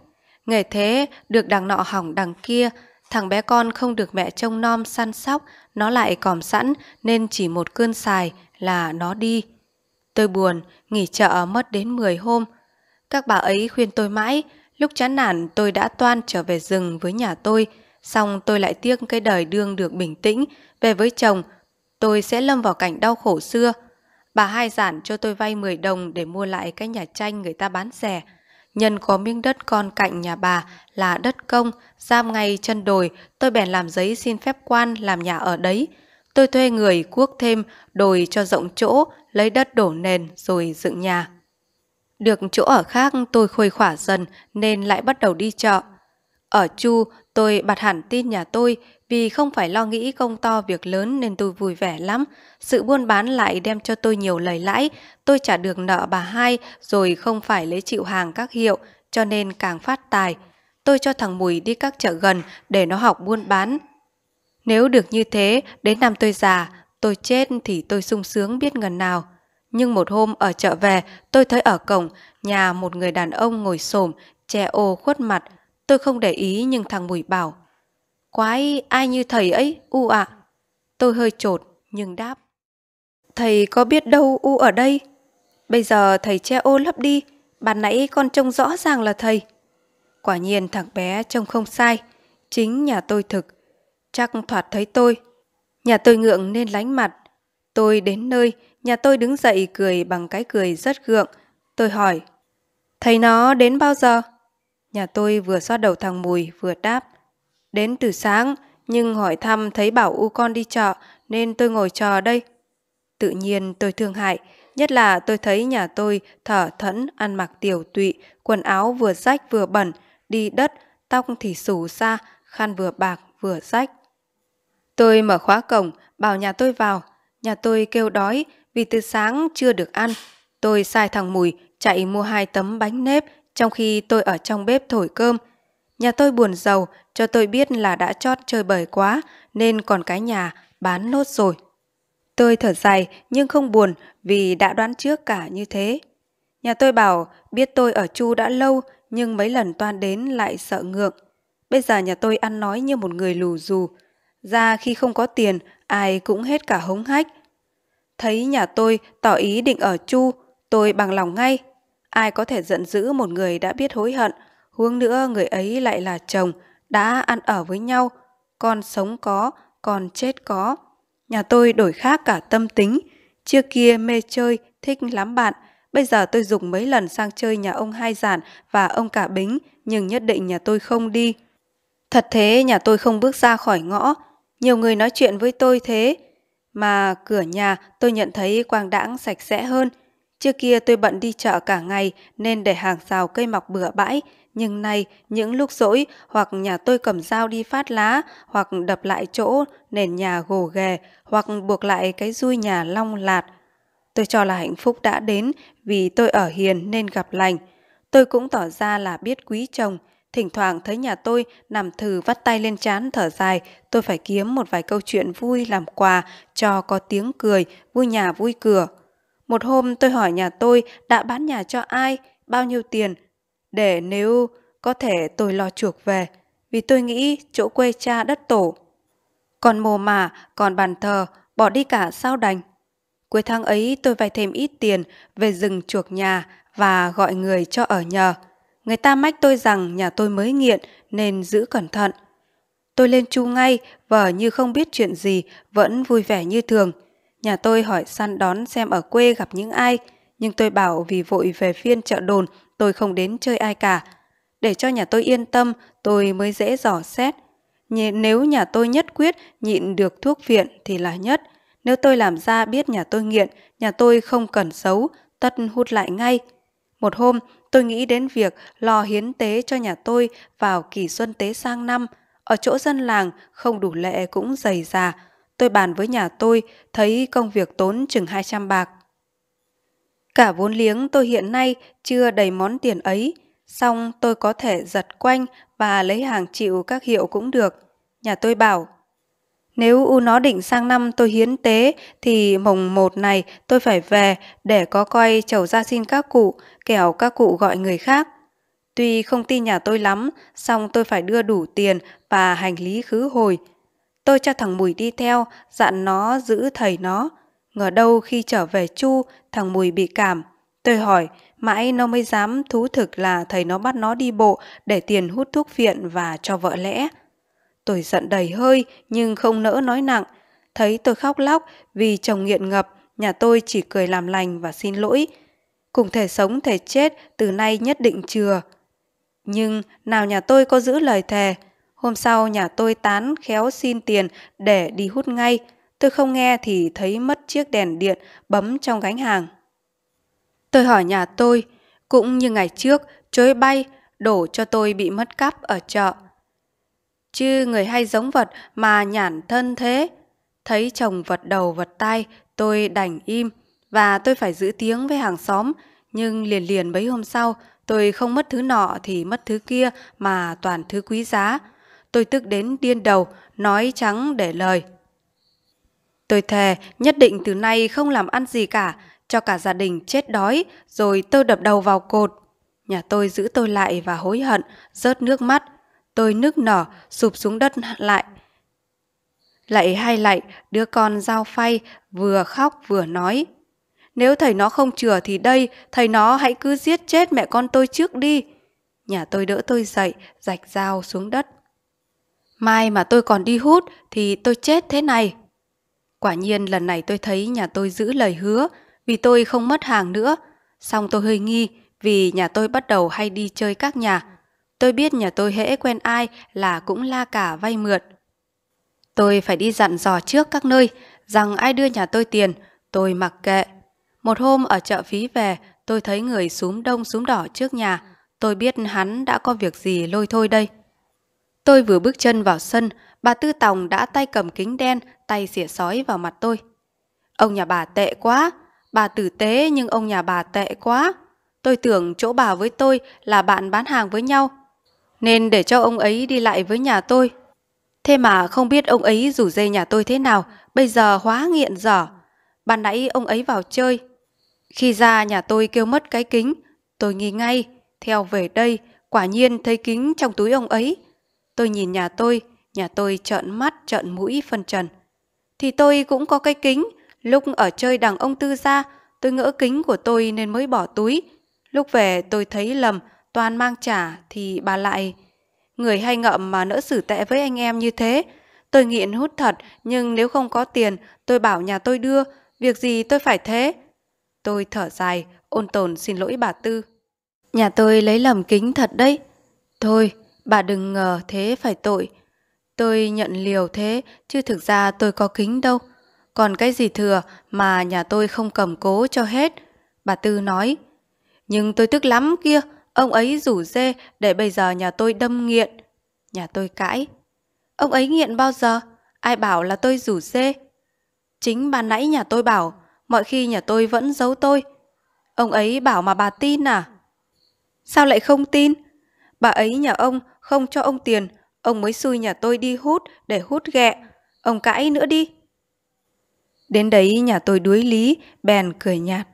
Nghề thế, được đằng nọ hỏng đằng kia, thằng bé con không được mẹ trông nom săn sóc, nó lại còm sẵn nên chỉ một cơn xài là nó đi. Tôi buồn, nghỉ chợ mất đến mười hôm. Các bà ấy khuyên tôi mãi, lúc chán nản tôi đã toan trở về rừng với nhà tôi, xong tôi lại tiếc cái đời đương được bình tĩnh, về với chồng, tôi sẽ lâm vào cảnh đau khổ xưa. Bà Hai Giản cho tôi vay mười đồng để mua lại cái nhà tranh người ta bán rẻ. Nhân có miếng đất con cạnh nhà bà là đất công, giam ngay chân đồi, tôi bèn làm giấy xin phép quan làm nhà ở đấy. Tôi thuê người cuốc thêm đồi cho rộng chỗ, lấy đất đổ nền rồi dựng nhà. Được chỗ ở khác tôi khuây khỏa dần nên lại bắt đầu đi chợ. Ở Chu tôi bặt hẳn tin nhà tôi, vì không phải lo nghĩ công to việc lớn nên tôi vui vẻ lắm. Sự buôn bán lại đem cho tôi nhiều lời lãi, tôi trả được nợ bà Hai rồi không phải lấy chịu hàng các hiệu cho nên càng phát tài. Tôi cho thằng Mùi đi các chợ gần để nó học buôn bán. Nếu được như thế, đến năm tôi già, tôi chết thì tôi sung sướng biết ngần nào. Nhưng một hôm ở chợ về, tôi thấy ở cổng nhà một người đàn ông ngồi xổm che ô khuất mặt. Tôi không để ý nhưng thằng Mùi bảo: "Quái, ai như thầy ấy, u ạ." À. Tôi hơi chột nhưng đáp: "Thầy có biết đâu u ở đây. Bây giờ thầy che ô lấp đi, ban nãy con trông rõ ràng là thầy." Quả nhiên thằng bé trông không sai, chính nhà tôi thực. Chắc thoạt thấy tôi. Nhà tôi ngượng nên lánh mặt. Tôi đến nơi, nhà tôi đứng dậy cười bằng cái cười rất gượng. Tôi hỏi: "Thầy nó đến bao giờ?" Nhà tôi vừa xoa đầu thằng Mùi vừa đáp: "Đến từ sáng, nhưng hỏi thăm thấy bảo u con đi chợ nên tôi ngồi chờ đây." Tự nhiên tôi thương hại, nhất là tôi thấy nhà tôi thở thẫn, ăn mặc tiều tụy, quần áo vừa rách vừa bẩn, đi đất, tóc thì xù xa, khăn vừa bạc vừa rách. Tôi mở khóa cổng, bảo nhà tôi vào. Nhà tôi kêu đói vì từ sáng chưa được ăn. Tôi sai thằng Mùi chạy mua hai tấm bánh nếp trong khi tôi ở trong bếp thổi cơm. Nhà tôi buồn giàu, cho tôi biết là đã chót chơi bời quá nên còn cái nhà bán nốt rồi. Tôi thở dài nhưng không buồn vì đã đoán trước cả như thế. Nhà tôi bảo biết tôi ở Chu đã lâu nhưng mấy lần toan đến lại sợ ngượng. Bây giờ nhà tôi ăn nói như một người lù dù. Ra khi không có tiền ai cũng hết cả hống hách. Thấy nhà tôi tỏ ý định ở Chu, tôi bằng lòng ngay. Ai có thể giận dữ một người đã biết hối hận, huống nữa người ấy lại là chồng, đã ăn ở với nhau, con sống có, con chết có. Nhà tôi đổi khác cả tâm tính, trước kia mê chơi, thích lắm bạn, bây giờ tôi dùng mấy lần sang chơi nhà ông Hai Giản và ông Cả Bính, nhưng nhất định nhà tôi không đi. Thật thế, nhà tôi không bước ra khỏi ngõ, nhiều người nói chuyện với tôi thế, mà cửa nhà tôi nhận thấy quang đãng sạch sẽ hơn. Trước kia tôi bận đi chợ cả ngày nên để hàng rào cây mọc bừa bãi, nhưng nay những lúc rỗi hoặc nhà tôi cầm dao đi phát lá, hoặc đập lại chỗ nền nhà gồ ghề, hoặc buộc lại cái dui nhà long lạt. Tôi cho là hạnh phúc đã đến vì tôi ở hiền nên gặp lành. Tôi cũng tỏ ra là biết quý chồng, thỉnh thoảng thấy nhà tôi nằm thừ vắt tay lên trán thở dài, tôi phải kiếm một vài câu chuyện vui làm quà cho có tiếng cười, vui nhà vui cửa. Một hôm tôi hỏi nhà tôi đã bán nhà cho ai, bao nhiêu tiền, để nếu có thể tôi lo chuộc về, vì tôi nghĩ chỗ quê cha đất tổ. Còn mồ mả, còn bàn thờ, bỏ đi cả sao đành. Cuối tháng ấy tôi vay thêm ít tiền về rừng chuộc nhà và gọi người cho ở nhờ. Người ta mách tôi rằng nhà tôi mới nghiện nên giữ cẩn thận. Tôi lên Chu ngay, vờ như không biết chuyện gì, vẫn vui vẻ như thường. Nhà tôi hỏi săn đón xem ở quê gặp những ai, nhưng tôi bảo vì vội về phiên chợ Đồn, tôi không đến chơi ai cả. Để cho nhà tôi yên tâm, tôi mới dễ dò xét. Nếu nhà tôi nhất quyết nhịn được thuốc viện thì là nhất. Nếu tôi làm ra biết nhà tôi nghiện, nhà tôi không cần xấu, tất hút lại ngay. Một hôm, tôi nghĩ đến việc lo hiến tế cho nhà tôi vào kỳ xuân tế sang năm. Ở chỗ dân làng, không đủ lệ cũng dày già. Tôi bàn với nhà tôi, thấy công việc tốn chừng hai trăm bạc. Cả vốn liếng tôi hiện nay chưa đầy món tiền ấy, xong tôi có thể giật quanh và lấy hàng chịu các hiệu cũng được. Nhà tôi bảo, Nếu u nó định sang năm tôi hiến tế thì mồng một này tôi phải về để có coi chầu ra xin các cụ, kẻo các cụ gọi người khác. Tuy không tin nhà tôi lắm, song tôi phải đưa đủ tiền và hành lý khứ hồi. Tôi cho thằng Mùi đi theo, dặn nó giữ thầy nó. Ngờ đâu khi trở về Chu, thằng Mùi bị cảm. Tôi hỏi, mãi nó mới dám thú thực là thầy nó bắt nó đi bộ để tiền hút thuốc viện và cho vợ lẽ. Tôi giận đầy hơi nhưng không nỡ nói nặng. Thấy tôi khóc lóc vì chồng nghiện ngập, nhà tôi chỉ cười làm lành và xin lỗi. Cùng thể sống thể chết, từ nay nhất định chừa. Nhưng nào nhà tôi có giữ lời thề. Hôm sau nhà tôi tán khéo xin tiền để đi hút ngay. Tôi không nghe thì thấy mất chiếc đèn điện bấm trong gánh hàng. Tôi hỏi nhà tôi, cũng như ngày trước, chối bay, đổ cho tôi bị mất cắp ở chợ. Chứ người hay giống vật mà nhản thân thế. Thấy chồng vật đầu vật tay, tôi đành im. Và tôi phải giữ tiếng với hàng xóm. Nhưng liền liền mấy hôm sau, tôi không mất thứ nọ thì mất thứ kia mà toàn thứ quý giá. Tôi tức đến điên đầu, nói trắng để lời. Tôi thề nhất định từ nay không làm ăn gì cả, cho cả gia đình chết đói, rồi tôi đập đầu vào cột. Nhà tôi giữ tôi lại và hối hận, rớt nước mắt. Tôi nức nở, sụp xuống đất lại. Lạy hay lạy, đứa con dao phay vừa khóc vừa nói. Nếu thầy nó không chừa thì đây, thầy nó hãy cứ giết chết mẹ con tôi trước đi. Nhà tôi đỡ tôi dậy, rạch dao xuống đất. Mai mà tôi còn đi hút thì tôi chết thế này. Quả nhiên lần này tôi thấy nhà tôi giữ lời hứa vì tôi không mất hàng nữa. Xong tôi hơi nghi vì nhà tôi bắt đầu hay đi chơi các nhà. Tôi biết nhà tôi hễ quen ai là cũng la cả vay mượn. Tôi phải đi dặn dò trước các nơi rằng ai đưa nhà tôi tiền, tôi mặc kệ. Một hôm ở chợ Phí về, tôi thấy người xúm đông xúm đỏ trước nhà. Tôi biết hắn đã có việc gì lôi thôi đây. Tôi vừa bước chân vào sân, bà Tư Tòng đã tay cầm kính đen, tay xỉa sói vào mặt tôi. Ông nhà bà tệ quá, bà tử tế nhưng ông nhà bà tệ quá. Tôi tưởng chỗ bà với tôi là bạn bán hàng với nhau, nên để cho ông ấy đi lại với nhà tôi. Thế mà không biết ông ấy rủ dê nhà tôi thế nào, bây giờ hóa nghiện dở. Ban nãy ông ấy vào chơi. Khi ra nhà tôi kêu mất cái kính, tôi nghi ngay, theo về đây, quả nhiên thấy kính trong túi ông ấy. Tôi nhìn nhà tôi, nhà tôi trợn mắt, trợn mũi, phân trần. Thì tôi cũng có cái kính, lúc ở chơi đằng ông Tư ra, tôi ngỡ kính của tôi nên mới bỏ túi. Lúc về tôi thấy lầm, toàn mang trả thì bà lại. Người hay ngậm mà nỡ xử tệ với anh em như thế. Tôi nghiện hút thật, nhưng nếu không có tiền, tôi bảo nhà tôi đưa, việc gì tôi phải thế. Tôi thở dài, ôn tồn xin lỗi bà Tư. Nhà tôi lấy lầm kính thật đấy. Thôi, bà đừng ngờ thế phải tội. Tôi nhận liều thế, chứ thực ra tôi có kính đâu. Còn cái gì thừa mà nhà tôi không cầm cố cho hết. Bà Tư nói, nhưng tôi tức lắm kia, ông ấy rủ dê để bây giờ nhà tôi đâm nghiện. Nhà tôi cãi, ông ấy nghiện bao giờ? Ai bảo là tôi rủ dê? Chính bà nãy nhà tôi bảo, mọi khi nhà tôi vẫn giấu tôi. Ông ấy bảo mà bà tin à? Sao lại không tin? Bà ấy nhà ông không cho ông tiền, ông mới xui nhà tôi đi hút để hút ghẹ. Ông cãi nữa đi. Đến đấy nhà tôi đuối lý, bèn cười nhạt.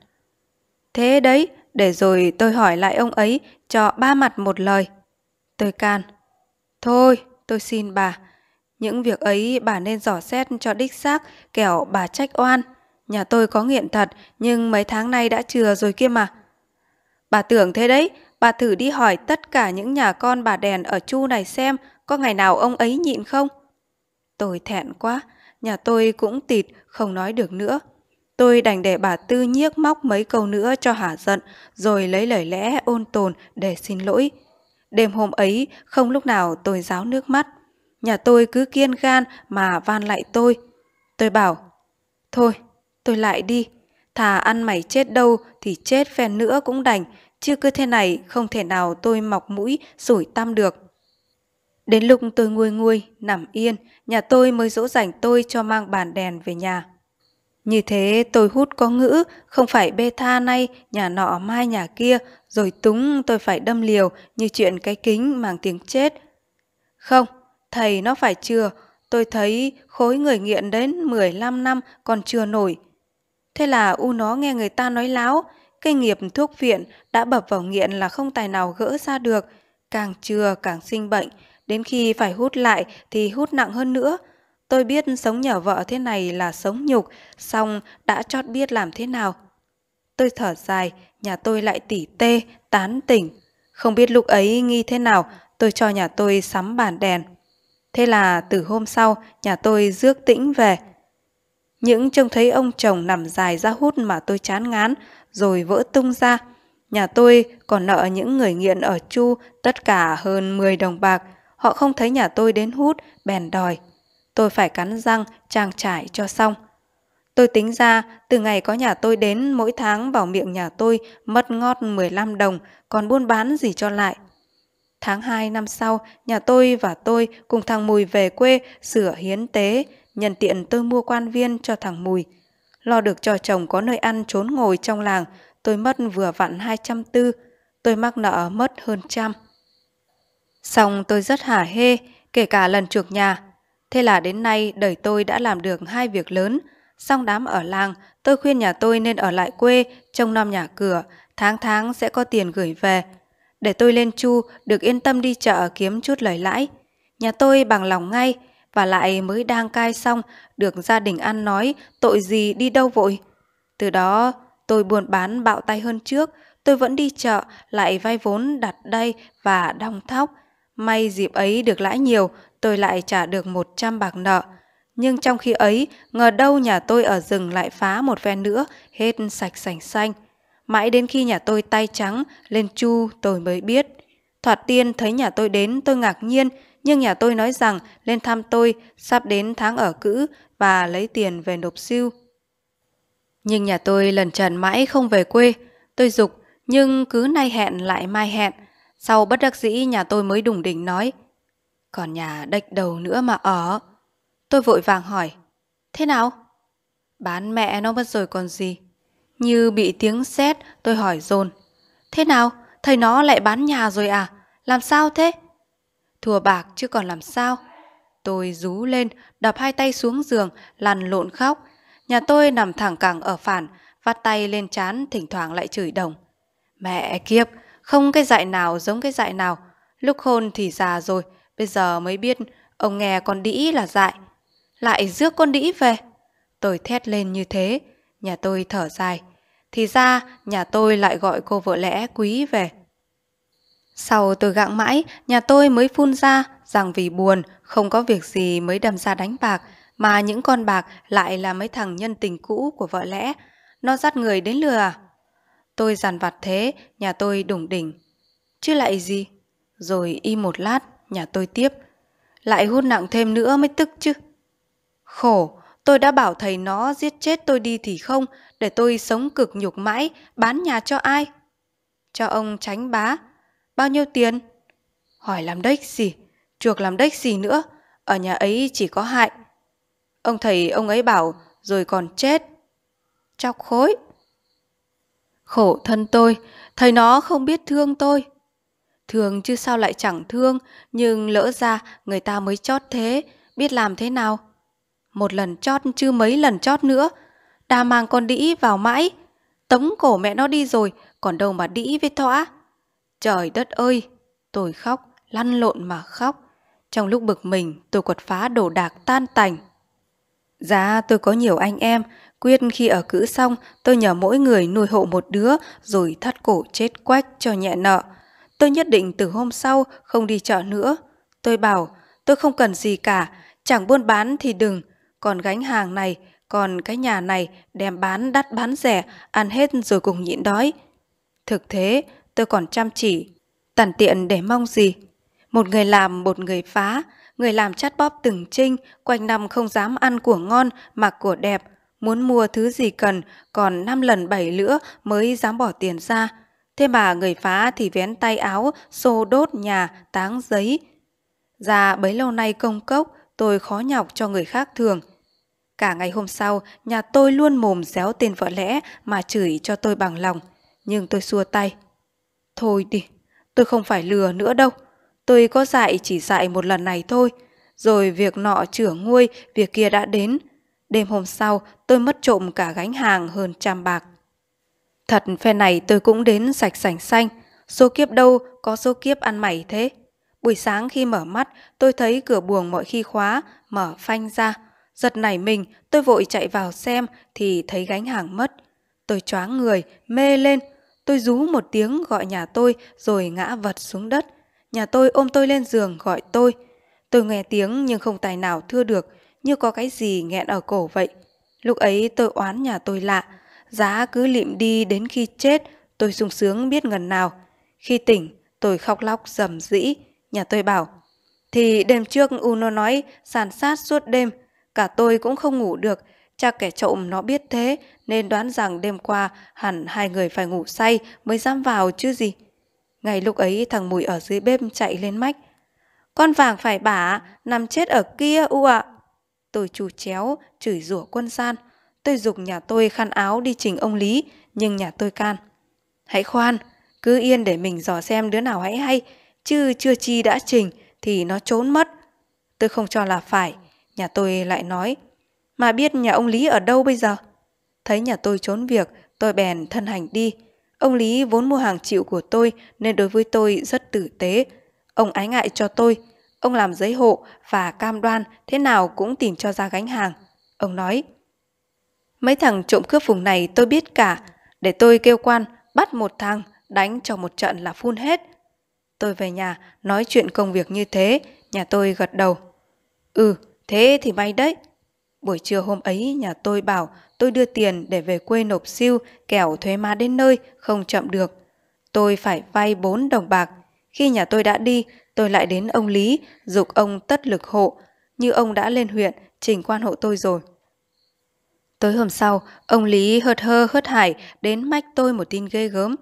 Thế đấy, để rồi tôi hỏi lại ông ấy cho ba mặt một lời. Tôi can. Thôi, tôi xin bà. Những việc ấy bà nên dò xét cho đích xác, kẻo bà trách oan. Nhà tôi có nghiện thật, nhưng mấy tháng nay đã chừa rồi kia mà. Bà tưởng thế đấy, bà thử đi hỏi tất cả những nhà con bà đèn ở Chu này xem có ngày nào ông ấy nhịn không. Tôi thẹn quá, nhà tôi cũng tịt, không nói được nữa. Tôi đành để bà Tư nhiếc móc mấy câu nữa cho hả giận, rồi lấy lời lẽ ôn tồn để xin lỗi. Đêm hôm ấy, không lúc nào tôi ráo nước mắt. Nhà tôi cứ kiên gan mà van lại tôi. Tôi bảo, thôi, tôi lại đi. Thà ăn mày chết đâu thì chết phen nữa cũng đành, chứ cứ thế này không thể nào tôi mọc mũi sủi tăm được. Đến lúc tôi nguôi nguôi, nằm yên, nhà tôi mới dỗ dành tôi cho mang bàn đèn về nhà. Như thế tôi hút có ngữ, không phải bê tha nay, nhà nọ mai nhà kia, rồi túng tôi phải đâm liều như chuyện cái kính mang tiếng chết. Không, thầy nó phải chừa, tôi thấy khối người nghiện đến mười lăm năm còn chưa nổi. Thế là u nó nghe người ta nói láo, cái nghiệp thuốc viện đã bập vào nghiện là không tài nào gỡ ra được, càng chừa càng sinh bệnh, đến khi phải hút lại thì hút nặng hơn nữa. Tôi biết sống nhờ vợ thế này là sống nhục, xong đã chót biết làm thế nào. Tôi thở dài, nhà tôi lại tỉ tê, tán tỉnh. Không biết lúc ấy nghi thế nào, tôi cho nhà tôi sắm bàn đèn. Thế là từ hôm sau, nhà tôi rước tĩnh về. Những trông thấy ông chồng nằm dài ra hút mà tôi chán ngán, rồi vỡ tung ra. Nhà tôi còn nợ những người nghiện ở Chu tất cả hơn mười đồng bạc. Họ không thấy nhà tôi đến hút, bèn đòi. Tôi phải cắn răng, trang trải cho xong. Tôi tính ra, từ ngày có nhà tôi đến, mỗi tháng vào miệng nhà tôi mất ngót mười lăm đồng, còn buôn bán gì cho lại. Tháng hai năm sau, nhà tôi và tôi cùng thằng Mùi về quê sửa hiến tế, nhân tiện tôi mua quan viên cho thằng Mùi. Lo được cho chồng có nơi ăn trốn ngồi trong làng, tôi mất vừa vặn hai trăm tư, tôi mắc nợ mất hơn trăm. Xong tôi rất hả hê, kể cả lần chuộc nhà. Thế là đến nay đời tôi đã làm được hai việc lớn. Xong đám ở làng, tôi khuyên nhà tôi nên ở lại quê, trông nom nhà cửa, tháng tháng sẽ có tiền gửi về. Để tôi lên Chu, được yên tâm đi chợ kiếm chút lời lãi. Nhà tôi bằng lòng ngay, và lại mới đang cai xong, được gia đình ăn nói, tội gì đi đâu vội. Từ đó, tôi buôn bán bạo tay hơn trước, tôi vẫn đi chợ, lại vay vốn đặt đây và đong thóc. May dịp ấy được lãi nhiều, tôi lại trả được một trăm bạc nợ. Nhưng trong khi ấy, ngờ đâu nhà tôi ở rừng lại phá một phen nữa, hết sạch sành xanh. Mãi đến khi nhà tôi tay trắng, lên Chu tôi mới biết. Thoạt tiên thấy nhà tôi đến tôi ngạc nhiên, nhưng nhà tôi nói rằng lên thăm tôi, sắp đến tháng ở cữ và lấy tiền về nộp sưu. Nhưng nhà tôi lần trần mãi không về quê, tôi giục, nhưng cứ nay hẹn lại mai hẹn. Sau bất đắc dĩ nhà tôi mới đủng đỉnh nói, còn nhà đếch đầu nữa mà ở. Tôi vội vàng hỏi, thế nào? Bán mẹ nó mất rồi còn gì. Như bị tiếng sét, tôi hỏi dồn, thế nào? Thầy nó lại bán nhà rồi à? Làm sao thế? Thua bạc chứ còn làm sao. Tôi rú lên, đập hai tay xuống giường, lăn lộn khóc. Nhà tôi nằm thẳng cẳng ở phản, vắt tay lên trán, thỉnh thoảng lại chửi đồng. Mẹ kiếp, không cái dại nào giống cái dại nào. Lúc hôn thì già rồi, bây giờ mới biết ông nghe con đĩ là dại. Lại rước con đĩ về. Tôi thét lên như thế. Nhà tôi thở dài. Thì ra nhà tôi lại gọi cô vợ lẽ quý về. Sau tôi gặng mãi, nhà tôi mới phun ra rằng vì buồn, không có việc gì mới đâm ra đánh bạc, mà những con bạc lại là mấy thằng nhân tình cũ của vợ lẽ. Nó dắt người đến lừa à? Tôi dằn vặt thế, nhà tôi đủng đỉnh. Chứ lại gì? Rồi im một lát, nhà tôi tiếp. Lại hút nặng thêm nữa mới tức chứ. Khổ, tôi đã bảo thầy nó giết chết tôi đi thì không, để tôi sống cực nhục mãi, bán nhà cho ai? Cho ông Tránh Bá. Bao nhiêu tiền? Hỏi làm đếch gì, chuộc làm đếch gì nữa, ở nhà ấy chỉ có hại. Ông thầy ông ấy bảo rồi còn chết. Chọc khối. Khổ thân tôi, thầy nó không biết thương tôi. Thương chứ sao lại chẳng thương, nhưng lỡ ra người ta mới chót thế, biết làm thế nào. Một lần chót chứ mấy lần chót nữa, đã mang con đĩ vào mãi, tống cổ mẹ nó đi rồi, còn đâu mà đĩ với thỏa. Trời đất ơi, tôi khóc, lăn lộn mà khóc. Trong lúc bực mình, tôi quật phá đồ đạc tan tành. Giá tôi có nhiều anh em, quyết khi ở cữ xong, tôi nhờ mỗi người nuôi hộ một đứa, rồi thắt cổ chết quách cho nhẹ nợ. Tôi nhất định từ hôm sau không đi chợ nữa. Tôi bảo, tôi không cần gì cả, chẳng buôn bán thì đừng, còn gánh hàng này, còn cái nhà này, đem bán đắt bán rẻ, ăn hết rồi cùng nhịn đói. Thực thế, tôi còn chăm chỉ, tằn tiện để mong gì. Một người làm, một người phá, người làm chắt bóp từng trinh, quanh năm không dám ăn của ngon, mặc của đẹp, muốn mua thứ gì cần, còn năm lần bảy lữa mới dám bỏ tiền ra. Thế mà người phá thì vén tay áo, xô đốt nhà, táng giấy. Ra bấy lâu nay công cốc, tôi khó nhọc cho người khác thường. Cả ngày hôm sau, nhà tôi luôn mồm réo tên vợ lẽ mà chửi cho tôi bằng lòng. Nhưng tôi xua tay. Thôi đi, tôi không phải lừa nữa đâu. Tôi có dại chỉ dại một lần này thôi. rồi việc nọ chửa nguôi, việc kia đã đến. Đêm hôm sau, tôi mất trộm cả gánh hàng hơn trăm bạc. Thật phe này tôi cũng đến sạch sành xanh, số kiếp đâu có số kiếp ăn mày thế. Buổi sáng khi mở mắt, tôi thấy cửa buồng mọi khi khóa, mở phanh ra. Giật nảy mình, tôi vội chạy vào xem thì thấy gánh hàng mất. Tôi choáng người, mê lên. Tôi rú một tiếng gọi nhà tôi rồi ngã vật xuống đất. Nhà tôi ôm tôi lên giường gọi tôi. Tôi nghe tiếng nhưng không tài nào thưa được, như có cái gì nghẹn ở cổ vậy. Lúc ấy tôi oán nhà tôi lạ, giá cứ lịm đi đến khi chết, tôi sung sướng biết ngần nào. Khi tỉnh, tôi khóc lóc rầm rĩ. Nhà tôi bảo, thì đêm trước Uno nói sàn sát suốt đêm, cả tôi cũng không ngủ được, chắc kẻ trộm nó biết thế nên đoán rằng đêm qua hẳn hai người phải ngủ say mới dám vào chứ gì. Ngay lúc ấy thằng Mùi ở dưới bếp chạy lên mách, con vàng phải bả, nằm chết ở kia u ạ. Tôi chù chéo, chửi rủa quân gian. Tôi giục nhà tôi khăn áo đi trình ông Lý, nhưng nhà tôi can. Hãy khoan, cứ yên để mình dò xem đứa nào hãy hay, chứ chưa chi đã trình thì nó trốn mất. Tôi không cho là phải, nhà tôi lại nói, mà biết nhà ông Lý ở đâu bây giờ? Thấy nhà tôi trốn việc, tôi bèn thân hành đi. Ông Lý vốn mua hàng chịu của tôi nên đối với tôi rất tử tế. Ông ái ngại cho tôi, ông làm giấy hộ và cam đoan thế nào cũng tìm cho ra gánh hàng. Ông nói, mấy thằng trộm cướp vùng này tôi biết cả, để tôi kêu quan bắt một thằng, đánh cho một trận là phun hết. Tôi về nhà nói chuyện công việc như thế, nhà tôi gật đầu. Ừ, thế thì may đấy. Buổi trưa hôm ấy nhà tôi bảo tôi đưa tiền để về quê nộp siêu, kẻo thuế má đến nơi không chậm được. Tôi phải vay bốn đồng bạc. Khi nhà tôi đã đi, tôi lại đến ông Lý, giục ông tất lực hộ, như ông đã lên huyện trình quan hộ tôi rồi. Tối hôm sau, ông Lý hợt hơ hớt hải đến mách tôi một tin ghê gớm.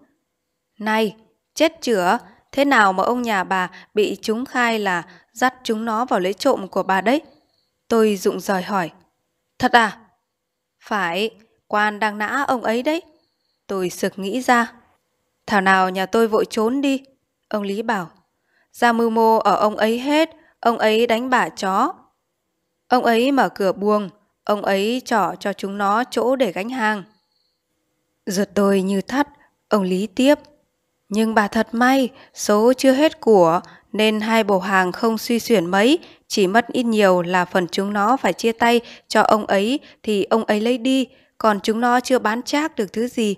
Này, chết chửa, thế nào mà ông nhà bà bị chúng khai là dắt chúng nó vào lấy trộm của bà đấy? Tôi rụng rời hỏi. Thật à? Phải, quan đang nã ông ấy đấy. Tôi sực nghĩ ra. Thảo nào nhà tôi vội trốn đi. Ông Lý bảo, ra mưu mô ở ông ấy hết, ông ấy đánh bả chó. Ông ấy mở cửa buồng, ông ấy trỏ cho chúng nó chỗ để gánh hàng. Ruột tôi như thắt, ông Lý tiếp. Nhưng bà thật may, số chưa hết của, nên hai bộ hàng không suy xuyển mấy, chỉ mất ít nhiều là phần chúng nó phải chia tay cho ông ấy thì ông ấy lấy đi, còn chúng nó chưa bán trác được thứ gì.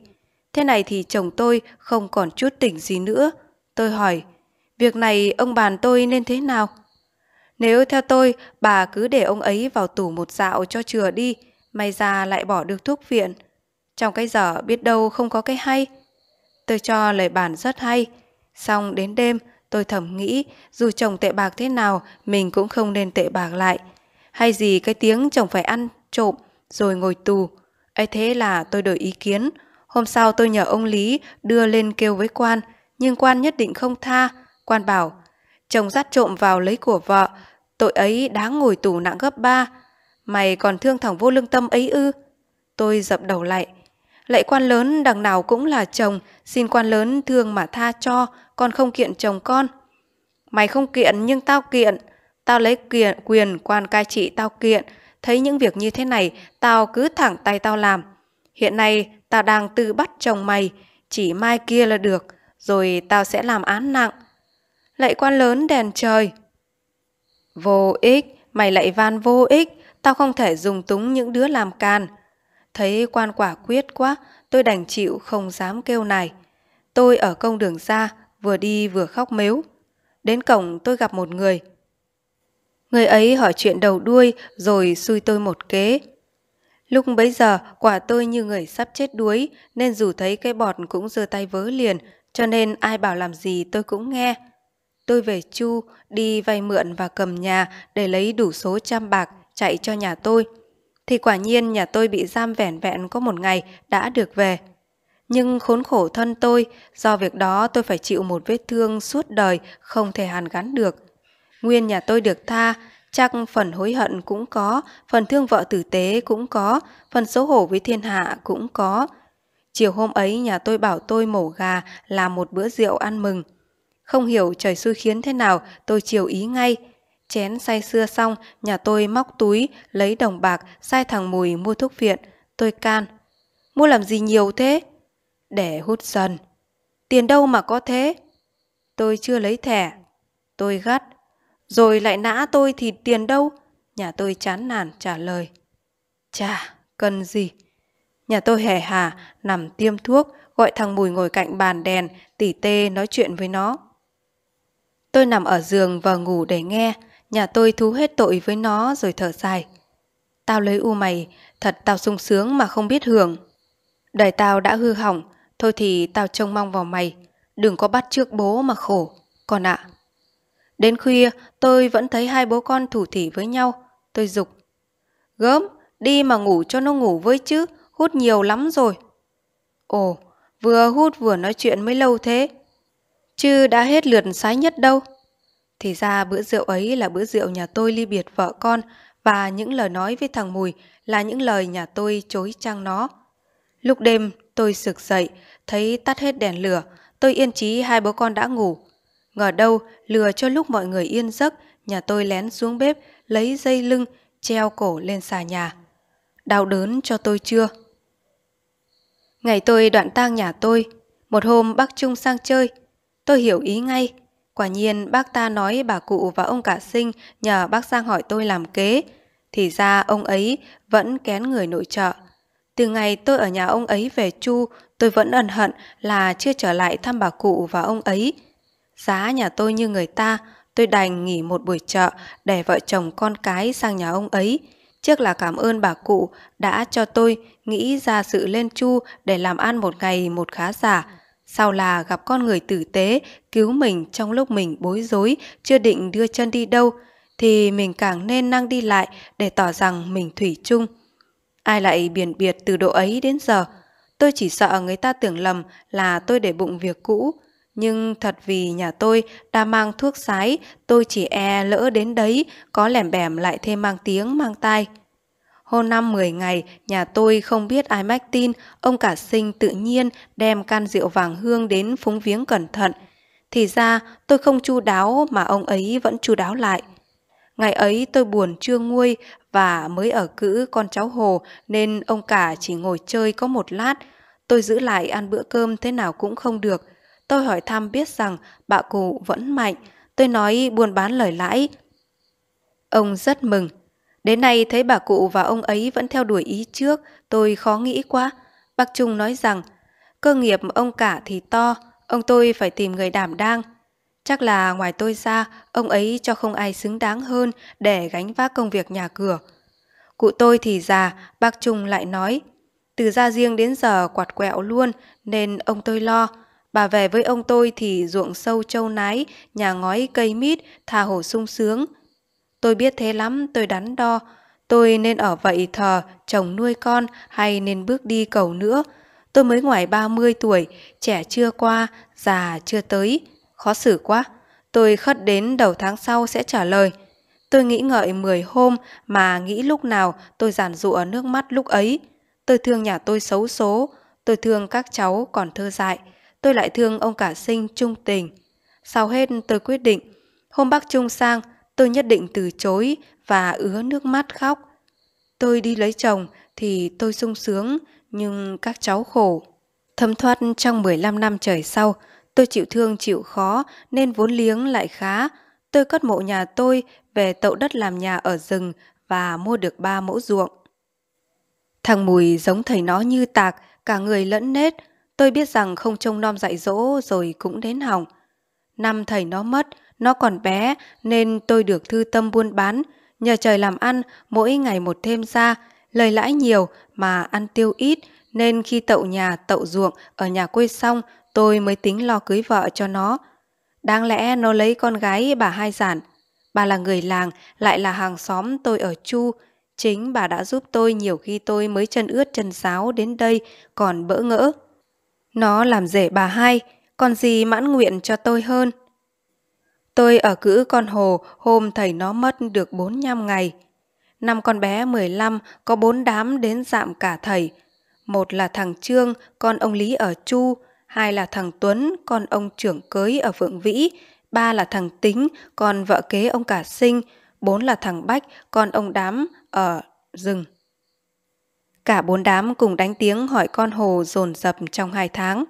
Thế này thì chồng tôi không còn chút tỉnh gì nữa. Tôi hỏi, việc này ông bàn tôi nên thế nào? Nếu theo tôi, bà cứ để ông ấy vào tủ một dạo cho chừa đi, may ra lại bỏ được thuốc viện. Trong cái dở biết đâu không có cái hay. Tôi cho lời bàn rất hay. Xong đến đêm, tôi thầm nghĩ, dù chồng tệ bạc thế nào, mình cũng không nên tệ bạc lại. Hay gì cái tiếng chồng phải ăn trộm, rồi ngồi tù. Ấy thế là tôi đổi ý kiến. Hôm sau tôi nhờ ông Lý đưa lên kêu với quan, nhưng quan nhất định không tha. Quan bảo, chồng dắt trộm vào lấy của vợ, tội ấy đáng ngồi tù nặng gấp ba. Mày còn thương thằng vô lương tâm ấy ư? Tôi dập đầu lại. Lạy quan lớn, đằng nào cũng là chồng, xin quan lớn thương mà tha cho, con không kiện chồng con. Mày không kiện nhưng tao kiện, tao lấy quyền, quyền quan cai trị tao kiện. Thấy những việc như thế này, tao cứ thẳng tay tao làm. Hiện nay tao đang tự bắt chồng mày, chỉ mai kia là được, rồi tao sẽ làm án nặng. Lạy quan lớn đèn trời. Vô ích, mày lại van vô ích, tao không thể dùng túng những đứa làm can. Thấy quan quả quyết quá, tôi đành chịu không dám kêu nài. Tôi ở công đường ra, vừa đi vừa khóc mếu. Đến cổng tôi gặp một người. Người ấy hỏi chuyện đầu đuôi rồi xui tôi một kế. Lúc bấy giờ quả tôi như người sắp chết đuối, nên dù thấy cái bọt cũng giơ tay vớ liền, cho nên ai bảo làm gì tôi cũng nghe. Tôi về Chu, đi vay mượn và cầm nhà để lấy đủ số trăm bạc chạy cho nhà tôi. Thì quả nhiên nhà tôi bị giam vẻn vẹn có một ngày đã được về. Nhưng khốn khổ thân tôi, do việc đó tôi phải chịu một vết thương suốt đời không thể hàn gắn được. Nguyên nhà tôi được tha, chắc phần hối hận cũng có, phần thương vợ tử tế cũng có, phần xấu hổ với thiên hạ cũng có. Chiều hôm ấy nhà tôi bảo tôi mổ gà làm một bữa rượu ăn mừng. Không hiểu trời xui khiến thế nào tôi chiều ý ngay. Chén say sưa xong, nhà tôi móc túi, lấy đồng bạc, sai thằng Mùi mua thuốc viện. Tôi can. Mua làm gì nhiều thế? Để hút dần. Tiền đâu mà có thế? Tôi chưa lấy thẻ. Tôi gắt. Rồi lại nã tôi thì tiền đâu? Nhà tôi chán nản trả lời. Chà, cần gì? Nhà tôi hề hà, nằm tiêm thuốc, gọi thằng Mùi ngồi cạnh bàn đèn, tỉ tê nói chuyện với nó. Tôi nằm ở giường và ngủ để nghe. Nhà tôi thú hết tội với nó rồi thở dài. Tao lấy u mày, thật tao sung sướng mà không biết hưởng. Đời tao đã hư hỏng, thôi thì tao trông mong vào mày. Đừng có bắt trước bố mà khổ, con ạ. À. Đến khuya, tôi vẫn thấy hai bố con thủ thỉ với nhau. Tôi giục. Gớm, đi mà ngủ cho nó ngủ với chứ, hút nhiều lắm rồi. Ồ, vừa hút vừa nói chuyện mới lâu thế. Chứ đã hết lượt sái nhất đâu. Thì ra bữa rượu ấy là bữa rượu nhà tôi ly biệt vợ con, và những lời nói với thằng Mùi là những lời nhà tôi chối chăng nó. Lúc đêm tôi sực dậy, thấy tắt hết đèn lửa, tôi yên trí hai bố con đã ngủ. Ngờ đâu lừa cho lúc mọi người yên giấc, nhà tôi lén xuống bếp, lấy dây lưng, treo cổ lên xà nhà. Đau đớn cho tôi chưa? Ngày tôi đoạn tang nhà tôi, một hôm bác Trung sang chơi. Tôi hiểu ý ngay. Quả nhiên bác ta nói bà cụ và ông cả Sinh nhờ bác sang hỏi tôi làm kế. Thì ra ông ấy vẫn kén người nội trợ. Từ ngày tôi ở nhà ông ấy về Chu, tôi vẫn ân hận là chưa trở lại thăm bà cụ và ông ấy. Giá nhà tôi như người ta, tôi đành nghỉ một buổi chợ để vợ chồng con cái sang nhà ông ấy. Trước là cảm ơn bà cụ đã cho tôi nghĩ ra sự lên Chu để làm ăn một ngày một khá giả. Sau là gặp con người tử tế, cứu mình trong lúc mình bối rối, chưa định đưa chân đi đâu, thì mình càng nên năng đi lại để tỏ rằng mình thủy chung. Ai lại biển biệt từ độ ấy đến giờ, tôi chỉ sợ người ta tưởng lầm là tôi để bụng việc cũ. Nhưng thật vì nhà tôi đã mang thuốc sái, tôi chỉ e lỡ đến đấy, có lẻm bẻm lại thêm mang tiếng mang tai. Hôm năm mười ngày, nhà tôi không biết ai mách tin, ông cả Sinh tự nhiên đem can rượu vàng hương đến phúng viếng cẩn thận. Thì ra tôi không chu đáo mà ông ấy vẫn chu đáo lại. Ngày ấy tôi buồn chưa nguôi và mới ở cữ con cháu Hồ nên ông cả chỉ ngồi chơi có một lát. Tôi giữ lại ăn bữa cơm thế nào cũng không được. Tôi hỏi thăm biết rằng bà cụ vẫn mạnh. Tôi nói buôn bán lời lãi. Ông rất mừng. Đến nay thấy bà cụ và ông ấy vẫn theo đuổi ý trước, tôi khó nghĩ quá. Bác Trung nói rằng, cơ nghiệp ông cả thì to, ông tôi phải tìm người đảm đang. Chắc là ngoài tôi ra, ông ấy cho không ai xứng đáng hơn để gánh vác công việc nhà cửa. Cụ tôi thì già, bác Trung lại nói, từ ra riêng đến giờ quạt quẹo luôn nên ông tôi lo. Bà về với ông tôi thì ruộng sâu trâu nái, nhà ngói cây mít, tha hồ sung sướng. Tôi biết thế lắm, tôi đắn đo, tôi nên ở vậy thờ, chồng nuôi con hay nên bước đi cầu nữa. Tôi mới ngoài ba mươi tuổi, trẻ chưa qua, già chưa tới, khó xử quá. Tôi khất đến đầu tháng sau sẽ trả lời. Tôi nghĩ ngợi mười hôm mà nghĩ lúc nào tôi giàn giụa nước mắt lúc ấy. Tôi thương nhà tôi xấu số, tôi thương các cháu còn thơ dại, tôi lại thương ông cả Sinh trung tình. Sau hết tôi quyết định, hôm bác Trung sang, tôi nhất định từ chối và ứa nước mắt khóc. Tôi đi lấy chồng thì tôi sung sướng, nhưng các cháu khổ. Thấm thoát trong mười lăm năm trời sau, tôi chịu thương chịu khó nên vốn liếng lại khá. Tôi cất mộ nhà tôi về tậu đất làm nhà ở rừng và mua được ba mẫu ruộng. Thằng Mùi giống thầy nó như tạc, cả người lẫn nết. Tôi biết rằng không trông nom dạy dỗ rồi cũng đến hỏng. Năm thầy nó mất, nó còn bé nên tôi được thư tâm buôn bán. Nhờ trời làm ăn, mỗi ngày một thêm ra, lời lãi nhiều mà ăn tiêu ít, nên khi tậu nhà tậu ruộng ở nhà quê xong, tôi mới tính lo cưới vợ cho nó. Đáng lẽ nó lấy con gái bà Hai Giản. Bà là người làng, lại là hàng xóm tôi ở Chu. Chính bà đã giúp tôi nhiều khi tôi mới chân ướt chân sáo đến đây còn bỡ ngỡ. Nó làm rể bà Hai, còn gì mãn nguyện cho tôi hơn. Tôi ở cữ con Hồ hôm thầy nó mất được bốn mươi lăm ngày. Năm con bé mười lăm có bốn đám đến dạm cả thầy. Một là thằng Trương, con ông Lý ở Chu. Hai là thằng Tuấn, con ông trưởng cưới ở Phượng Vĩ. Ba là thằng Tính, con vợ kế ông cả Sinh. bốn là thằng Bách, con ông Đám ở Dừng. Cả bốn đám cùng đánh tiếng hỏi con Hồ dồn dập trong hai tháng.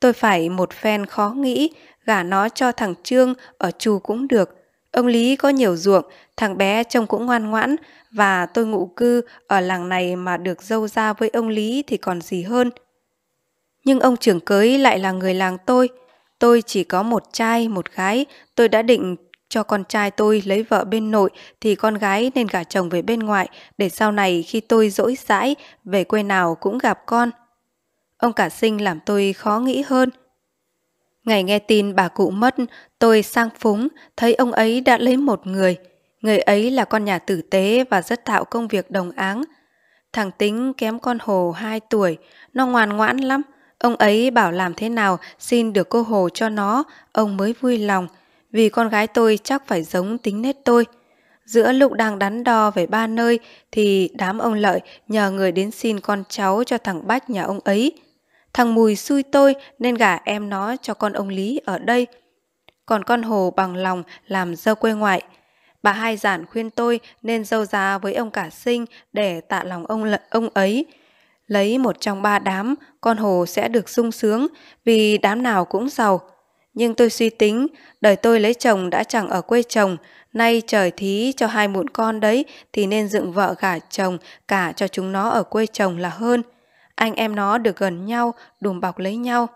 Tôi phải một phen khó nghĩ, gả nó cho thằng Trương ở Chu cũng được. Ông Lý có nhiều ruộng, thằng bé trông cũng ngoan ngoãn, và tôi ngụ cư ở làng này mà được dâu ra với ông Lý thì còn gì hơn. Nhưng ông trưởng cưới lại là người làng tôi. Tôi chỉ có một trai, một gái. Tôi đã định cho con trai tôi lấy vợ bên nội thì con gái nên gả chồng về bên ngoại để sau này khi tôi dỗi dãi về quê nào cũng gặp con. Ông cả Sinh làm tôi khó nghĩ hơn. Ngày nghe tin bà cụ mất, tôi sang Phúng, thấy ông ấy đã lấy một người. Người ấy là con nhà tử tế và rất thạo công việc đồng áng. Thằng Tính kém con Hồ hai tuổi, nó ngoan ngoãn lắm. Ông ấy bảo làm thế nào xin được cô Hồ cho nó, ông mới vui lòng. Vì con gái tôi chắc phải giống tính nết tôi. Giữa lúc đang đắn đo về ba nơi thì đám ông Lợi nhờ người đến xin con cháu cho thằng Bách nhà ông ấy. Thằng Mùi xui tôi nên gả em nó cho con ông Lý ở đây. Còn con Hồ bằng lòng làm dâu quê ngoại. Bà Hai Giản khuyên tôi nên dâu ra với ông cả Sinh để tạ lòng ông Lợi ông ấy. Lấy một trong ba đám, con Hồ sẽ được sung sướng vì đám nào cũng giàu. Nhưng tôi suy tính, đời tôi lấy chồng đã chẳng ở quê chồng, nay trời thí cho hai muộn con đấy thì nên dựng vợ gả chồng cả cho chúng nó ở quê chồng là hơn. Anh em nó được gần nhau, đùm bọc lấy nhau.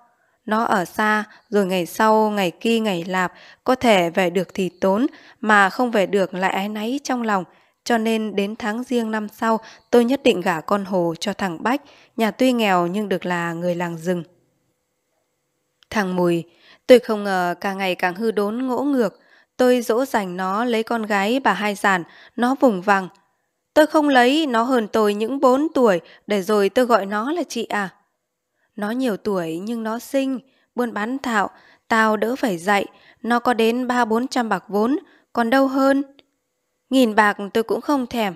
Nó ở xa, rồi ngày sau, ngày kia, ngày lạp, có thể về được thì tốn, mà không về được lại áy náy trong lòng. Cho nên đến tháng giêng năm sau, tôi nhất định gả con Hồ cho thằng Bách, nhà tuy nghèo nhưng được là người làng Rừng. Thằng Mùi, tôi không ngờ càng ngày càng hư đốn ngỗ ngược. Tôi dỗ dành nó lấy con gái bà Hai Giản, nó vùng vằng. Tôi không lấy, nó hơn tôi những bốn tuổi, để rồi tôi gọi nó là chị à. Nó nhiều tuổi nhưng nó xinh, buôn bán thạo, tao đỡ phải dạy, nó có đến ba bốn trăm bạc vốn, còn đâu hơn. Nghìn bạc tôi cũng không thèm.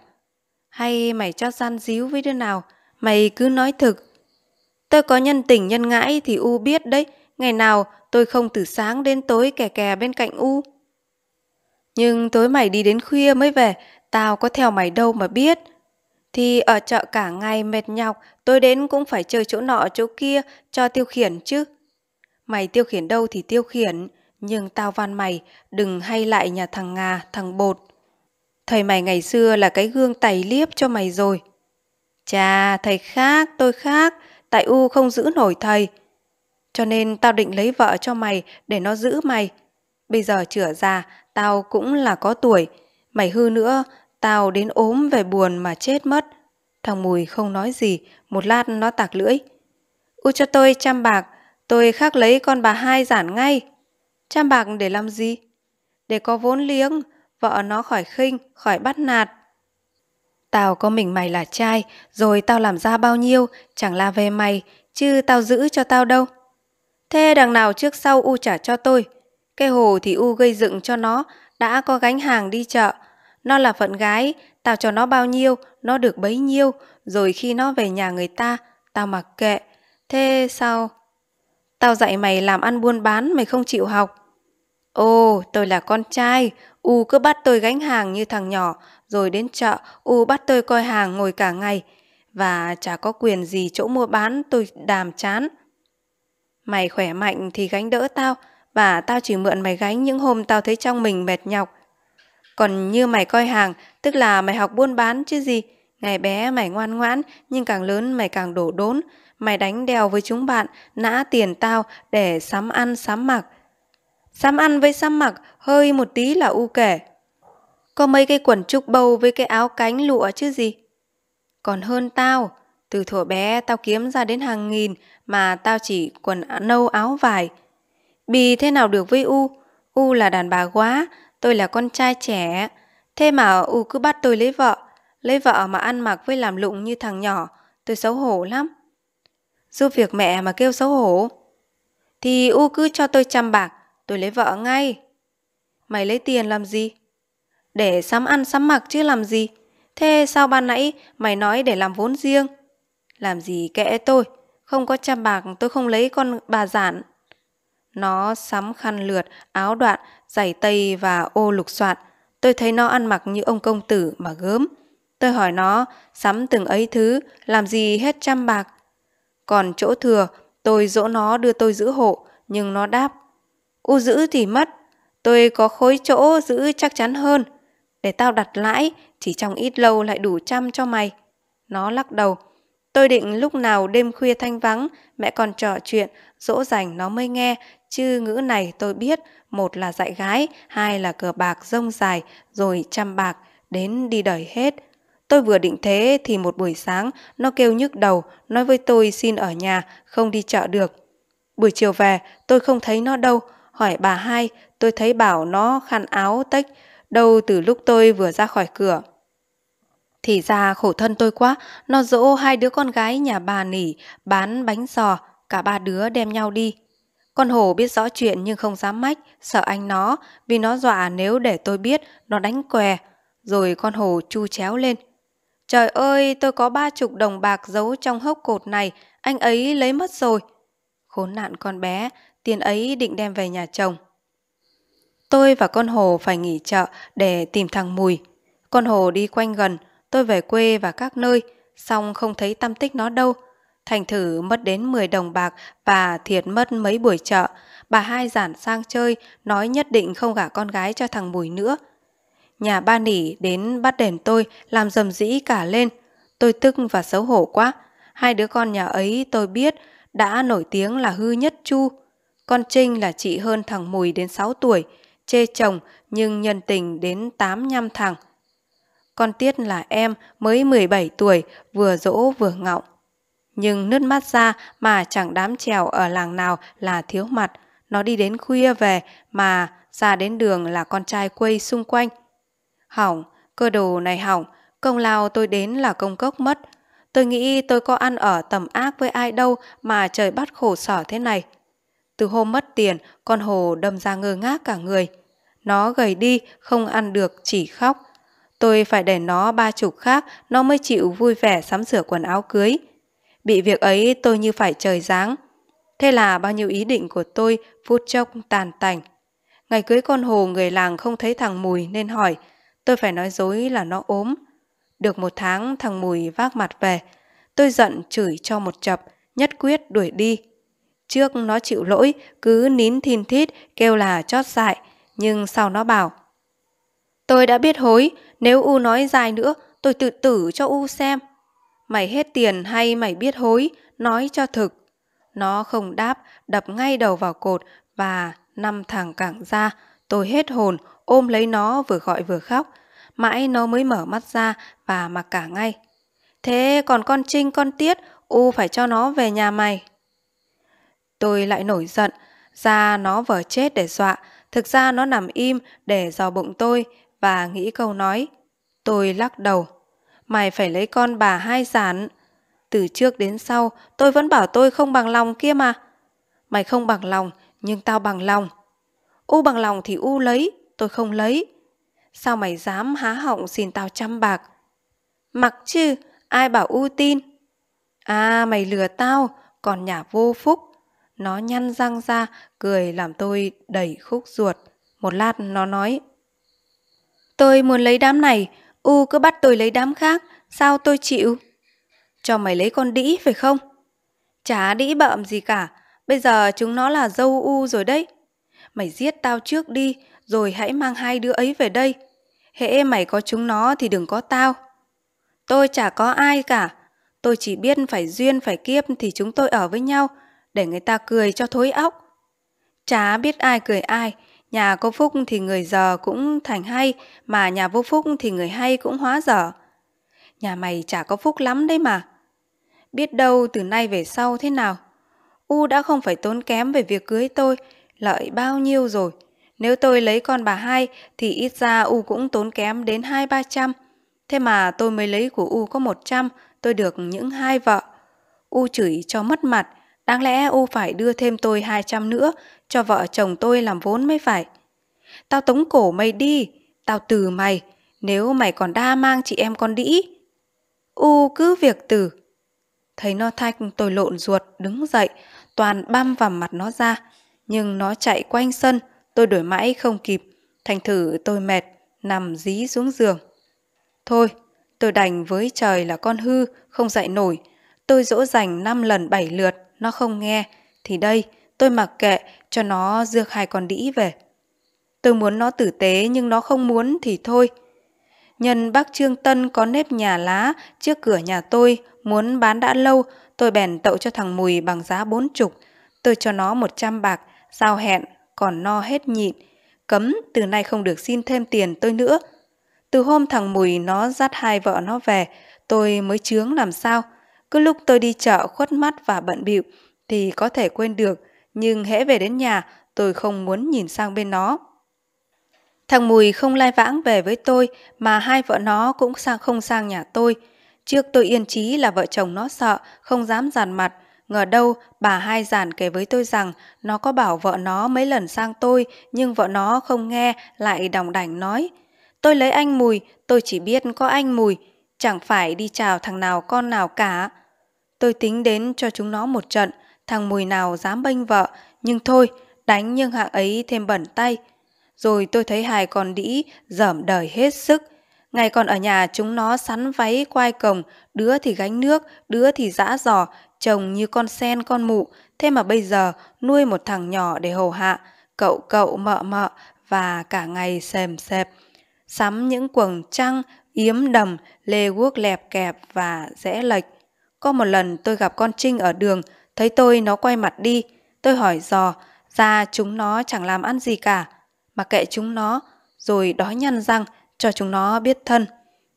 Hay mày cho gian díu với đứa nào, mày cứ nói thực. Tôi có nhân tình nhân ngãi thì U biết đấy, ngày nào tôi không từ sáng đến tối kè kè bên cạnh U. Nhưng tối mày đi đến khuya mới về, tao có theo mày đâu mà biết. Thì ở chợ cả ngày mệt nhọc, tôi đến cũng phải chơi chỗ nọ chỗ kia cho tiêu khiển chứ. Mày tiêu khiển đâu thì tiêu khiển, nhưng tao van mày đừng hay lại nhà thằng Ngà, thằng Bột. Thầy mày ngày xưa là cái gương tày liếp cho mày rồi. Chà, thầy khác, tôi khác, tại U không giữ nổi thầy. Cho nên tao định lấy vợ cho mày để nó giữ mày. Bây giờ chửa già, tao cũng là có tuổi. Mày hư nữa, tao đến ốm về buồn mà chết mất. Thằng Mùi không nói gì, một lát nó tạc lưỡi. U cho tôi trăm bạc, tôi khác lấy con bà Hai Giản ngay. Trăm bạc để làm gì? Để có vốn liếng, vợ nó khỏi khinh, khỏi bắt nạt. Tao có mình mày là trai, rồi tao làm ra bao nhiêu, chẳng là về mày, chứ tao giữ cho tao đâu. Thế đằng nào trước sau U trả cho tôi. Cái Hồ thì U gây dựng cho nó, đã có gánh hàng đi chợ. Nó là phận gái, tao cho nó bao nhiêu, nó được bấy nhiêu, rồi khi nó về nhà người ta, tao mặc kệ. Thế sao? Tao dạy mày làm ăn buôn bán, mày không chịu học. Ồ, tôi là con trai, U cứ bắt tôi gánh hàng như thằng nhỏ, rồi đến chợ, U bắt tôi coi hàng ngồi cả ngày, và chả có quyền gì chỗ mua bán tôi đàm chán. Mày khỏe mạnh thì gánh đỡ tao, và tao chỉ mượn mày gánh những hôm tao thấy trong mình mệt nhọc. Còn như mày coi hàng, tức là mày học buôn bán chứ gì. Ngày bé mày ngoan ngoãn, nhưng càng lớn mày càng đổ đốn. Mày đánh đèo với chúng bạn, nã tiền tao để sắm ăn sắm mặc. Sắm ăn với sắm mặc, hơi một tí là U kể. Có mấy cái quần trúc bầu với cái áo cánh lụa chứ gì. Còn hơn tao, từ thuở bé tao kiếm ra đến hàng nghìn mà tao chỉ quần nâu áo vải. Bì thế nào được với U, U là đàn bà quá, tôi là con trai trẻ. Thế mà U cứ bắt tôi lấy vợ, lấy vợ mà ăn mặc với làm lụng như thằng nhỏ, tôi xấu hổ lắm. Giúp việc mẹ mà kêu xấu hổ. Thì U cứ cho tôi trăm bạc, tôi lấy vợ ngay. Mày lấy tiền làm gì? Để sắm ăn sắm mặc chứ làm gì. Thế sao ban nãy mày nói để làm vốn riêng? Làm gì kệ tôi, không có trăm bạc tôi không lấy con bà Giản. Nó sắm khăn lượt, áo đoạn, giày tây và ô lục soạn. Tôi thấy nó ăn mặc như ông công tử mà gớm. Tôi hỏi nó sắm từng ấy thứ, làm gì hết trăm bạc. Còn chỗ thừa, tôi dỗ nó đưa tôi giữ hộ, nhưng nó đáp. U giữ thì mất, tôi có khối chỗ giữ chắc chắn hơn. Để tao đặt lãi, chỉ trong ít lâu lại đủ trăm cho mày. Nó lắc đầu. Tôi định lúc nào đêm khuya thanh vắng, mẹ còn trò chuyện, dỗ dành nó mới nghe, chứ ngữ này tôi biết, một là dạy gái, hai là cờ bạc rông dài, rồi trăm bạc, đến đi đời hết. Tôi vừa định thế thì một buổi sáng, nó kêu nhức đầu, nói với tôi xin ở nhà, không đi chợ được. Buổi chiều về, tôi không thấy nó đâu, hỏi bà hai, tôi thấy bảo nó khăn áo tách, đâu từ lúc tôi vừa ra khỏi cửa. Thì ra khổ thân tôi quá, nó dỗ hai đứa con gái nhà bà nỉ, bán bánh giò, cả ba đứa đem nhau đi. Con hổ biết rõ chuyện nhưng không dám mách, sợ anh nó, vì nó dọa nếu để tôi biết, nó đánh què. Rồi con hổ chu chéo lên. Trời ơi, tôi có ba chục đồng bạc giấu trong hốc cột này, anh ấy lấy mất rồi. Khốn nạn con bé, tiền ấy định đem về nhà chồng. Tôi và con hổ phải nghỉ chợ để tìm thằng Mùi. Con hổ đi quanh gần, tôi về quê và các nơi, xong không thấy tăm tích nó đâu. Thành thử mất đến mười đồng bạc và thiệt mất mấy buổi chợ. Bà hai giản sang chơi, nói nhất định không gả con gái cho thằng Mùi nữa. Nhà ba nỉ đến bắt đền tôi, làm rầm rĩ cả lên. Tôi tức và xấu hổ quá. Hai đứa con nhà ấy tôi biết đã nổi tiếng là hư nhất chu. Con Trinh là chị hơn thằng Mùi đến sáu tuổi, chê chồng nhưng nhân tình đến tám nhăm thằng. Con Tiết là em mới mười bảy tuổi, vừa dỗ vừa ngọng. Nhưng nứt mắt ra mà chẳng đám trèo ở làng nào là thiếu mặt. Nó đi đến khuya về mà ra đến đường là con trai quây xung quanh. Hỏng, cơ đồ này hỏng, công lao tôi đến là công cốc mất. Tôi nghĩ tôi có ăn ở tầm ác với ai đâu mà trời bắt khổ sở thế này. Từ hôm mất tiền, con hồ đâm ra ngơ ngác cả người. Nó gầy đi, không ăn được, chỉ khóc. Tôi phải để nó ba chục khác, nó mới chịu vui vẻ sắm sửa quần áo cưới. Bị việc ấy tôi như phải trời giáng. Thế là bao nhiêu ý định của tôi phút chốc tàn tành. Ngày cưới con hồ người làng không thấy thằng Mùi nên hỏi. Tôi phải nói dối là nó ốm. Được một tháng thằng Mùi vác mặt về. Tôi giận chửi cho một chập, nhất quyết đuổi đi. Trước nó chịu lỗi, cứ nín thin thít, kêu là chót dại. Nhưng sau nó bảo. Tôi đã biết hối, nếu U nói dài nữa, tôi tự tử cho U xem. Mày hết tiền hay mày biết hối, nói cho thực. Nó không đáp, đập ngay đầu vào cột và năm thằng cẳng ra. Tôi hết hồn, ôm lấy nó vừa gọi vừa khóc. Mãi nó mới mở mắt ra và mặc cả ngay. Thế còn con Trinh con Tiết, U phải cho nó về nhà mày. Tôi lại nổi giận, ra nó vờ chết để dọa. Thực ra nó nằm im để dò bụng tôi và nghĩ câu nói. Tôi lắc đầu. Mày phải lấy con bà hai giản. Từ trước đến sau tôi vẫn bảo tôi không bằng lòng kia mà. Mày không bằng lòng nhưng tao bằng lòng. U bằng lòng thì U lấy, tôi không lấy. Sao mày dám há họng xin tao trăm bạc? Mặc chứ, ai bảo U tin. À mày lừa tao, còn nhà vô phúc. Nó nhăn răng ra, cười làm tôi đầy khúc ruột. Một lát nó nói. Tôi muốn lấy đám này, U cứ bắt tôi lấy đám khác, sao tôi chịu? Cho mày lấy con đĩ phải không? Chả đĩ bợm gì cả, bây giờ chúng nó là dâu U rồi đấy. Mày giết tao trước đi, rồi hãy mang hai đứa ấy về đây. Hễ mày có chúng nó thì đừng có tao. Tôi chả có ai cả, tôi chỉ biết phải duyên phải kiếp thì chúng tôi ở với nhau, để người ta cười cho thối óc. Chả biết ai cười ai, nhà có phúc thì người dở cũng thành hay, mà nhà vô phúc thì người hay cũng hóa dở. Nhà mày chả có phúc lắm đấy mà. Biết đâu từ nay về sau thế nào. U đã không phải tốn kém về việc cưới tôi, lợi bao nhiêu rồi. Nếu tôi lấy con bà hai thì ít ra U cũng tốn kém đến hai ba trăm. Thế mà tôi mới lấy của U có một trăm, tôi được những hai vợ. U chửi cho mất mặt. Đáng lẽ U phải đưa thêm tôi hai trăm nữa, cho vợ chồng tôi làm vốn mới phải. Tao tống cổ mày đi, tao từ mày, nếu mày còn đa mang chị em con đĩ. U cứ việc từ. Thấy nó thách tôi lộn ruột, đứng dậy, toàn băm vào mặt nó ra. Nhưng nó chạy quanh sân, tôi đuổi mãi không kịp, thành thử tôi mệt, nằm dí xuống giường. Thôi, tôi đành với trời là con hư, không dậy nổi. Tôi dỗ dành năm lần bảy lượt, nó không nghe. Thì đây, tôi mặc kệ cho nó rước hai con đĩ về. Tôi muốn nó tử tế nhưng nó không muốn thì thôi. Nhân bác Trương Tân có nếp nhà lá trước cửa nhà tôi, muốn bán đã lâu, tôi bèn tậu cho thằng Mùi bằng giá bốn chục. Tôi cho nó một trăm bạc, giao hẹn, còn no hết nhịn. Cấm từ nay không được xin thêm tiền tôi nữa. Từ hôm thằng Mùi nó dắt hai vợ nó về, tôi mới chướng làm sao. Cứ lúc tôi đi chợ khuất mắt và bận bịu thì có thể quên được, nhưng hễ về đến nhà tôi không muốn nhìn sang bên nó. Thằng Mùi không lai vãng về với tôi, mà hai vợ nó cũng sang không sang nhà tôi. Trước tôi yên chí là vợ chồng nó sợ, không dám giàn mặt. Ngờ đâu bà hai giản kể với tôi rằng nó có bảo vợ nó mấy lần sang tôi, nhưng vợ nó không nghe, lại đòng đảnh nói. Tôi lấy anh Mùi, tôi chỉ biết có anh Mùi, chẳng phải đi chào thằng nào con nào cả. Tôi tính đến cho chúng nó một trận, thằng Mùi nào dám bênh vợ, nhưng thôi, đánh nhưng hạng ấy thêm bẩn tay. Rồi tôi thấy hai con đĩ dởm đời hết sức. Ngày còn ở nhà chúng nó sắn váy quai cồng, đứa thì gánh nước, đứa thì giã giò, trông như con sen con mụ. Thế mà bây giờ nuôi một thằng nhỏ để hầu hạ, cậu cậu mợ mợ và cả ngày xềm xẹp. Sắm những quần trăng, yếm đầm, lê guốc lẹp kẹp và rẽ lệch. Có một lần tôi gặp con Trinh ở đường, thấy tôi nó quay mặt đi. Tôi hỏi dò, ra chúng nó chẳng làm ăn gì cả. Mà kệ chúng nó, rồi đói nhăn răng cho chúng nó biết thân.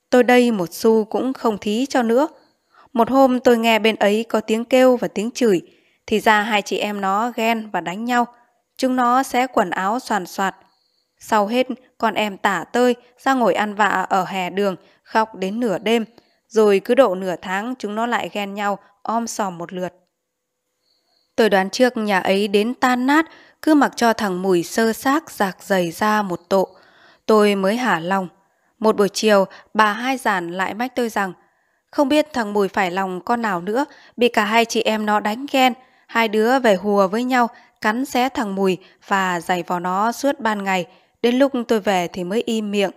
Tôi đây một xu cũng không thí cho nữa. Một hôm tôi nghe bên ấy có tiếng kêu và tiếng chửi, thì ra hai chị em nó ghen và đánh nhau. Chúng nó xé quần áo soàn soạt. Sau hết con em tả tơi ra ngồi ăn vạ ở hè đường, khóc đến nửa đêm. Rồi cứ độ nửa tháng chúng nó lại ghen nhau om sòm một lượt. Tôi đoán trước nhà ấy đến tan nát, cứ mặc cho thằng Mùi sơ xác giạc giày ra một tộ. Tôi mới hả lòng. Một buổi chiều bà hai giản lại mách tôi rằng không biết thằng Mùi phải lòng con nào nữa, bị cả hai chị em nó đánh ghen. Hai đứa về hùa với nhau, cắn xé thằng Mùi và giày vào nó suốt ban ngày. Đến lúc tôi về thì mới im miệng.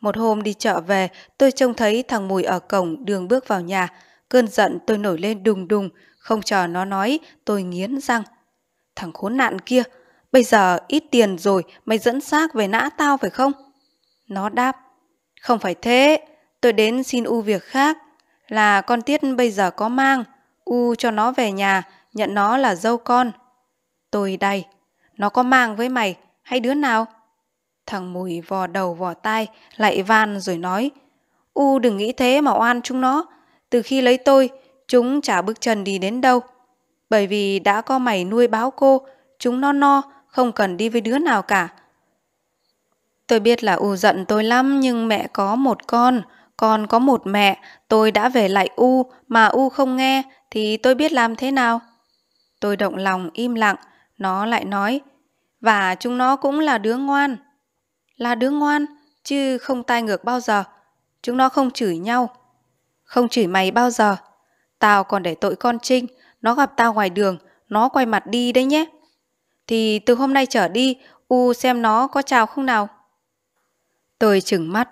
Một hôm đi chợ về, tôi trông thấy thằng Mùi ở cổng đường bước vào nhà. Cơn giận tôi nổi lên đùng đùng, không chờ nó nói, tôi nghiến răng. Thằng khốn nạn kia, bây giờ ít tiền rồi, mày dẫn xác về nã tao phải không? Nó đáp, không phải thế, tôi đến xin U việc khác. Là con Tiết bây giờ có mang, U cho nó về nhà, nhận nó là dâu con. Tôi đay, nó có mang với mày, hay đứa nào? Thằng Mùi vò đầu vò tai, lại van rồi nói, U đừng nghĩ thế mà oan chúng nó. Từ khi lấy tôi, chúng chả bước chân đi đến đâu. Bởi vì đã có mày nuôi báo cô, chúng nó no, không cần đi với đứa nào cả. Tôi biết là U giận tôi lắm, nhưng mẹ có một con, con có một mẹ. Tôi đã về lại U, mà U không nghe, thì tôi biết làm thế nào? Tôi động lòng im lặng, nó lại nói, và chúng nó cũng là đứa ngoan. Là đứa ngoan, chứ không tai ngược bao giờ. Chúng nó không chửi nhau. Không chửi mày bao giờ. Tao còn để tội con Trinh, nó gặp tao ngoài đường, nó quay mặt đi đấy nhé. Thì từ hôm nay trở đi, U xem nó có chào không nào. Tôi trừng mắt.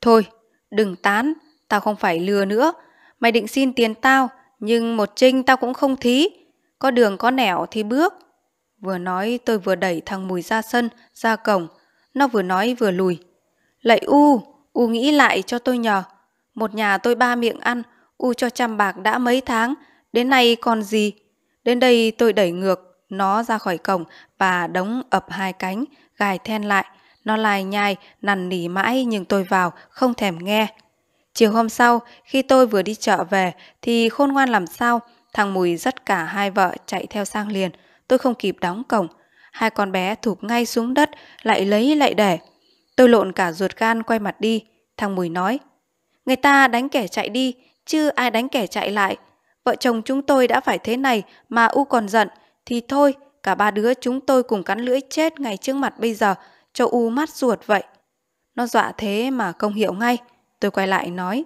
Thôi, đừng tán, tao không phải lừa nữa. Mày định xin tiền tao, nhưng một Trinh tao cũng không thí. Có đường có nẻo thì bước. Vừa nói tôi vừa đẩy thằng Mùi ra sân, ra cổng. Nó vừa nói vừa lùi. Lạy U, U nghĩ lại cho tôi nhờ. Một nhà tôi ba miệng ăn, U cho trăm bạc đã mấy tháng, đến nay còn gì. Đến đây tôi đẩy ngược nó ra khỏi cổng và đóng ập hai cánh, gài then lại. Nó lài nhai, nằn nỉ mãi nhưng tôi vào, không thèm nghe. Chiều hôm sau, khi tôi vừa đi chợ về thì khôn ngoan làm sao, thằng Mùi dắt cả hai vợ chạy theo sang liền. Tôi không kịp đóng cổng. Hai con bé thụp ngay xuống đất, lại lấy lại để. Tôi lộn cả ruột gan quay mặt đi. Thằng Mùi nói, người ta đánh kẻ chạy đi, chứ ai đánh kẻ chạy lại. Vợ chồng chúng tôi đã phải thế này mà U còn giận, thì thôi, cả ba đứa chúng tôi cùng cắn lưỡi chết ngay trước mặt bây giờ, cho U mát ruột vậy. Nó dọa thế mà không hiểu ngay. Tôi quay lại nói,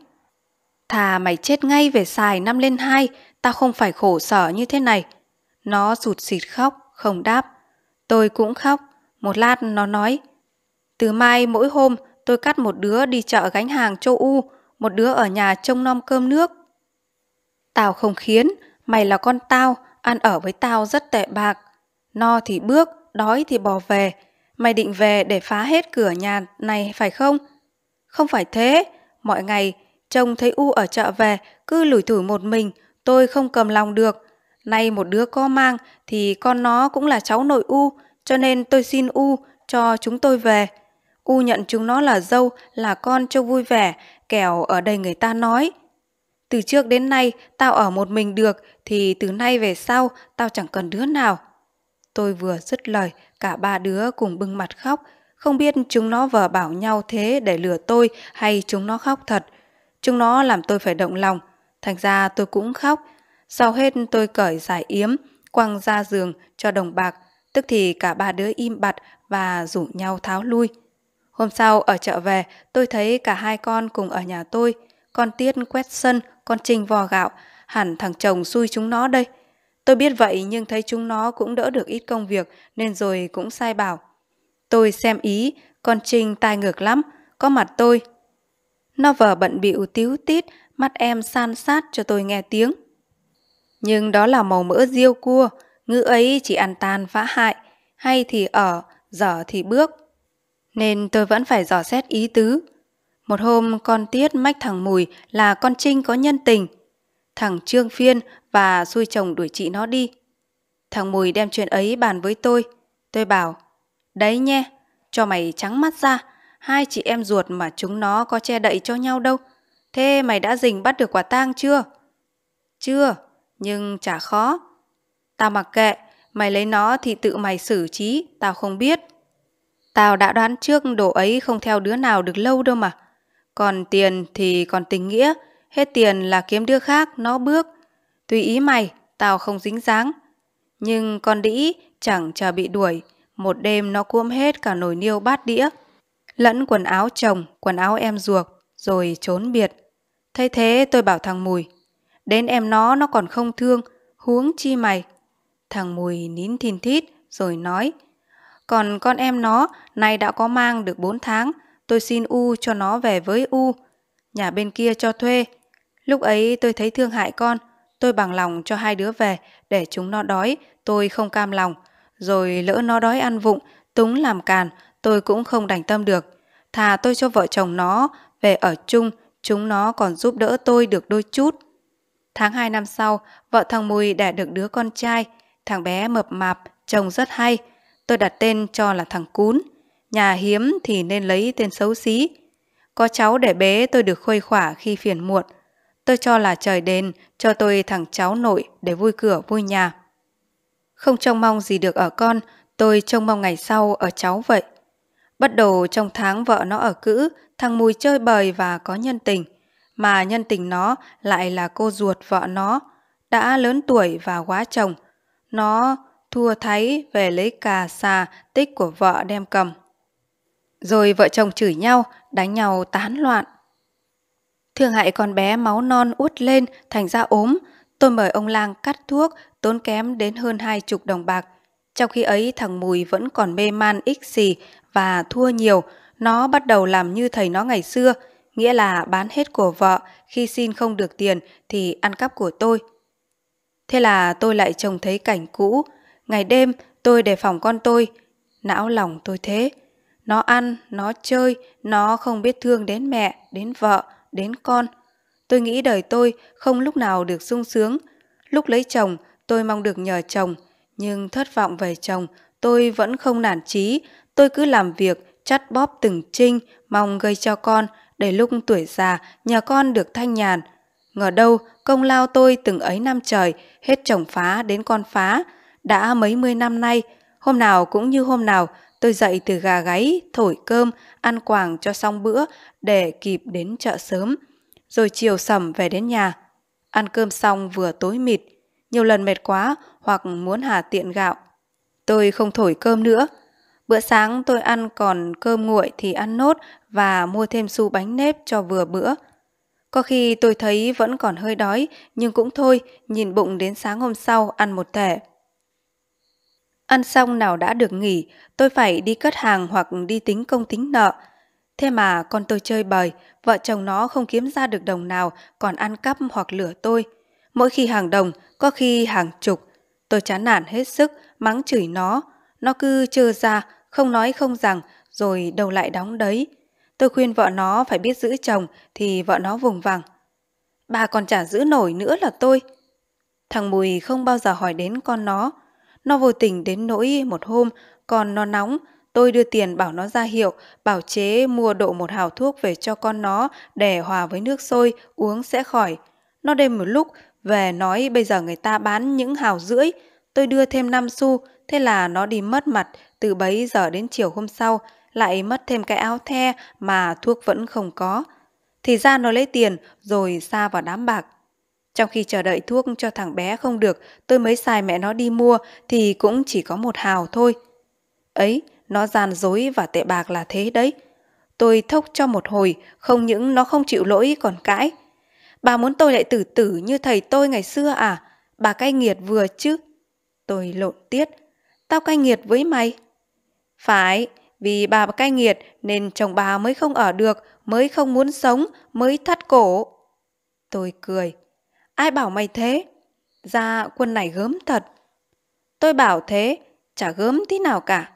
thà mày chết ngay về xài năm lên hai, tao không phải khổ sở như thế này. Nó sụt sịt khóc, không đáp. Tôi cũng khóc. Một lát nó nói, từ mai mỗi hôm tôi cắt một đứa đi chợ gánh hàng châu U, một đứa ở nhà trông nom cơm nước. Tao không khiến, mày là con tao, ăn ở với tao rất tệ bạc. No thì bước, đói thì bỏ về. Mày định về để phá hết cửa nhà này phải không? Không phải thế, mọi ngày trông thấy U ở chợ về, cứ lủi thủi một mình, tôi không cầm lòng được. Nay một đứa có mang thì con nó cũng là cháu nội U, cho nên tôi xin U cho chúng tôi về. U nhận chúng nó là dâu, là con cho vui vẻ, kẻo ở đây người ta nói. Từ trước đến nay tao ở một mình được, thì từ nay về sau tao chẳng cần đứa nào. Tôi vừa dứt lời, cả ba đứa cùng bưng mặt khóc, không biết chúng nó vờ bảo nhau thế để lừa tôi hay chúng nó khóc thật. Chúng nó làm tôi phải động lòng, thành ra tôi cũng khóc. Sau hết tôi cởi giải yếm, quăng ra giường cho đồng bạc, tức thì cả ba đứa im bặt và rủ nhau tháo lui. Hôm sau ở chợ về, tôi thấy cả hai con cùng ở nhà tôi, con Tiết quét sân, con Trinh vò gạo, hẳn thằng chồng xui chúng nó đây. Tôi biết vậy nhưng thấy chúng nó cũng đỡ được ít công việc nên rồi cũng sai bảo. Tôi xem ý, con Trinh tai ngược lắm, có mặt tôi. Nó vờ bận bịu tíu tít, mắt em san sát cho tôi nghe tiếng. Nhưng đó là màu mỡ riêu cua, ngữ ấy chỉ ăn tàn phá hại, hay thì ở, dở thì bước. Nên tôi vẫn phải dò xét ý tứ. Một hôm con Tiết mách thằng Mùi là con Trinh có nhân tình. Thằng Trương Phiên và xui chồng đuổi chị nó đi. Thằng Mùi đem chuyện ấy bàn với tôi. Tôi bảo, đấy nhé, cho mày trắng mắt ra, hai chị em ruột mà chúng nó có che đậy cho nhau đâu. Thế mày đã dình bắt được quả tang chưa? Chưa, nhưng chả khó. Tao mặc kệ, mày lấy nó thì tự mày xử trí, tao không biết. Tao đã đoán trước đồ ấy không theo đứa nào được lâu đâu mà. Còn tiền thì còn tình nghĩa, hết tiền là kiếm đứa khác nó bước. Tùy ý mày, tao không dính dáng. Nhưng con đĩ chẳng chờ bị đuổi, một đêm nó cuỗm hết cả nồi niêu bát đĩa, lẫn quần áo chồng, quần áo em ruột, rồi trốn biệt. Thấy thế tôi bảo thằng Mùi, đến em nó nó còn không thương, huống chi mày. Thằng Mùi nín thìn thít rồi nói, còn con em nó nay đã có mang được bốn tháng, tôi xin U cho nó về với U. Nhà bên kia cho thuê. Lúc ấy tôi thấy thương hại con, tôi bằng lòng cho hai đứa về, để chúng nó đói, tôi không cam lòng. Rồi lỡ nó đói ăn vụng, túng làm càn, tôi cũng không đành tâm được. Thà tôi cho vợ chồng nó về ở chung, chúng nó còn giúp đỡ tôi được đôi chút. Tháng hai năm sau, vợ thằng Mùi đẻ được đứa con trai, thằng bé mập mạp, trông rất hay. Tôi đặt tên cho là thằng Cún, nhà hiếm thì nên lấy tên xấu xí. Có cháu để bế tôi được khuây khỏa khi phiền muộn. Tôi cho là trời đền, cho tôi thằng cháu nội để vui cửa vui nhà. Không trông mong gì được ở con, tôi trông mong ngày sau ở cháu vậy. Bắt đầu trong tháng vợ nó ở cữ, thằng Mùi chơi bời và có nhân tình. Mà nhân tình nó lại là cô ruột vợ nó, đã lớn tuổi và quá chồng. Nó thua thái về lấy cà xà tích của vợ đem cầm. Rồi vợ chồng chửi nhau, đánh nhau tán loạn. Thương hại con bé máu non út lên, thành ra ốm. Tôi mời ông lang cắt thuốc, tốn kém đến hơn hai chục đồng bạc. Trong khi ấy thằng Mùi vẫn còn mê man ích xì và thua nhiều. Nó bắt đầu làm như thầy nó ngày xưa, nghĩa là bán hết của vợ, khi xin không được tiền thì ăn cắp của tôi. Thế là tôi lại trông thấy cảnh cũ. Ngày đêm tôi đề phòng con tôi, não lòng tôi thế. Nó ăn, nó chơi, nó không biết thương đến mẹ, đến vợ, đến con. Tôi nghĩ đời tôi không lúc nào được sung sướng. Lúc lấy chồng, tôi mong được nhờ chồng, nhưng thất vọng về chồng, tôi vẫn không nản chí. Tôi cứ làm việc, chắt bóp từng trinh, mong gây cho con, để lúc tuổi già, nhà con được thanh nhàn. Ngờ đâu, công lao tôi từng ấy năm trời, hết chồng phá đến con phá, đã mấy mươi năm nay, hôm nào cũng như hôm nào, tôi dậy từ gà gáy, thổi cơm, ăn quàng cho xong bữa để kịp đến chợ sớm. Rồi chiều sẩm về đến nhà. Ăn cơm xong vừa tối mịt. Nhiều lần mệt quá hoặc muốn hà tiện gạo, tôi không thổi cơm nữa. Bữa sáng tôi ăn còn cơm nguội thì ăn nốt và mua thêm xu bánh nếp cho vừa bữa. Có khi tôi thấy vẫn còn hơi đói, nhưng cũng thôi, nhìn bụng đến sáng hôm sau ăn một thể. Ăn xong nào đã được nghỉ, tôi phải đi cất hàng hoặc đi tính công tính nợ. Thế mà con tôi chơi bời, vợ chồng nó không kiếm ra được đồng nào còn ăn cắp hoặc lừa tôi. Mỗi khi hàng đồng, có khi hàng chục. Tôi chán nản hết sức, mắng chửi nó. Nó cứ trơ ra, không nói không rằng, rồi đầu lại đóng đấy. Tôi khuyên vợ nó phải biết giữ chồng thì vợ nó vùng vằng. Bà còn chả giữ nổi nữa là tôi. Thằng Mùi không bao giờ hỏi đến con nó. Nó vô tình đến nỗi một hôm, còn nó nóng, tôi đưa tiền bảo nó ra hiệu, bảo chế mua độ một hào thuốc về cho con nó để hòa với nước sôi, uống sẽ khỏi. Nó đêm một lúc, về nói bây giờ người ta bán những hào rưỡi, tôi đưa thêm năm xu, thế là nó đi mất mặt, từ bấy giờ đến chiều hôm sau, lại mất thêm cái áo the mà thuốc vẫn không có. Thì ra nó lấy tiền rồi sa vào đám bạc. Trong khi chờ đợi thuốc cho thằng bé không được, tôi mới sai mẹ nó đi mua thì cũng chỉ có một hào thôi. Ấy, nó gian dối và tệ bạc là thế đấy. Tôi thốc cho một hồi, không những nó không chịu lỗi còn cãi. Bà muốn tôi lại tử tử như thầy tôi ngày xưa à? Bà cay nghiệt vừa chứ. Tôi lộn tiết. Tao cay nghiệt với mày. Phải, vì bà cay nghiệt nên chồng bà mới không ở được, mới không muốn sống, mới thắt cổ. Tôi cười. Ai bảo mày thế? Ra quân này gớm thật. Tôi bảo thế, chả gớm tí nào cả.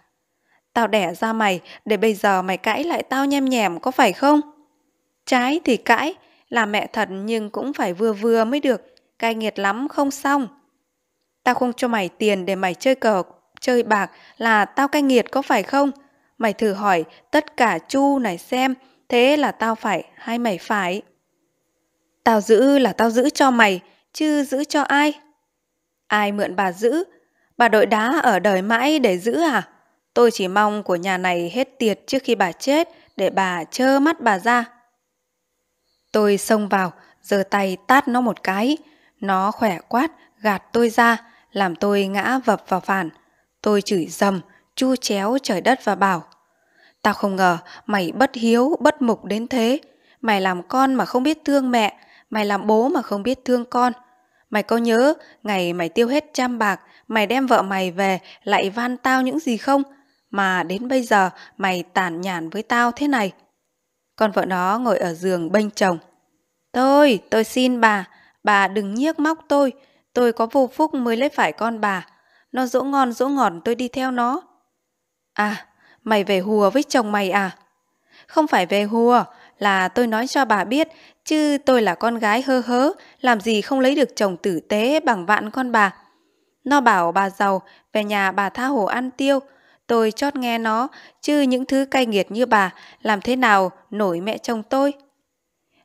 Tao đẻ ra mày để bây giờ mày cãi lại tao nhem nhèm có phải không? Trái thì cãi, là mẹ thật nhưng cũng phải vừa vừa mới được, cay nghiệt lắm không xong. Tao không cho mày tiền để mày chơi cờ, chơi bạc là tao cay nghiệt có phải không? Mày thử hỏi tất cả Chu này xem, thế là tao phải hay mày phải? Tao giữ là tao giữ cho mày, chứ giữ cho ai? Ai mượn bà giữ? Bà đội đá ở đời mãi để giữ à? Tôi chỉ mong của nhà này hết tiệt trước khi bà chết để bà trơ mắt bà ra. Tôi xông vào, giơ tay tát nó một cái. Nó khỏe quát, gạt tôi ra, làm tôi ngã vập vào phản. Tôi chửi dầm, chu chéo trời đất và bảo. Tao không ngờ mày bất hiếu, bất mục đến thế. Mày làm con mà không biết thương mẹ, mày làm bố mà không biết thương con. Mày có nhớ ngày mày tiêu hết trăm bạc, mày đem vợ mày về lại van tao những gì không? Mà đến bây giờ mày tàn nhàn với tao thế này. Con vợ nó ngồi ở giường bênh chồng. Tôi, tôi xin bà, bà đừng nhiếc móc tôi. Tôi có vô phúc mới lấy phải con bà. Nó dỗ ngon dỗ ngọt tôi đi theo nó. À, mày về hùa với chồng mày à? Không phải về hùa, là tôi nói cho bà biết, chứ tôi là con gái hơ hớ, làm gì không lấy được chồng tử tế bằng vạn con bà. Nó bảo bà giàu, về nhà bà tha hồ ăn tiêu. Tôi chót nghe nó, chứ những thứ cay nghiệt như bà, làm thế nào nổi mẹ chồng tôi.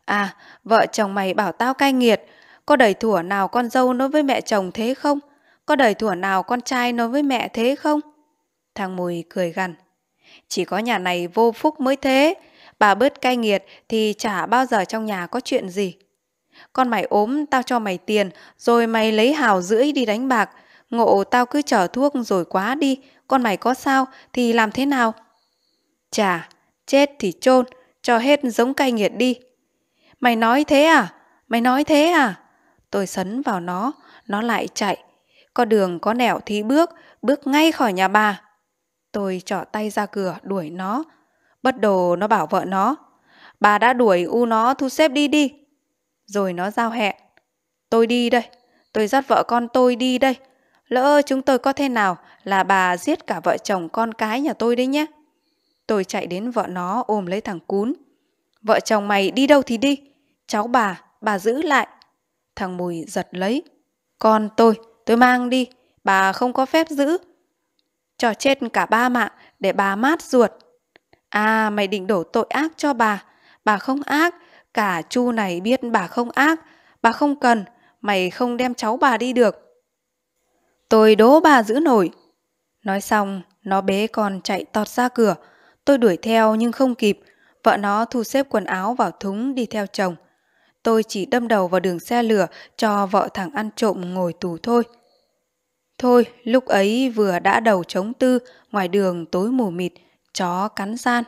À, vợ chồng mày bảo tao cay nghiệt, có đời thủa nào con dâu nói với mẹ chồng thế không? Có đời thủa nào con trai nói với mẹ thế không? Thằng Mùi cười gằn. Chỉ có nhà này vô phúc mới thế. Bà bớt cay nghiệt thì chả bao giờ trong nhà có chuyện gì. Con mày ốm tao cho mày tiền, rồi mày lấy hào rưỡi đi đánh bạc. Ngộ tao cứ chở thuốc rồi quá đi. Con mày có sao thì làm thế nào? Chà, chết thì chôn, cho hết giống cay nghiệt đi. Mày nói thế à? Mày nói thế à? Tôi sấn vào nó, nó lại chạy. Có đường có nẻo thì bước, bước ngay khỏi nhà bà. Tôi trỏ tay ra cửa đuổi nó. Bất đồ nó bảo vợ nó. Bà đã đuổi u nó thu xếp đi đi. Rồi nó giao hẹn. Tôi đi đây. Tôi dắt vợ con tôi đi đây. Lỡ chúng tôi có thế nào là bà giết cả vợ chồng con cái nhà tôi đấy nhé. Tôi chạy đến vợ nó ôm lấy thằng cún. Vợ chồng mày đi đâu thì đi. Cháu bà, bà giữ lại. Thằng Mùi giật lấy. Con tôi, tôi mang đi. Bà không có phép giữ. Cho chết cả ba mạng để bà mát ruột. À, mày định đổ tội ác cho bà. Bà không ác. Cả Chu này biết bà không ác. Bà không cần. Mày không đem cháu bà đi được. Tôi đố bà giữ nổi. Nói xong, nó bế con chạy tọt ra cửa. Tôi đuổi theo nhưng không kịp. Vợ nó thu xếp quần áo vào thúng đi theo chồng. Tôi chỉ đâm đầu vào đường xe lửa cho vợ thằng ăn trộm ngồi tù thôi. Thôi, lúc ấy vừa đã đầu chống tư, ngoài đường tối mù mịt. Chó cắn gian.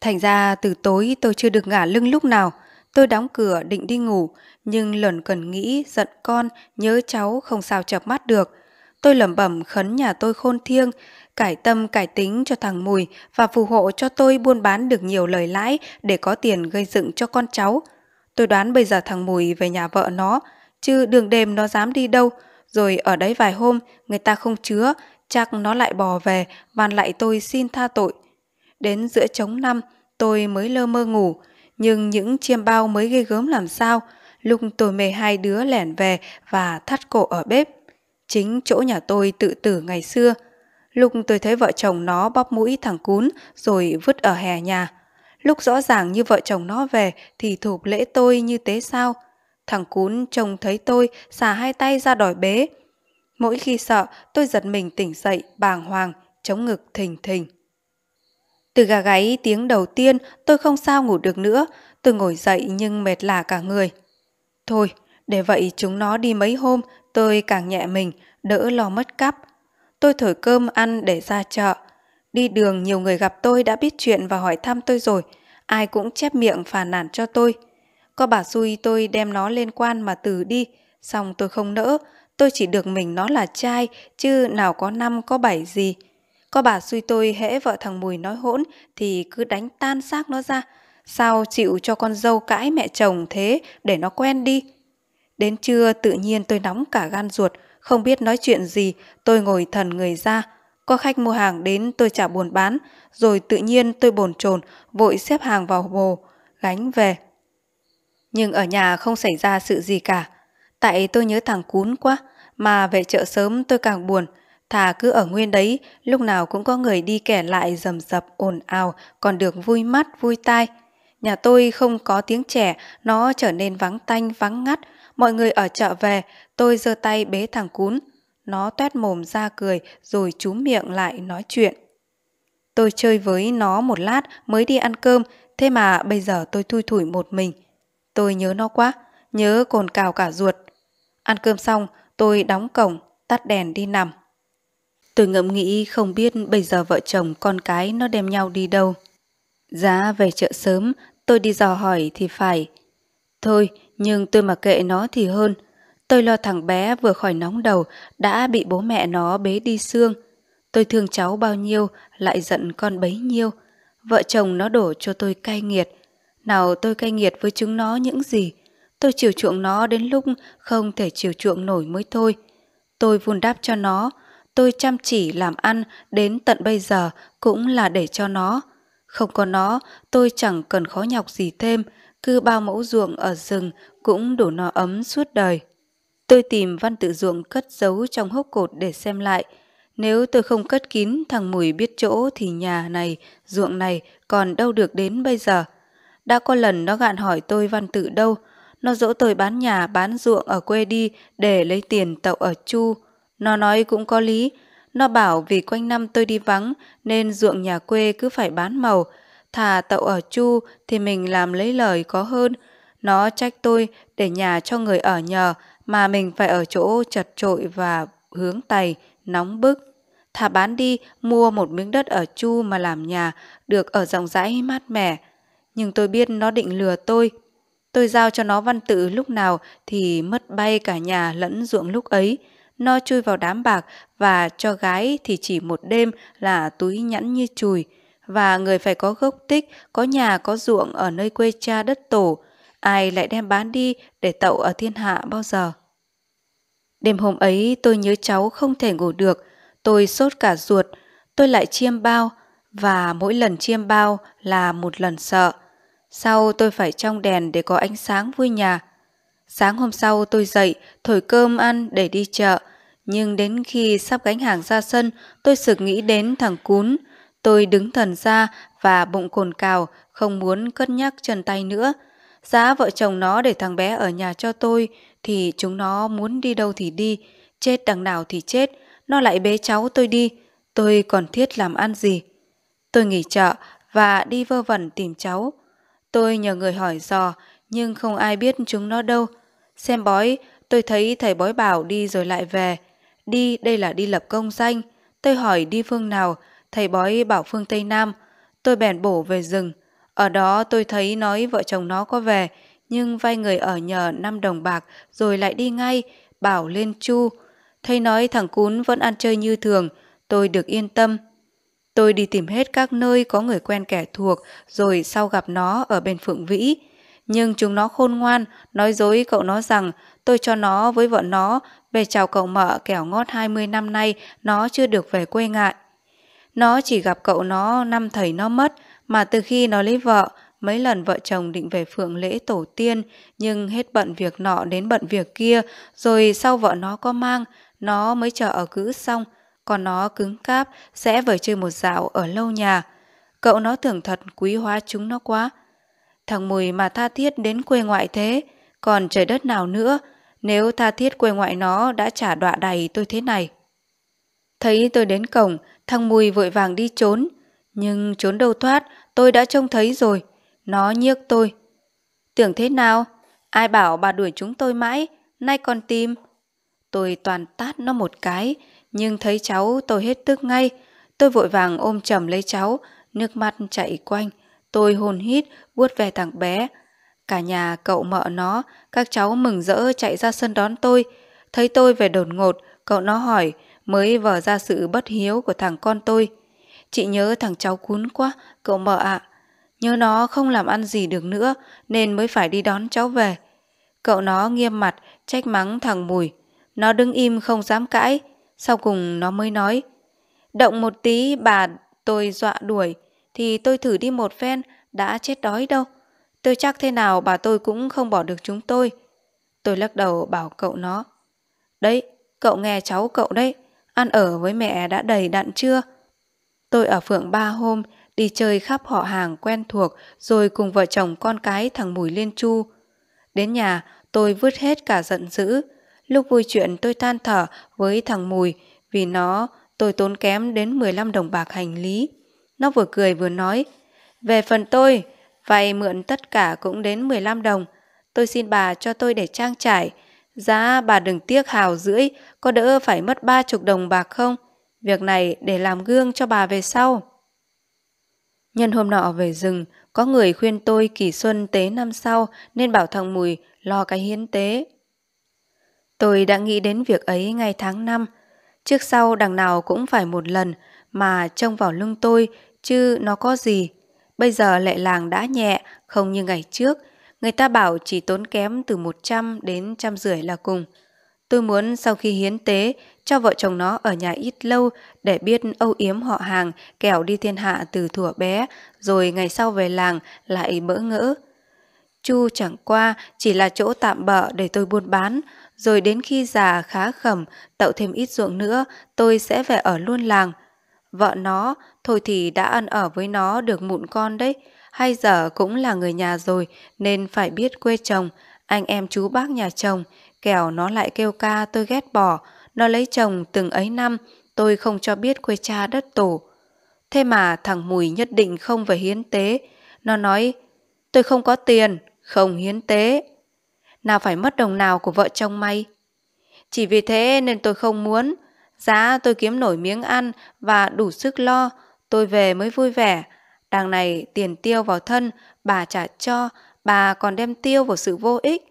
Thành ra từ tối tôi chưa được ngả lưng lúc nào. Tôi đóng cửa định đi ngủ, nhưng lẩn cẩn nghĩ giận con, nhớ cháu không sao chợp mắt được. Tôi lẩm bẩm khấn nhà tôi khôn thiêng, cải tâm cải tính cho thằng Mùi và phù hộ cho tôi buôn bán được nhiều lời lãi để có tiền gây dựng cho con cháu. Tôi đoán bây giờ thằng Mùi về nhà vợ nó, chứ đường đêm nó dám đi đâu, rồi ở đấy vài hôm người ta không chứa, chắc nó lại bò về, van lại tôi xin tha tội. Đến giữa trống năm, tôi mới lơ mơ ngủ, nhưng những chiêm bao mới ghê gớm làm sao, lúc tôi mê hai đứa lẻn về và thắt cổ ở bếp. Chính chỗ nhà tôi tự tử ngày xưa, lúc tôi thấy vợ chồng nó bóp mũi thằng Cún rồi vứt ở hè nhà. Lúc rõ ràng như vợ chồng nó về thì thụp lễ tôi như tế sao. Thằng Cún trông thấy tôi xà hai tay ra đòi bế. Mỗi khi sợ tôi giật mình tỉnh dậy bàng hoàng, chống ngực thình thình. Từ gà gáy tiếng đầu tiên tôi không sao ngủ được nữa. Tôi ngồi dậy nhưng mệt lả cả người. Thôi, để vậy chúng nó đi mấy hôm tôi càng nhẹ mình, đỡ lo mất cắp. Tôi thổi cơm ăn để ra chợ. Đi đường nhiều người gặp tôi đã biết chuyện và hỏi thăm tôi rồi. Ai cũng chép miệng phàn nàn cho tôi. Có bà xui tôi đem nó lên quan mà từ đi. Xong tôi không nỡ. Tôi chỉ được mình nó là trai, chứ nào có năm có bảy gì. Có bà xui tôi hễ vợ thằng Mùi nói hỗn thì cứ đánh tan xác nó ra. Sao chịu cho con dâu cãi mẹ chồng thế để nó quen đi. Đến trưa tự nhiên tôi nóng cả gan ruột. Không biết nói chuyện gì, tôi ngồi thần người ra. Có khách mua hàng đến tôi chả buồn bán. Rồi tự nhiên tôi bồn chồn, vội xếp hàng vào hồ, gánh về. Nhưng ở nhà không xảy ra sự gì cả. Tại tôi nhớ thằng Cún quá, mà về chợ sớm tôi càng buồn. Thà cứ ở nguyên đấy, lúc nào cũng có người đi kẻ lại rầm rập ồn ào, còn được vui mắt vui tai. Nhà tôi không có tiếng trẻ, nó trở nên vắng tanh vắng ngắt. Mọi người ở chợ về, tôi giơ tay bế thằng Cún. Nó toét mồm ra cười rồi chúm miệng lại nói chuyện. Tôi chơi với nó một lát mới đi ăn cơm, thế mà bây giờ tôi thui thủi một mình. Tôi nhớ nó quá, nhớ cồn cào cả ruột. Ăn cơm xong, tôi đóng cổng, tắt đèn đi nằm. Tôi ngẫm nghĩ không biết bây giờ vợ chồng con cái nó đem nhau đi đâu. Giá về chợ sớm, tôi đi dò hỏi thì phải. Thôi, nhưng tôi mà kệ nó thì hơn. Tôi lo thằng bé vừa khỏi nóng đầu đã bị bố mẹ nó bế đi xương. Tôi thương cháu bao nhiêu lại giận con bấy nhiêu. Vợ chồng nó đổ cho tôi cay nghiệt. Nào tôi cay nghiệt với chúng nó những gì. Tôi chiều chuộng nó đến lúc không thể chiều chuộng nổi mới thôi. Tôi vun đắp cho nó. Tôi chăm chỉ làm ăn đến tận bây giờ cũng là để cho nó. Không có nó tôi chẳng cần khó nhọc gì thêm. Cứ bao mẫu ruộng ở rừng cũng đủ no ấm suốt đời. Tôi tìm văn tự ruộng cất giấu trong hốc cột để xem lại. Nếu tôi không cất kín thằng Mùi biết chỗ thì nhà này, ruộng này còn đâu được đến bây giờ. Đã có lần nó gạn hỏi tôi văn tự đâu. Nó dỗ tôi bán nhà bán ruộng ở quê đi để lấy tiền tậu ở Chu. Nó nói cũng có lý. Nó bảo vì quanh năm tôi đi vắng nên ruộng nhà quê cứ phải bán màu. Thà tậu ở Chu thì mình làm lấy lời có hơn. Nó trách tôi để nhà cho người ở nhờ mà mình phải ở chỗ chật trội và hướng tày, nóng bức. Thà bán đi mua một miếng đất ở Chu mà làm nhà, được ở rộng rãi mát mẻ. Nhưng tôi biết nó định lừa tôi. Tôi giao cho nó văn tự lúc nào thì mất bay cả nhà lẫn ruộng lúc ấy. Nó chui vào đám bạc và cho gái thì chỉ một đêm là túi nhẵn như chùi. Và người phải có gốc tích, có nhà có ruộng ở nơi quê cha đất tổ. Ai lại đem bán đi để tậu ở thiên hạ bao giờ. Đêm hôm ấy tôi nhớ cháu không thể ngủ được. Tôi sốt cả ruột. Tôi lại chiêm bao. Và mỗi lần chiêm bao là một lần sợ. Sau tôi phải trong đèn để có ánh sáng vui nhà. Sáng hôm sau tôi dậy, thổi cơm ăn để đi chợ. Nhưng đến khi sắp gánh hàng ra sân, tôi sực nghĩ đến thằng Cún. Tôi đứng thần ra và bụng cồn cào, không muốn cất nhắc chân tay nữa. Giá vợ chồng nó để thằng bé ở nhà cho tôi thì chúng nó muốn đi đâu thì đi, chết đằng nào thì chết. Nó lại bế cháu tôi đi, tôi còn thiết làm ăn gì. Tôi nghỉ chợ và đi vơ vẩn tìm cháu. Tôi nhờ người hỏi dò nhưng không ai biết chúng nó đâu. Xem bói, tôi thấy thầy bói bảo đi rồi lại về. Đi đây là đi lập công danh. Tôi hỏi đi phương nào, thầy bói bảo phương Tây Nam. Tôi bèn bổ về rừng. Ở đó tôi thấy nói vợ chồng nó có về, nhưng vay người ở nhờ năm đồng bạc rồi lại đi ngay, bảo lên Chu. Thấy nói thằng Cún vẫn ăn chơi như thường, tôi được yên tâm. Tôi đi tìm hết các nơi có người quen kẻ thuộc rồi sau gặp nó ở bên Phượng Vĩ. Nhưng chúng nó khôn ngoan, nói dối cậu nó rằng tôi cho nó với vợ nó về chào cậu mợ kẻo ngót hai mươi năm nay nó chưa được về quê ngại. Nó chỉ gặp cậu nó năm thầy nó mất, mà từ khi nó lấy vợ, mấy lần vợ chồng định về Phượng lễ tổ tiên nhưng hết bận việc nọ đến bận việc kia, rồi sau vợ nó có mang, nó mới chờ ở cữ xong, còn nó cứng cáp sẽ về chơi một dạo ở lâu nhà. Cậu nó tưởng thật quý hóa chúng nó quá. Thằng Mùi mà tha thiết đến quê ngoại thế, còn trời đất nào nữa, nếu tha thiết quê ngoại nó đã trả đọa đầy tôi thế này. Thấy tôi đến cổng, thằng Mùi vội vàng đi trốn, nhưng trốn đâu thoát, tôi đã trông thấy rồi. Nó nhiếc tôi. Tưởng thế nào? Ai bảo bà đuổi chúng tôi mãi, nay còn tìm. Tôi toàn tát nó một cái, nhưng thấy cháu tôi hết tức ngay. Tôi vội vàng ôm chầm lấy cháu, nước mắt chảy quanh. Tôi hồn hít, vuốt về thằng bé. Cả nhà, cậu mợ nó, các cháu mừng rỡ chạy ra sân đón tôi. Thấy tôi về đột ngột, cậu nó hỏi, mới vờ ra sự bất hiếu của thằng con tôi. Chị nhớ thằng cháu Cún quá, cậu mợ ạ. À. Nhớ nó không làm ăn gì được nữa nên mới phải đi đón cháu về. Cậu nó nghiêm mặt, trách mắng thằng Mùi. Nó đứng im không dám cãi. Sau cùng nó mới nói, động một tí bà tôi dọa đuổi, thì tôi thử đi một phen, đã chết đói đâu. Tôi chắc thế nào bà tôi cũng không bỏ được chúng tôi. Tôi lắc đầu bảo cậu nó. Đấy, cậu nghe cháu cậu đấy, ăn ở với mẹ đã đầy đặn chưa? Tôi ở Phượng ba hôm, đi chơi khắp họ hàng quen thuộc rồi cùng vợ chồng con cái thằng Mùi Liên Chu. Đến nhà tôi vứt hết cả giận dữ. Lúc vui chuyện tôi than thở với thằng Mùi, vì nó tôi tốn kém đến mười lăm đồng bạc hành lý. Nó vừa cười vừa nói, về phần tôi, vay mượn tất cả cũng đến mười lăm đồng. Tôi xin bà cho tôi để trang trải. Giá bà đừng tiếc hào rưỡi, có đỡ phải mất ba chục đồng bạc không? Việc này để làm gương cho bà về sau. Nhân hôm nọ về rừng, có người khuyên tôi kỳ xuân tế năm sau nên bảo thằng Mùi lo cái hiến tế. Tôi đã nghĩ đến việc ấy ngay tháng năm. Trước sau đằng nào cũng phải một lần, mà trông vào lưng tôi, chứ nó có gì. Bây giờ lệ làng đã nhẹ, không như ngày trước. Người ta bảo chỉ tốn kém từ một trăm đến một trăm rưỡi là cùng. Tôi muốn sau khi hiến tế, cho vợ chồng nó ở nhà ít lâu để biết âu yếm họ hàng kẻo đi thiên hạ từ thuở bé, rồi ngày sau về làng lại bỡ ngỡ. Chu chẳng qua chỉ là chỗ tạm bợ để tôi buôn bán, rồi đến khi già khá khẩm, tậu thêm ít ruộng nữa, tôi sẽ về ở luôn làng. Vợ nó, thôi thì đã ăn ở với nó được mụn con đấy, hay giờ cũng là người nhà rồi nên phải biết quê chồng, anh em chú bác nhà chồng, kẻo nó lại kêu ca tôi ghét bỏ. Nó lấy chồng từng ấy năm, tôi không cho biết quê cha đất tổ. Thế mà thằng Mùi nhất định không về hiến tế. Nó nói, tôi không có tiền, không hiến tế. Nào phải mất đồng nào của vợ chồng mày. Chỉ vì thế nên tôi không muốn. Giá tôi kiếm nổi miếng ăn và đủ sức lo, tôi về mới vui vẻ. Đằng này tiền tiêu vào thân, bà trả cho, bà còn đem tiêu vào sự vô ích.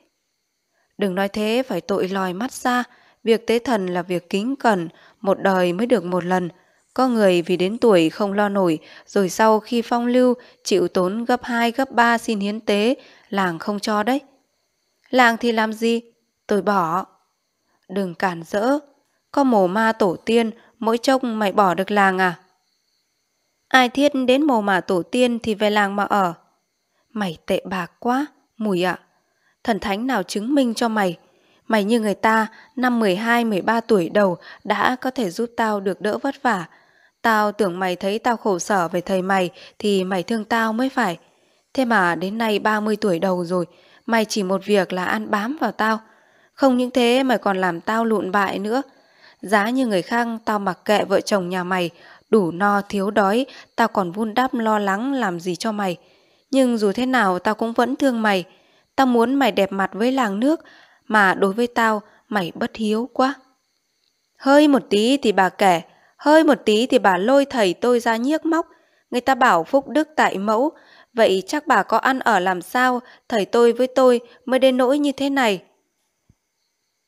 Đừng nói thế phải tội lòi mắt ra. Việc tế thần là việc kính cẩn, một đời mới được một lần. Có người vì đến tuổi không lo nổi, rồi sau khi phong lưu, chịu tốn gấp hai, gấp ba xin hiến tế, làng không cho đấy. Làng thì làm gì? Tôi bỏ. Đừng cản rỡ. Có mồ ma tổ tiên, mỗi trông mày bỏ được làng à? Ai thiết đến mồ mà tổ tiên thì về làng mà ở. Mày tệ bạc quá, Mùi ạ. À, thần thánh nào chứng minh cho mày? Mày như người ta, năm mười hai mười ba tuổi đầu đã có thể giúp tao được đỡ vất vả. Tao tưởng mày thấy tao khổ sở về thầy mày thì mày thương tao mới phải. Thế mà đến nay ba mươi tuổi đầu rồi, mày chỉ một việc là ăn bám vào tao. Không những thế mày còn làm tao lụn bại nữa. Giá như người khác tao mặc kệ vợ chồng nhà mày, đủ no thiếu đói, tao còn vun đắp lo lắng làm gì cho mày. Nhưng dù thế nào tao cũng vẫn thương mày. Tao muốn mày đẹp mặt với làng nước, mà đối với tao, mày bất hiếu quá. Hơi một tí thì bà kể, hơi một tí thì bà lôi thầy tôi ra nhiếc móc. Người ta bảo phúc đức tại mẫu, vậy chắc bà có ăn ở làm sao, thầy tôi với tôi mới đến nỗi như thế này.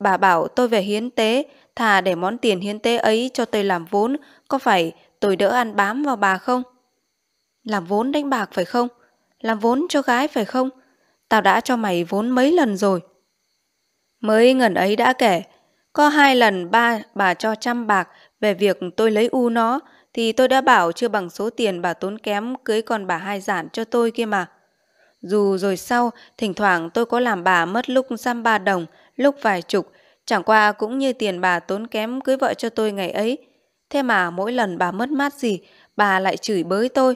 Bà bảo tôi về hiến tế, thà để món tiền hiến tế ấy cho tôi làm vốn, có phải tôi đỡ ăn bám vào bà không? Làm vốn đánh bạc phải không? Làm vốn cho gái phải không? Tao đã cho mày vốn mấy lần rồi? Mới ngần ấy đã kể, có hai lần ba bà cho trăm bạc về việc tôi lấy u nó, thì tôi đã bảo chưa bằng số tiền bà tốn kém cưới con bà hai giản cho tôi kia mà. Dù rồi sau, thỉnh thoảng tôi có làm bà mất lúc xăm ba đồng, lúc vài chục, chẳng qua cũng như tiền bà tốn kém cưới vợ cho tôi ngày ấy. Thế mà mỗi lần bà mất mát gì, bà lại chửi bới tôi.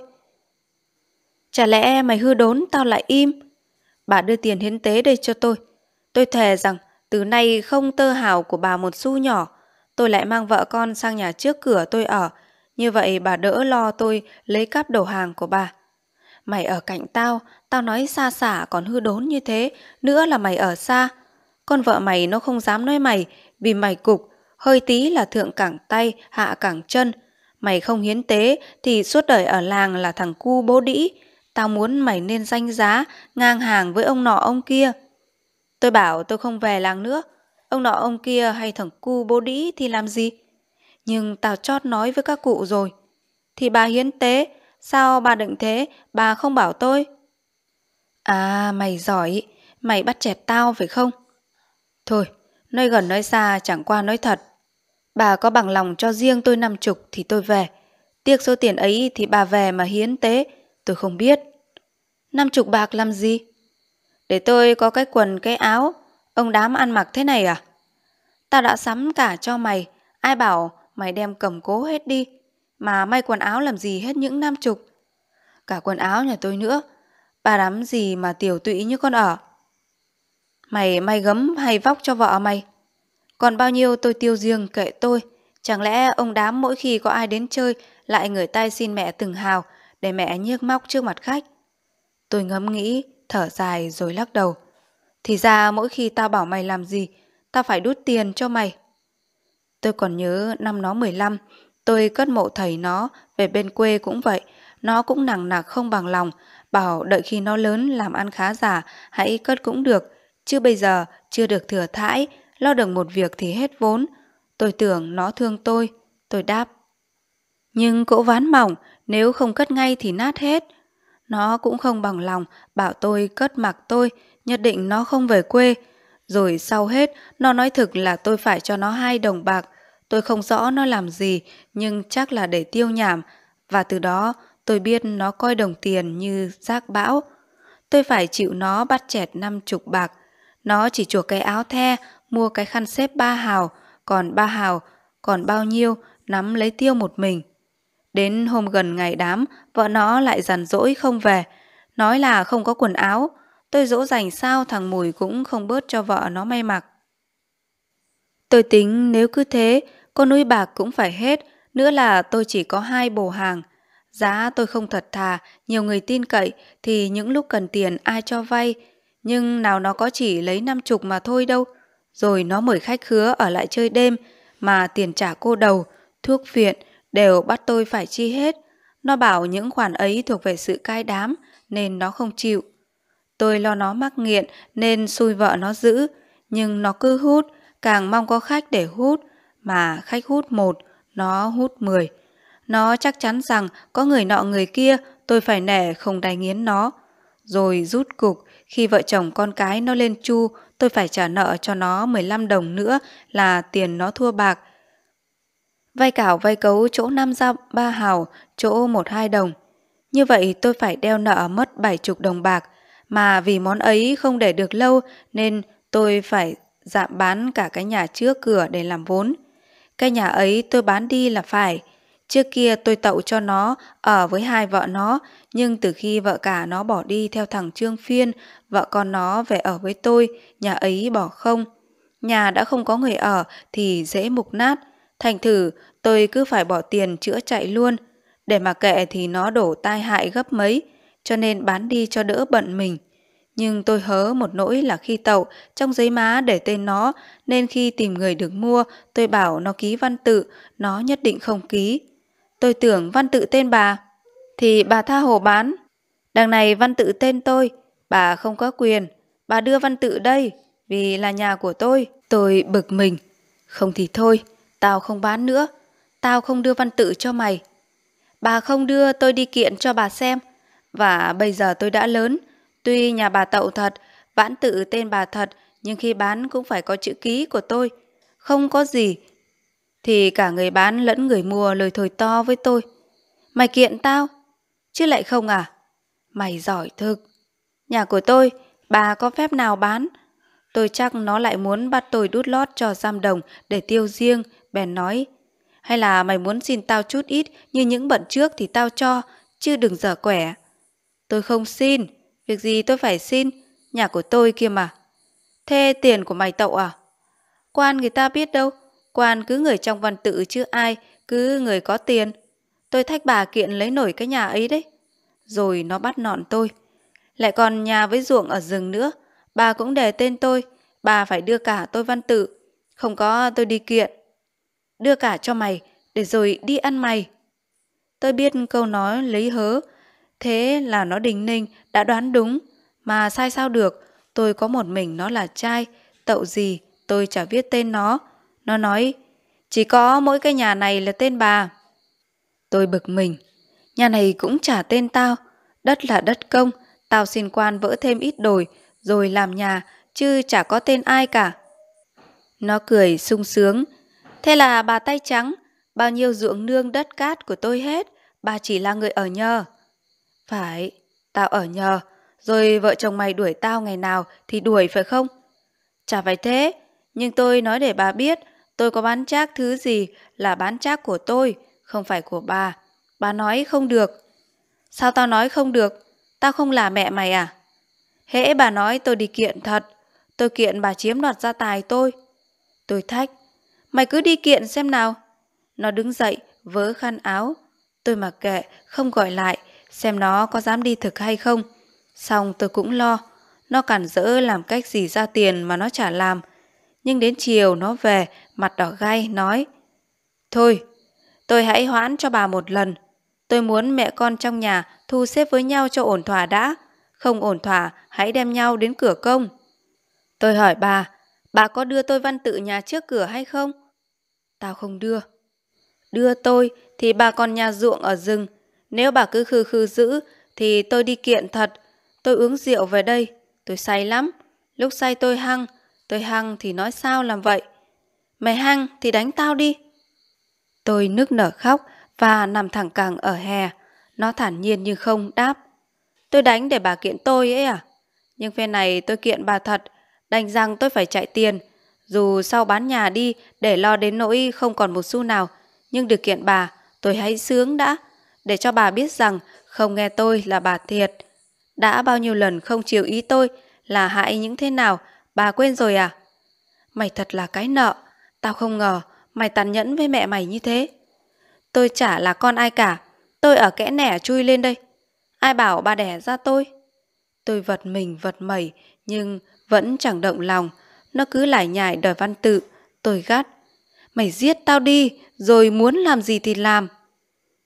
Chả lẽ mày hư đốn tao lại im? Bà đưa tiền hiến tế đây cho tôi. Tôi thề rằng từ nay không tơ hào của bà một xu nhỏ. Tôi lại mang vợ con sang nhà trước cửa tôi ở. Như vậy bà đỡ lo tôi lấy cắp đồ hàng của bà. Mày ở cạnh tao, tao nói xa xả còn hư đốn như thế, nữa là mày ở xa. Con vợ mày nó không dám nói mày, vì mày cục, hơi tí là thượng cẳng tay, hạ cẳng chân. Mày không hiến tế thì suốt đời ở làng là thằng cu bố đĩ. Tao muốn mày nên danh giá, ngang hàng với ông nọ ông kia. Tôi bảo tôi không về làng nữa, ông nọ ông kia hay thằng cu bố đĩ thì làm gì? Nhưng tao chót nói với các cụ rồi. Thì bà hiến tế, sao bà định thế, bà không bảo tôi? À, mày giỏi, mày bắt chẹt tao phải không? Thôi, nói gần nói xa chẳng qua nói thật. Bà có bằng lòng cho riêng tôi năm chục thì tôi về. Tiếc số tiền ấy thì bà về mà hiến tế, tôi không biết. Năm chục bạc làm gì? Để tôi có cái quần cái áo, ông đám ăn mặc thế này à? Tao đã sắm cả cho mày, ai bảo mày đem cầm cố hết đi. Mà may quần áo làm gì hết những năm chục. Cả quần áo nhà tôi nữa, bà đám gì mà tiểu tụy như con ở. Mày may gấm hay vóc cho vợ mày. Còn bao nhiêu tôi tiêu riêng kệ tôi. Chẳng lẽ ông đám mỗi khi có ai đến chơi lại người tay xin mẹ từng hào, để mẹ nhiếc móc trước mặt khách. Tôi ngẫm nghĩ, thở dài rồi lắc đầu. Thì ra mỗi khi tao bảo mày làm gì, tao phải đút tiền cho mày. Tôi còn nhớ năm nó mười lăm, tôi cất mộ thầy nó, về bên quê cũng vậy. Nó cũng nằng nặc không bằng lòng, bảo đợi khi nó lớn làm ăn khá giả hãy cất cũng được. Chứ bây giờ chưa được thừa thãi, lo được một việc thì hết vốn. Tôi tưởng nó thương tôi, tôi đáp. Nhưng cỗ ván mỏng, nếu không cất ngay thì nát hết. Nó cũng không bằng lòng, bảo tôi cất mặc tôi, nhất định nó không về quê. Rồi sau hết, nó nói thực là tôi phải cho nó hai đồng bạc. Tôi không rõ nó làm gì, nhưng chắc là để tiêu nhảm. Và từ đó, tôi biết nó coi đồng tiền như rác bão. Tôi phải chịu nó bắt chẹt năm chục bạc. Nó chỉ chuộc cái áo the, mua cái khăn xếp ba hào, còn ba hào, còn bao nhiêu, nắm lấy tiêu một mình. Đến hôm gần ngày đám, vợ nó lại giàn dỗi không về. Nói là không có quần áo. Tôi dỗ dành sao thằng Mùi cũng không bớt cho vợ nó may mặc. Tôi tính nếu cứ thế, có núi bạc cũng phải hết. Nữa là tôi chỉ có hai bồ hàng. Giá tôi không thật thà, nhiều người tin cậy, thì những lúc cần tiền ai cho vay. Nhưng nào nó có chỉ lấy năm chục mà thôi đâu. Rồi nó mời khách khứa ở lại chơi đêm, mà tiền trả cô đầu, thuốc viện đều bắt tôi phải chi hết. Nó bảo những khoản ấy thuộc về sự cai đám, nên nó không chịu. Tôi lo nó mắc nghiện nên xui vợ nó giữ. Nhưng nó cứ hút, càng mong có khách để hút. Mà khách hút một, nó hút mười. Nó chắc chắn rằng có người nọ người kia, tôi phải nể không đái nghiến nó. Rồi rút cục, khi vợ chồng con cái nó lên Chu, tôi phải trả nợ cho nó mười lăm đồng nữa là tiền nó thua bạc. Vay cảo vay cấu chỗ năm ra ba hào, chỗ một hai đồng. Như vậy tôi phải đeo nợ mất bảy chục đồng bạc. Mà vì món ấy không để được lâu nên tôi phải dạm bán cả cái nhà trước cửa để làm vốn. Cái nhà ấy tôi bán đi là phải. Trước kia tôi tậu cho nó ở với hai vợ nó, nhưng từ khi vợ cả nó bỏ đi theo thằng Trương Phiên, vợ con nó về ở với tôi, nhà ấy bỏ không. Nhà đã không có người ở thì dễ mục nát. Thành thử tôi cứ phải bỏ tiền chữa chạy luôn. Để mà kệ thì nó đổ tai hại gấp mấy, cho nên bán đi cho đỡ bận mình. Nhưng tôi hớ một nỗi là khi tậu trong giấy má để tên nó, nên khi tìm người được mua tôi bảo nó ký văn tự, nó nhất định không ký. Tôi tưởng văn tự tên bà thì bà tha hồ bán. Đằng này văn tự tên tôi, bà không có quyền, bà đưa văn tự đây. vì là nhà của tôi. Tôi bực mình. Không thì thôi, tao không bán nữa. Tao không đưa văn tự cho mày. Bà không đưa tôi đi kiện cho bà xem. Và bây giờ tôi đã lớn. Tuy nhà bà Tậu thật, vãn tự tên bà thật, nhưng khi bán cũng phải có chữ ký của tôi. Không có gì thì cả người bán lẫn người mua lời thổi to với tôi. Mày kiện tao chứ lại không à? Mày giỏi thực. Nhà của tôi, bà có phép nào bán. Tôi chắc nó lại muốn bắt tôi đút lót cho giam đồng để tiêu riêng, bèn nói. Hay là mày muốn xin tao chút ít như những bận trước thì tao cho, chứ đừng dở quẻ. Tôi không xin, việc gì tôi phải xin, nhà của tôi kia mà. Thế tiền của mày Tậu à? Quan người ta biết đâu, quan cứ người trong văn tự chứ ai, cứ người có tiền. Tôi thách bà kiện lấy nổi cái nhà ấy đấy. Rồi nó bắt nọn tôi. Lại còn nhà với ruộng ở rừng nữa, bà cũng để tên tôi, bà phải đưa cả tôi văn tự, không có tôi đi kiện. Đưa cả cho mày, để rồi đi ăn mày. Tôi biết câu nói lấy hớ, thế là nó đỉnh ninh, đã đoán đúng, mà sai sao được, tôi có một mình nó là trai, Tậu gì, tôi chả viết tên nó. Nó nói, chỉ có mỗi cái nhà này là tên bà. Tôi bực mình, nhà này cũng chả tên tao, đất là đất công, tao xin quan vỡ thêm ít đồi, rồi làm nhà, chứ chả có tên ai cả. Nó cười sung sướng, thế là bà tay trắng, bao nhiêu ruộng nương đất cát của tôi hết, bà chỉ là người ở nhờ. Phải, tao ở nhờ, rồi vợ chồng mày đuổi tao ngày nào thì đuổi phải không? Chả phải thế, nhưng tôi nói để bà biết, tôi có bán trác thứ gì là bán trác của tôi, không phải của bà. Bà nói không được. Sao tao nói không được? Tao không là mẹ mày à? Hễ bà nói tôi đi kiện thật, tôi kiện bà chiếm đoạt gia tài tôi. Tôi thách, mày cứ đi kiện xem nào. Nó đứng dậy, vớ khăn áo. Tôi mặc kệ, không gọi lại, xem nó có dám đi thực hay không. Xong tôi cũng lo, nó cản rỡ làm cách gì ra tiền mà nó chả làm. Nhưng đến chiều nó về, mặt đỏ gay, nói. Thôi, tôi hãy hoãn cho bà một lần. Tôi muốn mẹ con trong nhà thu xếp với nhau cho ổn thỏa đã. Không ổn thỏa, hãy đem nhau đến cửa công. Tôi hỏi bà, bà có đưa tôi văn tự nhà trước cửa hay không? Tao không đưa. Đưa tôi thì bà còn nhà ruộng ở rừng. Nếu bà cứ khư khư giữ thì tôi đi kiện thật. Tôi uống rượu về đây, tôi say lắm. Lúc say tôi hăng, tôi hăng thì nói sao làm vậy. Mày hăng thì đánh tao đi. Tôi nức nở khóc và nằm thẳng cẳng ở hè. Nó thản nhiên như không đáp. Tôi đánh để bà kiện tôi ấy à? Nhưng phen này tôi kiện bà thật, đành rằng tôi phải chạy tiền. Dù sau bán nhà đi để lo đến nỗi không còn một xu nào, nhưng được kiện bà, tôi hãy sướng đã, để cho bà biết rằng không nghe tôi là bà thiệt. Đã bao nhiêu lần không chiều ý tôi là hại những thế nào, bà quên rồi à? Mày thật là cái nợ, tao không ngờ mày tàn nhẫn với mẹ mày như thế. Tôi chả là con ai cả, tôi ở kẽ nẻ chui lên đây. Ai bảo bà đẻ ra tôi? Tôi vật mình vật mẩy, nhưng vẫn chẳng động lòng. Nó cứ lải nhải đòi văn tự. Tôi gắt. Mày giết tao đi, rồi muốn làm gì thì làm.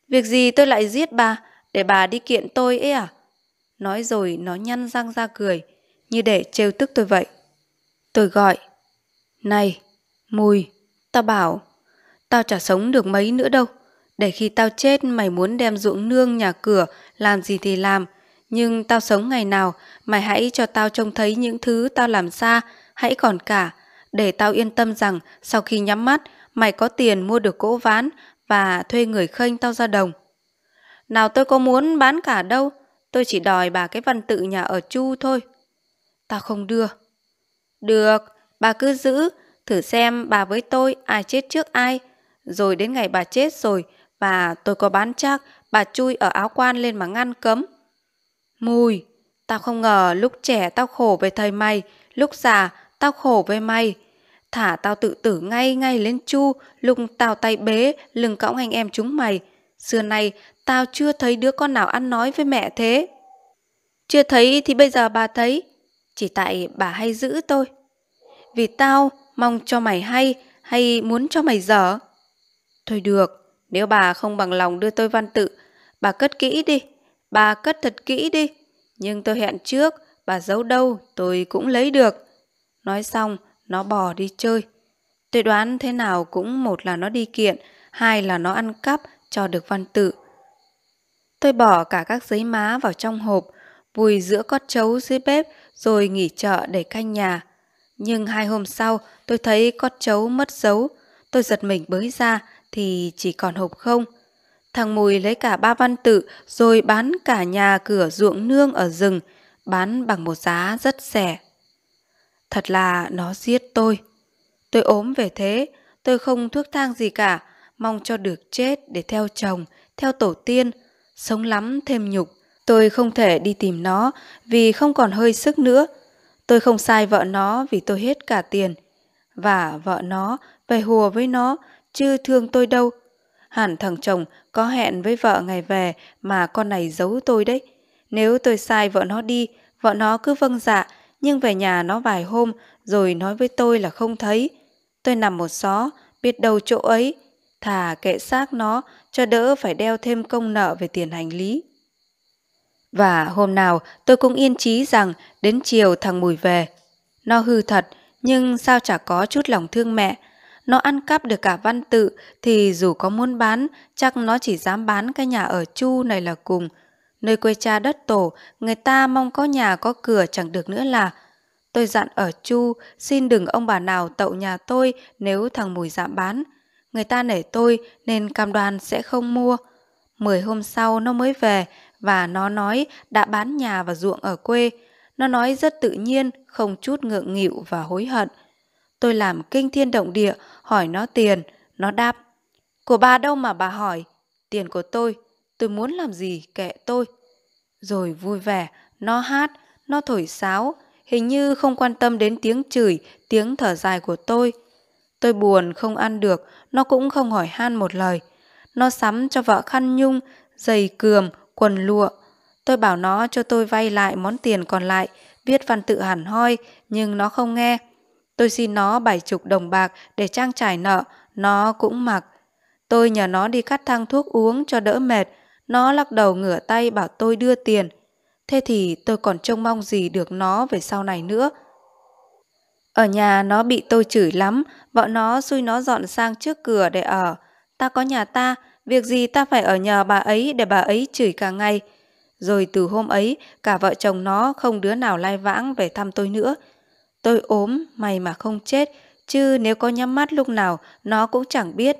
Việc gì tôi lại giết bà, để bà đi kiện tôi ấy à? Nói rồi nó nhăn răng ra cười, như để trêu tức tôi vậy. Tôi gọi. Này, Mùi, tao bảo, tao chả sống được mấy nữa đâu. Để khi tao chết mày muốn đem ruộng nương nhà cửa làm gì thì làm. Nhưng tao sống ngày nào, mày hãy cho tao trông thấy những thứ tao làm xa, hãy còn cả. Để tao yên tâm rằng sau khi nhắm mắt, mày có tiền mua được cỗ ván và thuê người khênh tao ra đồng. Nào tôi có muốn bán cả đâu, tôi chỉ đòi bà cái văn tự nhà ở Chu thôi. Tao không đưa. Được, bà cứ giữ, thử xem bà với tôi ai chết trước ai. Rồi đến ngày bà chết rồi, và tôi có bán trác, bà chui ở áo quan lên mà ngăn cấm. Mùi, tao không ngờ lúc trẻ tao khổ về thầy mày, lúc già tao khổ về mày. Thả tao tự tử ngay ngay lên Chu, lúc tao tay bế, lưng cõng anh em chúng mày. Xưa nay tao chưa thấy đứa con nào ăn nói với mẹ thế. Chưa thấy thì bây giờ bà thấy, chỉ tại bà hay giữ tôi. Vì tao mong cho mày hay, hay muốn cho mày dở. Thôi được, nếu bà không bằng lòng đưa tôi văn tự, bà cất kỹ đi, bà cất thật kỹ đi. Nhưng tôi hẹn trước, bà giấu đâu tôi cũng lấy được. Nói xong, nó bò đi chơi. Tôi đoán thế nào cũng một là nó đi kiện, hai là nó ăn cắp cho được văn tự. Tôi bỏ cả các giấy má vào trong hộp, vùi giữa cót trấu dưới bếp rồi nghỉ chợ để canh nhà. Nhưng hai hôm sau tôi thấy cót trấu mất dấu. Tôi giật mình bới ra thì chỉ còn hộp không. Thằng Mùi lấy cả ba văn tự rồi bán cả nhà cửa ruộng nương ở rừng, bán bằng một giá rất rẻ. Thật là nó giết tôi. Tôi ốm về thế, tôi không thuốc thang gì cả, mong cho được chết để theo chồng, theo tổ tiên, sống lắm thêm nhục. Tôi không thể đi tìm nó vì không còn hơi sức nữa. Tôi không sai vợ nó vì tôi hết cả tiền. Và vợ nó về hùa với nó chứ thương tôi đâu. Hẳn thằng chồng có hẹn với vợ ngày về mà con này giấu tôi đấy. Nếu tôi sai vợ nó đi, vợ nó cứ vâng dạ, nhưng về nhà nó vài hôm rồi nói với tôi là không thấy. Tôi nằm một xó, biết đâu chỗ ấy, thà kệ xác nó cho đỡ phải đeo thêm công nợ về tiền hành lý. Và hôm nào tôi cũng yên trí rằng đến chiều thằng Mùi về. Nó hư thật, nhưng sao chả có chút lòng thương mẹ. Nó ăn cắp được cả văn tự thì dù có muốn bán, chắc nó chỉ dám bán cái nhà ở Chu này là cùng. Nơi quê cha đất tổ, người ta mong có nhà có cửa chẳng được nữa là. Tôi dặn ở Chu, xin đừng ông bà nào tậu nhà tôi nếu thằng Mùi dám bán. Người ta nể tôi nên cam đoan sẽ không mua. Mười hôm sau nó mới về và nó nói đã bán nhà và ruộng ở quê. Nó nói rất tự nhiên, không chút ngượng nghịu và hối hận. Tôi làm kinh thiên động địa, hỏi nó tiền. Nó đáp, của bà đâu mà bà hỏi, tiền của tôi, tôi muốn làm gì kệ tôi. Rồi vui vẻ, nó hát, nó thổi sáo, hình như không quan tâm đến tiếng chửi, tiếng thở dài của tôi. Tôi buồn không ăn được, nó cũng không hỏi han một lời. Nó sắm cho vợ khăn nhung, giày cườm, quần lụa. Tôi bảo nó cho tôi vay lại món tiền còn lại, viết văn tự hẳn hoi, nhưng nó không nghe. Tôi xin nó bảy chục đồng bạc để trang trải nợ, nó cũng mặc. Tôi nhờ nó đi cắt thang thuốc uống cho đỡ mệt, nó lắc đầu ngửa tay bảo tôi đưa tiền. Thế thì tôi còn trông mong gì được nó về sau này nữa. Ở nhà nó bị tôi chửi lắm, vợ nó xui nó dọn sang trước cửa để ở. Ta có nhà ta, việc gì ta phải ở nhờ bà ấy để bà ấy chửi cả ngày. Rồi từ hôm ấy, cả vợ chồng nó không đứa nào lai vãng về thăm tôi nữa. Tôi ốm, may mà không chết, chứ nếu có nhắm mắt lúc nào, nó cũng chẳng biết.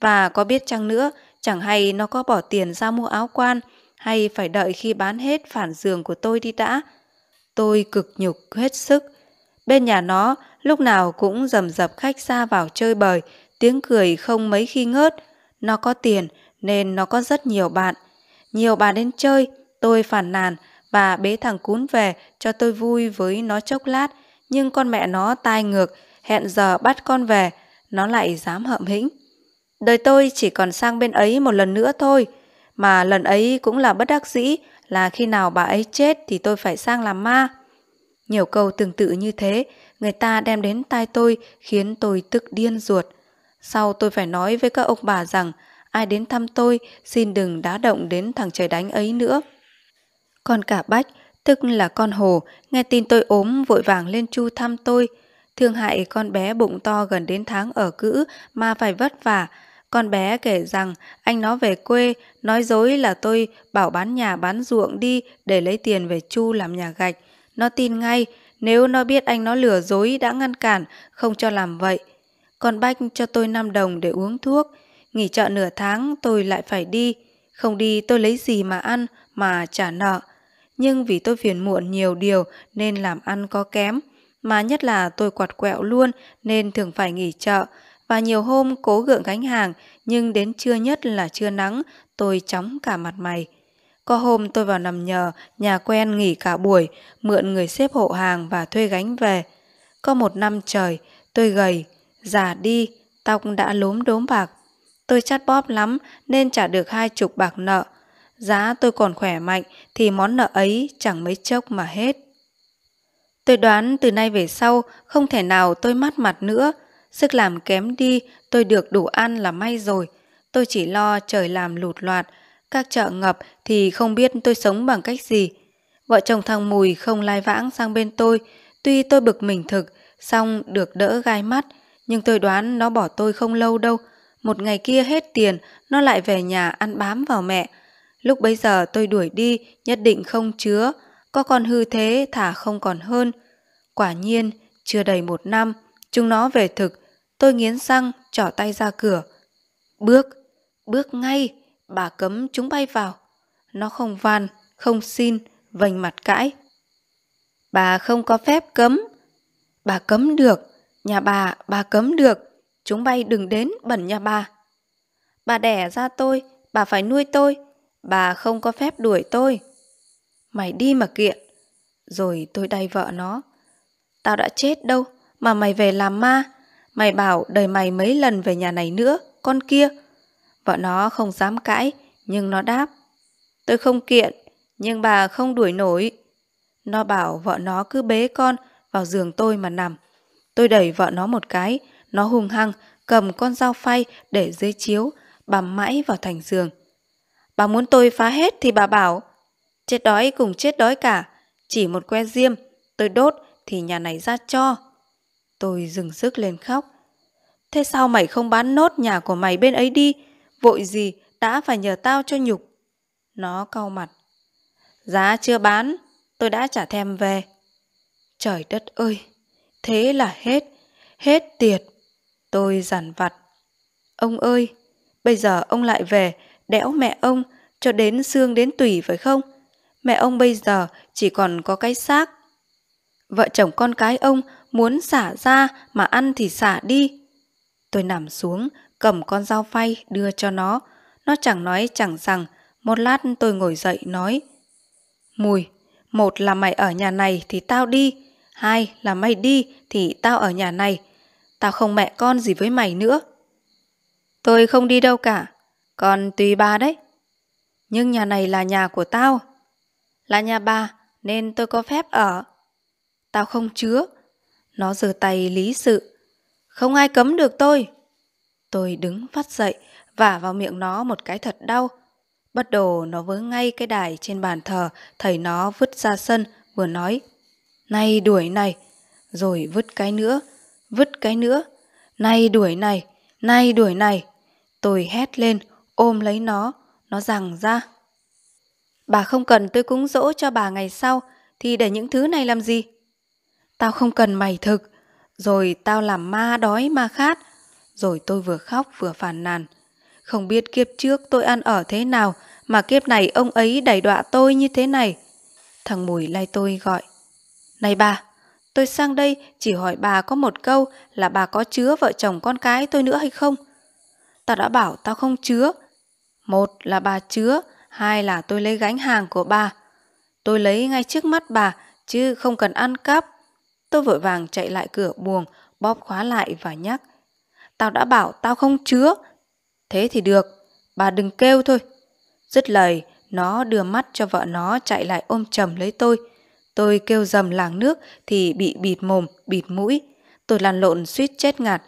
Và có biết chăng nữa, chẳng hay nó có bỏ tiền ra mua áo quan, hay phải đợi khi bán hết phản giường của tôi đi đã. Tôi cực nhục hết sức. Bên nhà nó, lúc nào cũng rầm rập khách ra vào chơi bời, tiếng cười không mấy khi ngớt. Nó có tiền, nên nó có rất nhiều bạn. Nhiều bà đến chơi, tôi phàn nàn và bế thằng cún về cho tôi vui với nó chốc lát. Nhưng con mẹ nó tai ngược, hẹn giờ bắt con về, nó lại dám hợm hĩnh. Đời tôi chỉ còn sang bên ấy một lần nữa thôi, mà lần ấy cũng là bất đắc dĩ, là khi nào bà ấy chết thì tôi phải sang làm ma. Nhiều câu tương tự như thế, người ta đem đến tai tôi khiến tôi tức điên ruột. Sau tôi phải nói với các ông bà rằng ai đến thăm tôi xin đừng đá động đến thằng trời đánh ấy nữa. Con cả Bách, tức là con Hồ, nghe tin tôi ốm vội vàng lên Chu thăm tôi. Thương hại con bé bụng to gần đến tháng ở cữ mà phải vất vả. Con bé kể rằng anh nó về quê, nói dối là tôi bảo bán nhà bán ruộng đi để lấy tiền về Chu làm nhà gạch. Nó tin ngay, nếu nó biết anh nó lừa dối đã ngăn cản, không cho làm vậy. Con Bách cho tôi năm đồng để uống thuốc. Nghỉ chợ nửa tháng tôi lại phải đi. Không đi tôi lấy gì mà ăn mà trả nợ. Nhưng vì tôi phiền muộn nhiều điều nên làm ăn có kém. Mà nhất là tôi quạt quẹo luôn nên thường phải nghỉ chợ. Và nhiều hôm cố gượng gánh hàng, nhưng đến trưa nhất là trưa nắng, tôi chóng cả mặt mày. Có hôm tôi vào nằm nhờ nhà quen nghỉ cả buổi, mượn người xếp hộ hàng và thuê gánh về. Có một năm trời, tôi gầy, già đi, tóc đã lốm đốm bạc. Tôi chắt bóp lắm nên trả được hai chục bạc nợ. Giá tôi còn khỏe mạnh thì món nợ ấy chẳng mấy chốc mà hết. Tôi đoán từ nay về sau không thể nào tôi mất mặt nữa. Sức làm kém đi, tôi được đủ ăn là may rồi. Tôi chỉ lo trời làm lụt loạt, các chợ ngập thì không biết tôi sống bằng cách gì. Vợ chồng thằng Mùi không lai vãng sang bên tôi. Tuy tôi bực mình thực, Xong được đỡ gai mắt, nhưng tôi đoán nó bỏ tôi không lâu đâu. Một ngày kia hết tiền, nó lại về nhà ăn bám vào mẹ. Lúc bấy giờ tôi đuổi đi, nhất định không chứa. Có con hư thế thả không còn hơn. Quả nhiên, chưa đầy một năm, chúng nó về thực. Tôi nghiến răng, trỏ tay ra cửa. Bước, bước ngay, bà cấm chúng bay vào. Nó không van, không xin, vành mặt cãi. Bà không có phép cấm. Bà cấm được, nhà bà, bà cấm được. Chúng bay đừng đến bẩn nhà bà. Bà đẻ ra tôi, bà phải nuôi tôi. Bà không có phép đuổi tôi. Mày đi mà kiện. Rồi tôi đay vợ nó. Tao đã chết đâu mà mày về làm ma. Mày bảo đời mày mấy lần về nhà này nữa, con kia. Vợ nó không dám cãi, nhưng nó đáp. Tôi không kiện, nhưng bà không đuổi nổi. Nó bảo vợ nó cứ bế con vào giường tôi mà nằm. Tôi đẩy vợ nó một cái. Nó hung hăng, cầm con dao phay để dưới chiếu, bằm mãi vào thành giường. Bà muốn tôi phá hết thì bà bảo. Chết đói cùng chết đói cả, chỉ một que diêm, tôi đốt thì nhà này ra cho. Tôi dừng sức lên khóc. Thế sao mày không bán nốt nhà của mày bên ấy đi, vội gì đã phải nhờ tao cho nhục. Nó cau mặt. Giá chưa bán, tôi đã trả thèm về. Trời đất ơi, thế là hết, hết tiệt. Tôi dằn vặt. Ông ơi, bây giờ ông lại về, đẽo mẹ ông, cho đến xương đến tủy phải không? Mẹ ông bây giờ chỉ còn có cái xác. Vợ chồng con cái ông muốn xả ra mà ăn thì xả đi. Tôi nằm xuống, cầm con dao phay đưa cho nó. Nó chẳng nói chẳng rằng, một lát tôi ngồi dậy nói. Mùi, một là mày ở nhà này thì tao đi, hai là mày đi thì tao ở nhà này. Tao không mẹ con gì với mày nữa. Tôi không đi đâu cả, còn tùy bà đấy. Nhưng nhà này là nhà của tao. Là nhà bà nên tôi có phép ở. Tao không chứa. Nó giơ tay lý sự. Không ai cấm được tôi. Tôi đứng phắt dậy, vả vào miệng nó một cái thật đau. Bắt đầu nó vớ ngay cái đài trên bàn thờ thầy nó vứt ra sân, vừa nói. Này đuổi này. Rồi vứt cái nữa, vứt cái nữa. Này đuổi này, này đuổi này. Tôi hét lên, ôm lấy nó. Nó giằng ra. Bà không cần tôi cúng dỗ cho bà ngày sau thì để những thứ này làm gì? Tao không cần mày thực. Rồi tao làm ma đói ma khát. Rồi tôi vừa khóc vừa phàn nàn. Không biết kiếp trước tôi ăn ở thế nào mà kiếp này ông ấy đày đọa tôi như thế này. Thằng Mùi lay tôi gọi. Này bà, tôi sang đây chỉ hỏi bà có một câu là bà có chứa vợ chồng con cái tôi nữa hay không? Tao đã bảo tao không chứa. Một là bà chứa, hai là tôi lấy gánh hàng của bà. Tôi lấy ngay trước mắt bà, chứ không cần ăn cắp. Tôi vội vàng chạy lại cửa buồng, bóp khóa lại và nhắc. Tao đã bảo tao không chứa. Thế thì được, bà đừng kêu thôi. Dứt lời, nó đưa mắt cho vợ nó chạy lại ôm chầm lấy tôi. Tôi kêu dầm làng nước thì bị bịt mồm, bịt mũi. Tôi lăn lộn suýt chết ngạt.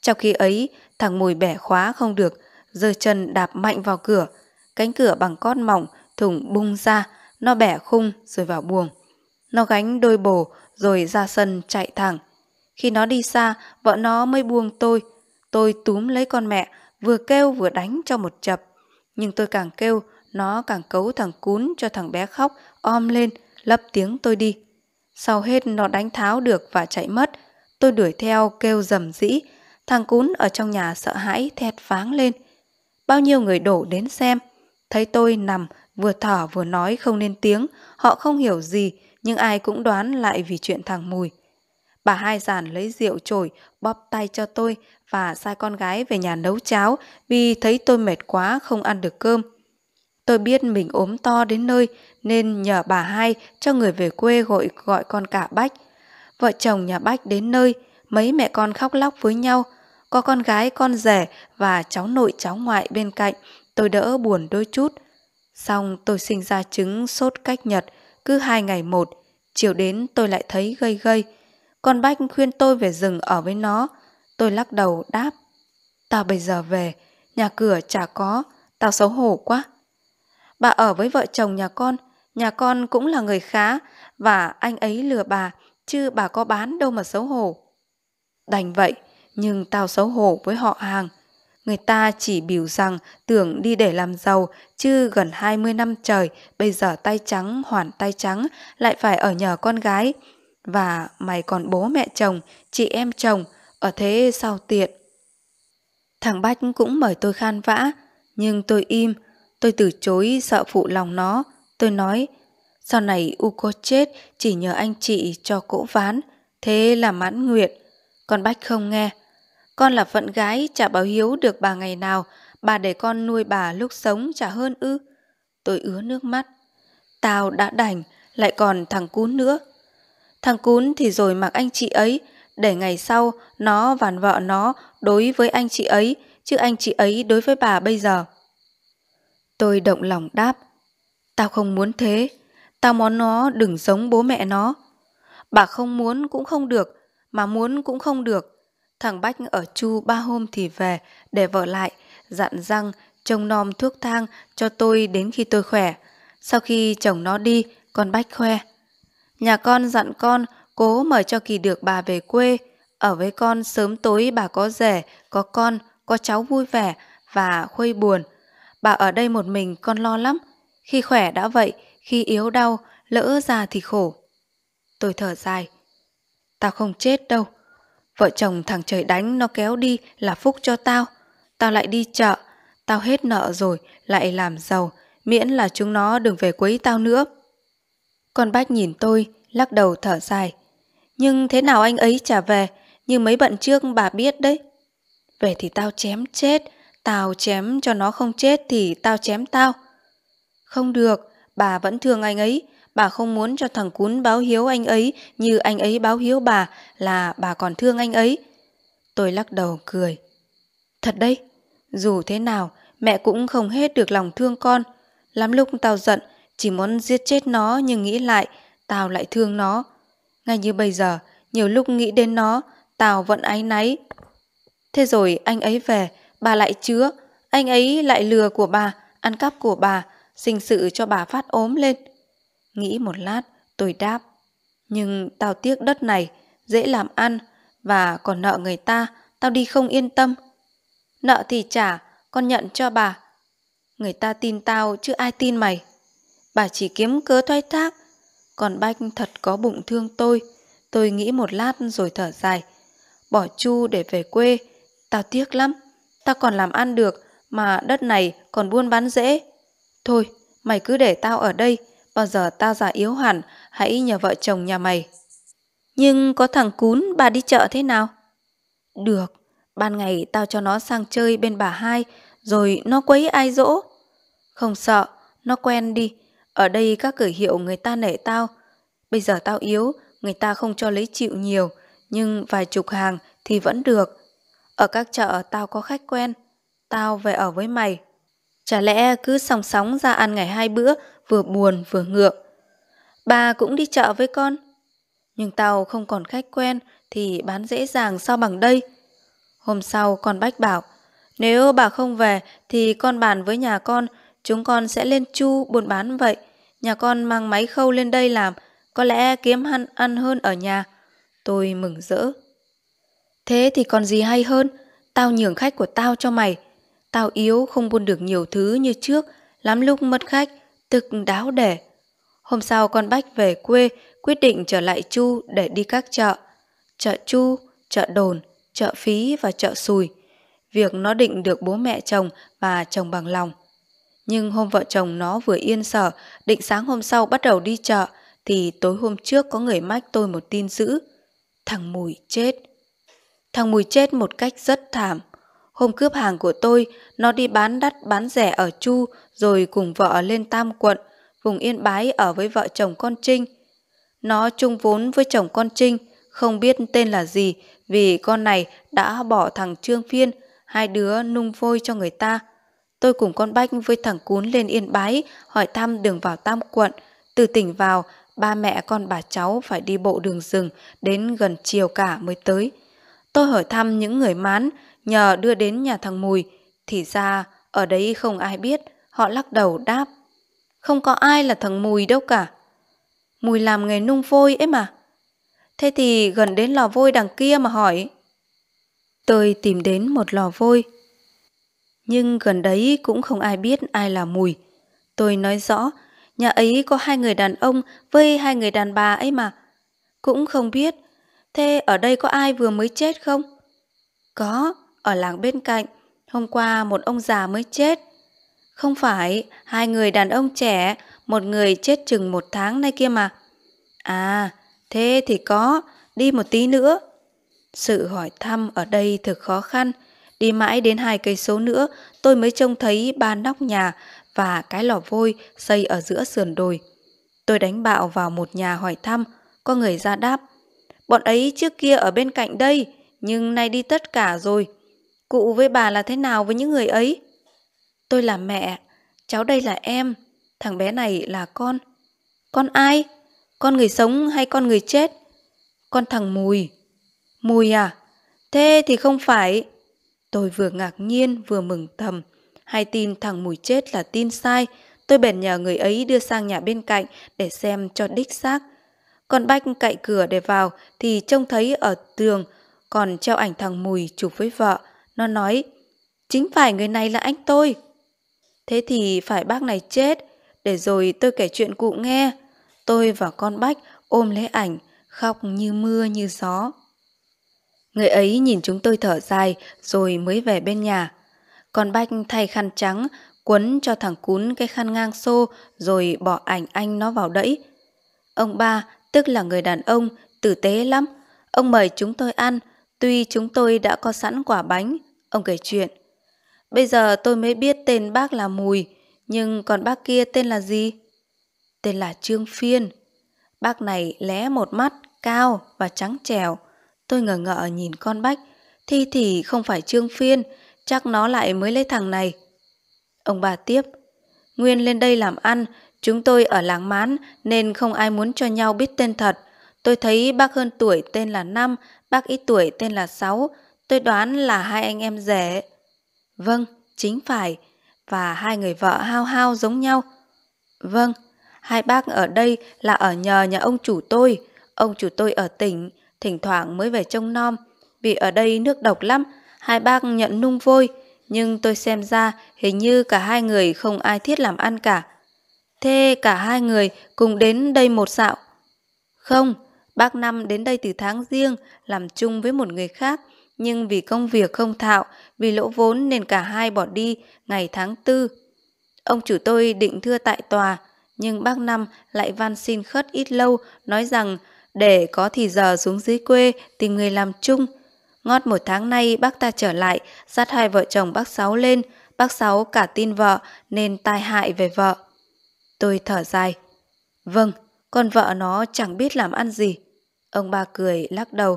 Trong khi ấy, thằng Mùi bẻ khóa không được, giơ chân đạp mạnh vào cửa. Cánh cửa bằng cót mỏng, thủng bung ra, nó bẻ khung rồi vào buồng. Nó gánh đôi bồ rồi ra sân chạy thẳng. Khi nó đi xa, vợ nó mới buông tôi. Tôi túm lấy con mẹ, vừa kêu vừa đánh cho một chập. Nhưng tôi càng kêu, nó càng cấu thằng cún cho thằng bé khóc, om lên, lấp tiếng tôi đi. Sau hết nó đánh tháo được và chạy mất. Tôi đuổi theo kêu rầm rĩ. Thằng cún ở trong nhà sợ hãi thét váng lên. Bao nhiêu người đổ đến xem. Thấy tôi nằm, vừa thở vừa nói không nên tiếng, họ không hiểu gì, nhưng ai cũng đoán lại vì chuyện thằng Mùi. Bà Hai Giàn lấy rượu chổi, bóp tay cho tôi và sai con gái về nhà nấu cháo vì thấy tôi mệt quá không ăn được cơm. Tôi biết mình ốm to đến nơi nên nhờ bà Hai cho người về quê gọi, gọi con cả Bách. Vợ chồng nhà Bách đến nơi, mấy mẹ con khóc lóc với nhau. Có con gái con rể và cháu nội cháu ngoại bên cạnh, tôi đỡ buồn đôi chút. Xong tôi sinh ra chứng sốt cách nhật, cứ hai ngày một, chiều đến tôi lại thấy gây gây. Con Bách khuyên tôi về rừng ở với nó, tôi lắc đầu đáp. Tao bây giờ về, nhà cửa chả có, tao xấu hổ quá. Bà ở với vợ chồng nhà con, nhà con cũng là người khá và anh ấy lừa bà, chứ bà có bán đâu mà xấu hổ. Đành vậy, nhưng tao xấu hổ với họ hàng. Người ta chỉ biểu rằng tưởng đi để làm giàu, chứ gần hai mươi năm trời, bây giờ tay trắng hoàn tay trắng, lại phải ở nhờ con gái. Và mày còn bố mẹ chồng, chị em chồng, ở thế sao tiện. Thằng Bách cũng mời tôi khan vã, nhưng tôi im, tôi từ chối sợ phụ lòng nó. Tôi nói, sau này u cô chết chỉ nhờ anh chị cho cỗ ván, thế là mãn nguyện. Con Bách không nghe. Con là phận gái, chả báo hiếu được bà ngày nào, bà để con nuôi bà lúc sống chả hơn ư. Tôi ứa nước mắt. Tao đã đành, lại còn thằng Cún nữa. Thằng Cún thì rồi mặc anh chị ấy, để ngày sau nó vàn vợ nó đối với anh chị ấy, chứ anh chị ấy đối với bà bây giờ. Tôi động lòng đáp, tao không muốn thế, tao muốn nó đừng giống bố mẹ nó. Bà không muốn cũng không được, mà muốn cũng không được. Thằng Bách ở Chu ba hôm thì về, để vợ lại, dặn răng, trông nom thuốc thang cho tôi đến khi tôi khỏe. Sau khi chồng nó đi, con Bách khoe. Nhà con dặn con, cố mời cho kỳ được bà về quê, ở với con sớm tối bà có rể, có con, có cháu vui vẻ và khuây buồn. Bà ở đây một mình con lo lắm, khi khỏe đã vậy, khi yếu đau, lỡ già thì khổ. Tôi thở dài, tao không chết đâu. Vợ chồng thằng trời đánh nó kéo đi là phúc cho tao. Tao lại đi chợ, tao hết nợ rồi, lại làm giàu, miễn là chúng nó đừng về quấy tao nữa. Con Bách nhìn tôi, lắc đầu thở dài. Nhưng thế nào anh ấy chả về, như mấy bận trước bà biết đấy. Về thì tao chém chết, tao chém cho nó không chết thì tao chém tao. Không được, bà vẫn thương anh ấy. Bà không muốn cho thằng Cún báo hiếu anh ấy như anh ấy báo hiếu bà, là bà còn thương anh ấy. Tôi lắc đầu cười. Thật đấy, dù thế nào mẹ cũng không hết được lòng thương con. Lắm lúc tao giận, chỉ muốn giết chết nó, nhưng nghĩ lại, tao lại thương nó. Ngay như bây giờ, nhiều lúc nghĩ đến nó, tao vẫn áy náy. Thế rồi anh ấy về, bà lại chứa, anh ấy lại lừa của bà, ăn cắp của bà, sinh sự cho bà phát ốm lên. Nghĩ một lát, tôi đáp, nhưng tao tiếc đất này, dễ làm ăn, và còn nợ người ta, tao đi không yên tâm. Nợ thì trả, con nhận cho bà. Người ta tin tao chứ ai tin mày. Bà chỉ kiếm cớ thoái thác. Còn Bách thật có bụng thương tôi. Tôi nghĩ một lát rồi thở dài. Bỏ Chu để về quê, tao tiếc lắm. Tao còn làm ăn được, mà đất này còn buôn bán dễ. Thôi, mày cứ để tao ở đây. Bao giờ tao già yếu hẳn, hãy nhờ vợ chồng nhà mày. Nhưng có thằng Cún, bà đi chợ thế nào? Được, ban ngày tao cho nó sang chơi bên bà hai, rồi nó quấy ai dỗ. Không sợ, nó quen đi. Ở đây các cửa hiệu người ta nể tao. Bây giờ tao yếu, người ta không cho lấy chịu nhiều, nhưng vài chục hàng thì vẫn được. Ở các chợ tao có khách quen, tao về ở với mày. Chả lẽ cứ sòng sóng ra ăn ngày hai bữa, vừa buồn vừa ngượng. Bà cũng đi chợ với con. Nhưng tao không còn khách quen thì bán dễ dàng sao bằng đây. Hôm sau con Bách bảo, nếu bà không về thì con bàn với nhà con, chúng con sẽ lên Chu buôn bán vậy. Nhà con mang máy khâu lên đây làm, có lẽ kiếm ăn, ăn hơn ở nhà. Tôi mừng rỡ. Thế thì còn gì hay hơn, tao nhường khách của tao cho mày. Tao yếu không buôn được nhiều thứ như trước, lắm lúc mất khách, tức đáo để. Hôm sau con Bách về quê, quyết định trở lại Chu để đi các chợ. Chợ Chu, chợ Đồn, chợ Phí và chợ Sủi. Việc nó định được bố mẹ chồng và chồng bằng lòng. Nhưng hôm vợ chồng nó vừa yên sở, định sáng hôm sau bắt đầu đi chợ, thì tối hôm trước có người mách tôi một tin dữ. Thằng Mùi chết. Thằng Mùi chết một cách rất thảm. Hôm cướp hàng của tôi, nó đi bán đắt bán rẻ ở Chu, rồi cùng vợ lên Tam Quận, vùng Yên Bái ở với vợ chồng con Trinh. Nó chung vốn với chồng con Trinh, không biết tên là gì, vì con này đã bỏ thằng Trương Phiên, hai đứa nung vôi cho người ta. Tôi cùng con Bách với thằng Cún lên Yên Bái, hỏi thăm đường vào Tam Quận. Từ tỉnh vào, ba mẹ con bà cháu phải đi bộ đường rừng, đến gần chiều cả mới tới. Tôi hỏi thăm những người mán, nhờ đưa đến nhà thằng Mùi, thì ra ở đấy không ai biết, họ lắc đầu đáp. Không có ai là thằng Mùi đâu cả. Mùi làm nghề nung vôi ấy mà. Thế thì gần đến lò vôi đằng kia mà hỏi. tôi tìm đến một lò vôi. Nhưng gần đấy cũng không ai biết ai là Mùi. Tôi nói rõ, nhà ấy có hai người đàn ông với hai người đàn bà ấy mà. Cũng không biết, thế ở đây có ai vừa mới chết không? Có, ở làng bên cạnh, hôm qua một ông già mới chết. Không phải, hai người đàn ông trẻ, một người chết chừng một tháng nay kia mà. À, thế thì có, đi một tí nữa. Sự hỏi thăm ở đây thực khó khăn. Đi mãi đến hai cây số nữa, tôi mới trông thấy ba nóc nhà và cái lò vôi xây ở giữa sườn đồi. Tôi đánh bạo vào một nhà hỏi thăm, có người ra đáp. Bọn ấy trước kia ở bên cạnh đây, nhưng nay đi tất cả rồi. Cụ với bà là thế nào với những người ấy? Tôi là mẹ, cháu đây là em, thằng bé này là con. Con ai? Con người sống hay con người chết? Con thằng Mùi. Mùi à? Thế thì không phải... Tôi vừa ngạc nhiên vừa mừng thầm. Hay tin thằng Mùi chết là tin sai. Tôi bèn nhờ người ấy đưa sang nhà bên cạnh để xem cho đích xác. Còn Bách cậy cửa để vào thì trông thấy ở tường còn treo ảnh thằng Mùi chụp với vợ. Nó nói, chính phải người này là anh tôi. Thế thì phải bác này chết. Để rồi tôi kể chuyện cụ nghe. Tôi và con Bách ôm lấy ảnh, khóc như mưa như gió. Người ấy nhìn chúng tôi thở dài rồi mới về bên nhà. Con Bách thay khăn trắng, quấn cho thằng Cún cái khăn ngang xô rồi bỏ ảnh anh nó vào đẫy. Ông ba, tức là người đàn ông, tử tế lắm. Ông mời chúng tôi ăn, tuy chúng tôi đã có sẵn quả bánh. Ông kể chuyện. Bây giờ tôi mới biết tên bác là Mùi, nhưng còn bác kia tên là gì? Tên là Trương Phiên. Bác này lé một mắt, cao và trắng trẻo. Tôi ngờ ngợ nhìn con Bách. Thi thì không phải Trương Phiên, chắc nó lại mới lấy thằng này. Ông bà tiếp. Nguyên lên đây làm ăn, chúng tôi ở làng Mán nên không ai muốn cho nhau biết tên thật. Tôi thấy bác hơn tuổi tên là Năm, bác ít tuổi tên là Sáu. Tôi đoán là hai anh em rể. Vâng, chính phải. Và hai người vợ hao hao giống nhau. Vâng, hai bác ở đây là ở nhờ nhà ông chủ tôi. Ông chủ tôi ở tỉnh, thỉnh thoảng mới về trông nom. Vì ở đây nước độc lắm, hai bác nhận nung vôi. Nhưng tôi xem ra hình như cả hai người không ai thiết làm ăn cả. Thế cả hai người cùng đến đây một dạo? Không, bác Năm đến đây từ tháng Giêng, làm chung với một người khác. Nhưng vì công việc không thạo, vì lỗ vốn nên cả hai bỏ đi ngày tháng tư. Ông chủ tôi định thưa tại tòa, nhưng bác Năm lại van xin khất ít lâu, nói rằng để có thì giờ xuống dưới quê tìm người làm chung. Ngót một tháng nay bác ta trở lại, dắt hai vợ chồng bác Sáu lên. Bác Sáu cả tin vợ nên tai hại về vợ. Tôi thở dài. Vâng, con vợ nó chẳng biết làm ăn gì. Ông ba cười lắc đầu.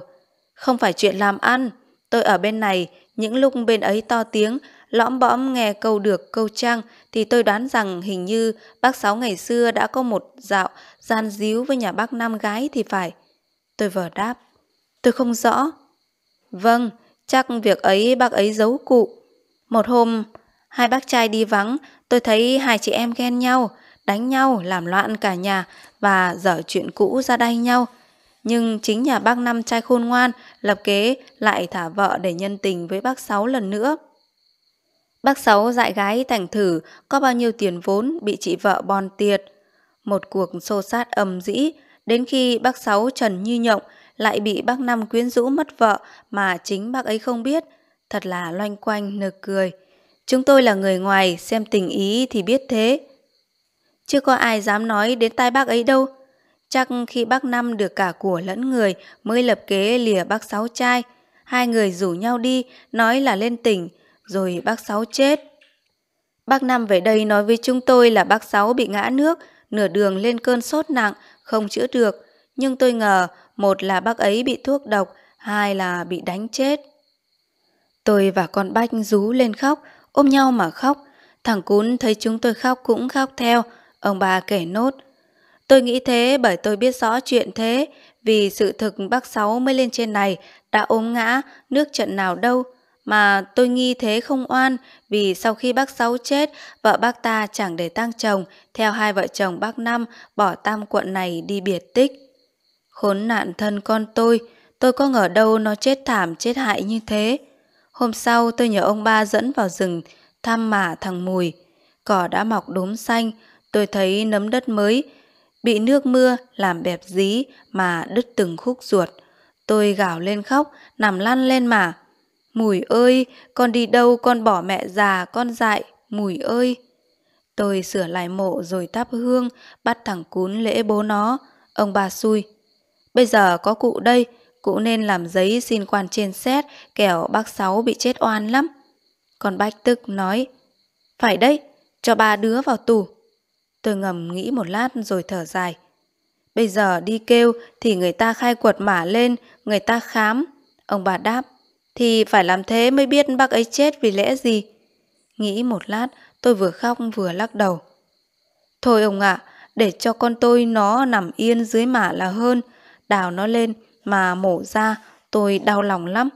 Không phải chuyện làm ăn. Tôi ở bên này, những lúc bên ấy to tiếng, lõm bõm nghe câu được câu trăng, thì tôi đoán rằng hình như bác Sáu ngày xưa đã có một dạo gian díu với nhà bác Năm gái thì phải. Tôi vờ đáp. Tôi không rõ. Vâng, chắc việc ấy bác ấy giấu cụ. Một hôm, hai bác trai đi vắng, tôi thấy hai chị em ghen nhau, đánh nhau, làm loạn cả nhà và dở chuyện cũ ra đay nhau. Nhưng chính nhà bác Năm trai khôn ngoan lập kế lại thả vợ để nhân tình với bác Sáu lần nữa. Bác Sáu dại gái thành thử có bao nhiêu tiền vốn bị chị vợ bon tiệt. Một cuộc xô sát ầm dĩ, đến khi bác Sáu trần như nhộng lại bị bác Năm quyến rũ mất vợ mà chính bác ấy không biết. Thật là loanh quanh nực cười. Chúng tôi là người ngoài xem tình ý thì biết thế. Chưa có ai dám nói đến tai bác ấy đâu. Chắc khi bác Năm được cả của lẫn người mới lập kế lìa bác Sáu trai. Hai người rủ nhau đi, nói là lên tỉnh, rồi bác Sáu chết. Bác Năm về đây nói với chúng tôi là bác Sáu bị ngã nước, nửa đường lên cơn sốt nặng, không chữa được. Nhưng tôi ngờ, một là bác ấy bị thuốc độc, hai là bị đánh chết. Tôi và con Bách rú lên khóc, ôm nhau mà khóc. Thằng Cún thấy chúng tôi khóc cũng khóc theo. Ông bà kể nốt. Tôi nghĩ thế bởi tôi biết rõ chuyện thế, vì sự thực bác Sáu mới lên trên này, đã ốm ngã, nước trận nào đâu. Mà tôi nghi thế không oan, vì sau khi bác Sáu chết, vợ bác ta chẳng để tang chồng, theo hai vợ chồng bác Năm bỏ Tam Quận này đi biệt tích. Khốn nạn thân con tôi, tôi có ngờ đâu nó chết thảm chết hại như thế. Hôm sau tôi nhờ ông ba dẫn vào rừng thăm mả thằng Mùi. Cỏ đã mọc đốm xanh, tôi thấy nấm đất mới bị nước mưa làm bẹp dí mà đứt từng khúc ruột. Tôi gào lên khóc, nằm lăn lên mả. Mùi ơi, con đi đâu con bỏ mẹ già con dại, Mùi ơi. Tôi sửa lại mộ rồi thắp hương, bắt thằng Cún lễ bố nó. Ông bà xui, bây giờ có cụ đây, cụ nên làm giấy xin quan trên xét, kẻo bác Sáu bị chết oan lắm. Còn Bách Tức nói, phải đấy, cho ba đứa vào tù. Tôi ngầm nghĩ một lát rồi thở dài. Bây giờ đi kêu thì người ta khai quật mả lên, người ta khám. Ông bà đáp, thì phải làm thế mới biết bác ấy chết vì lẽ gì. Nghĩ một lát, tôi vừa khóc vừa lắc đầu. Thôi ông ạ, à, để cho con tôi nó nằm yên dưới mả là hơn. Đào nó lên mà mổ ra, tôi đau lòng lắm.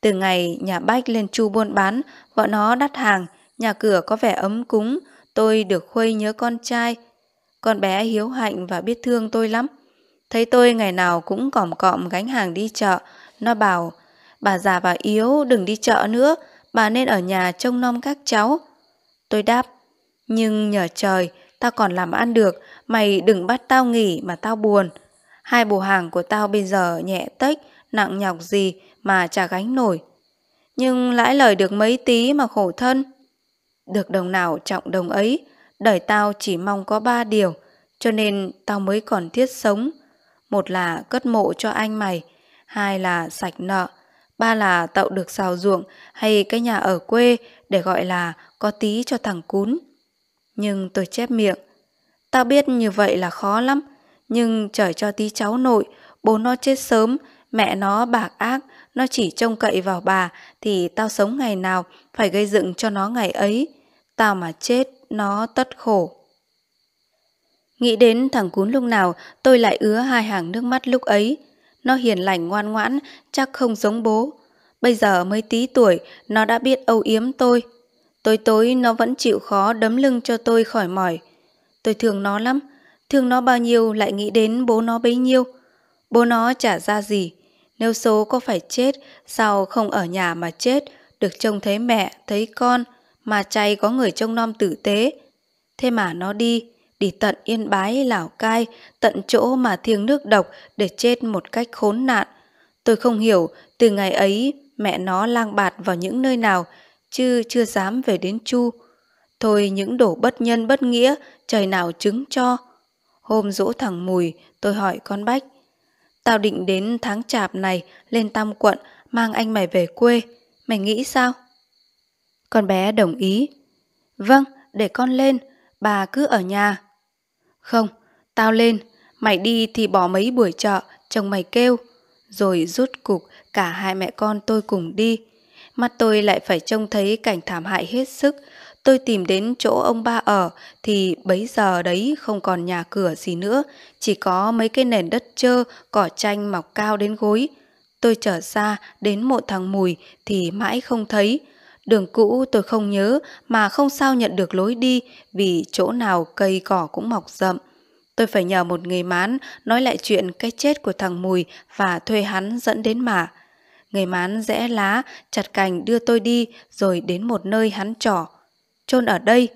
Từ ngày nhà Bách lên Chu buôn bán, vợ nó đắt hàng, nhà cửa có vẻ ấm cúng, tôi được khuây nhớ con trai. Con bé hiếu hạnh và biết thương tôi lắm. Thấy tôi ngày nào cũng còm cọm gánh hàng đi chợ, nó bảo, bà già bà yếu đừng đi chợ nữa, bà nên ở nhà trông nom các cháu. Tôi đáp, nhưng nhờ trời, tao còn làm ăn được, mày đừng bắt tao nghỉ mà tao buồn. Hai bộ hàng của tao bây giờ nhẹ tếch, nặng nhọc gì mà chả gánh nổi. Nhưng lãi lời được mấy tí mà khổ thân. Được đồng nào trọng đồng ấy, đời tao chỉ mong có ba điều, cho nên tao mới còn thiết sống. Một là cất mộ cho anh mày, hai là sạch nợ, ba là tậu được xào ruộng hay cái nhà ở quê để gọi là có tí cho thằng Cún. Nhưng tôi chép miệng, tao biết như vậy là khó lắm, nhưng trời cho tí cháu nội, bố nó chết sớm, mẹ nó bạc ác, nó chỉ trông cậy vào bà, thì tao sống ngày nào phải gây dựng cho nó ngày ấy. Tao mà chết, nó tất khổ. Nghĩ đến thằng Cún lúc nào, tôi lại ứa hai hàng nước mắt lúc ấy. Nó hiền lành ngoan ngoãn, chắc không giống bố. Bây giờ mới tí tuổi, nó đã biết âu yếm tôi. Tối tối nó vẫn chịu khó đấm lưng cho tôi khỏi mỏi. Tôi thương nó lắm, thương nó bao nhiêu lại nghĩ đến bố nó bấy nhiêu. Bố nó chả ra gì, nếu số có phải chết, sao không ở nhà mà chết, được trông thấy mẹ, thấy con, mà chay có người trông nom tử tế. Thế mà nó đi, đi tận Yên Bái, Lào Cai, tận chỗ mà thiêng nước độc để chết một cách khốn nạn. Tôi không hiểu từ ngày ấy mẹ nó lang bạt vào những nơi nào, chứ chưa dám về đến Chu. Thôi những đổ bất nhân bất nghĩa, trời nào chứng cho. Hôm dỗ thằng Mùi, tôi hỏi con Bách, tao định đến tháng chạp này lên Tam Quận mang anh mày về quê, mày nghĩ sao? Con bé đồng ý. Vâng, để con lên, bà cứ ở nhà. Không, tao lên, mày đi thì bỏ mấy buổi chợ, chồng mày kêu. Rồi rút cục cả hai mẹ con tôi cùng đi. Mắt tôi lại phải trông thấy cảnh thảm hại hết sức. Tôi tìm đến chỗ ông ba ở thì bấy giờ đấy không còn nhà cửa gì nữa, chỉ có mấy cái nền đất trơ, cỏ tranh mọc cao đến gối. Tôi trở ra đến mộ thằng Mùi thì mãi không thấy. Đường cũ tôi không nhớ mà không sao nhận được lối đi vì chỗ nào cây cỏ cũng mọc rậm. Tôi phải nhờ một người Mán nói lại chuyện cái chết của thằng Mùi và thuê hắn dẫn đến mả. Người Mán rẽ lá, chặt cành đưa tôi đi rồi đến một nơi hắn trỏ. Chôn ở đây,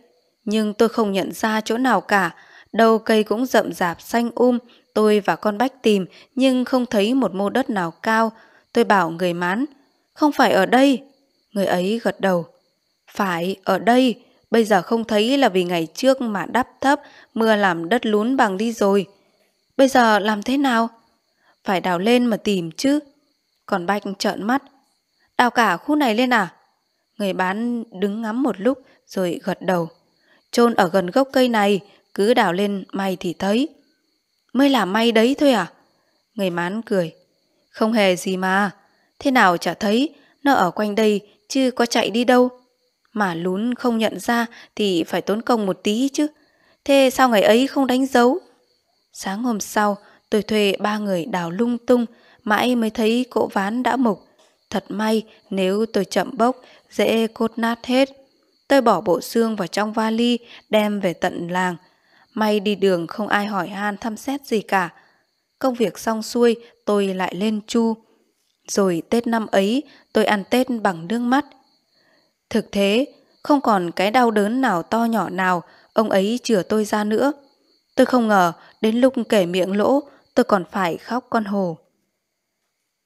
nhưng tôi không nhận ra chỗ nào cả, đâu cây cũng rậm rạp xanh um. Tôi và con Bách tìm nhưng không thấy một mô đất nào cao. Tôi bảo người Mán, không phải ở đây. Người ấy gật đầu, phải ở đây, bây giờ không thấy là vì ngày trước mà đắp thấp, mưa làm đất lún bằng đi rồi. Bây giờ làm thế nào? Phải đào lên mà tìm chứ. Còn Bách trợn mắt, đào cả khu này lên à? Người Bán đứng ngắm một lúc rồi gật đầu, chôn ở gần gốc cây này, cứ đào lên may thì thấy. Mới là may đấy thôi à? Người Mán cười, không hề gì mà, thế nào chả thấy, nó ở quanh đây chứ có chạy đi đâu. Mà lún không nhận ra thì phải tốn công một tí chứ, thế sao ngày ấy không đánh dấu? Sáng hôm sau tôi thuê ba người đào lung tung, mãi mới thấy cỗ ván đã mục. Thật may nếu tôi chậm bốc, dễ cốt nát hết. Tôi bỏ bộ xương vào trong vali, đem về tận làng. May đi đường không ai hỏi han thăm xét gì cả. Công việc xong xuôi, tôi lại lên Chu. rồi Tết năm ấy tôi ăn Tết bằng nước mắt. Thực thế, không còn cái đau đớn nào to nhỏ nào ông ấy chữa tôi ra nữa. Tôi không ngờ đến lúc kể miệng lỗ tôi còn phải khóc con hồ.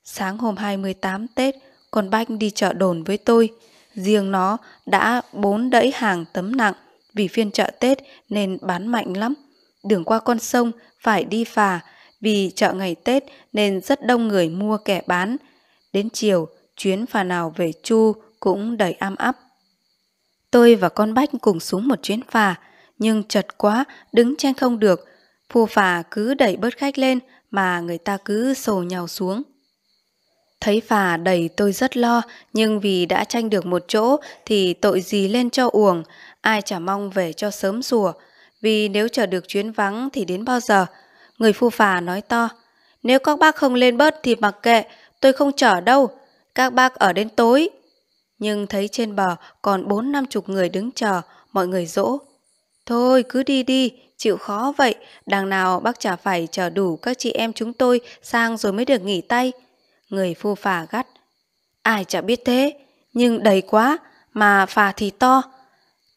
Sáng hôm hai mươi tám Tết, con Bách đi chợ Đồn với tôi. Riêng nó đã bốn đẫy hàng tấm nặng, vì phiên chợ Tết nên bán mạnh lắm. Đường qua con sông phải đi phà, vì chợ ngày Tết nên rất đông người mua kẻ bán. Đến chiều, chuyến phà nào về Chu cũng đầy am ắp. Tôi và con Bách cùng xuống một chuyến phà, nhưng chật quá, đứng trên không được. Phu phà cứ đẩy bớt khách lên mà người ta cứ sồ nhào xuống. Thấy phà đầy tôi rất lo, nhưng vì đã tranh được một chỗ thì tội gì lên cho uổng, ai chả mong về cho sớm sủa. Vì nếu chờ được chuyến vắng thì đến bao giờ? Người phu phà nói to, nếu các bác không lên bớt thì mặc kệ, tôi không chở đâu, các bác ở đến tối. Nhưng thấy trên bờ còn bốn năm chục người đứng chờ, mọi người dỗ. Thôi cứ đi đi, chịu khó vậy, đằng nào bác chả phải chờ đủ các chị em chúng tôi sang rồi mới được nghỉ tay. Người phu phà gắt, ai chả biết thế, nhưng đầy quá, mà phà thì to.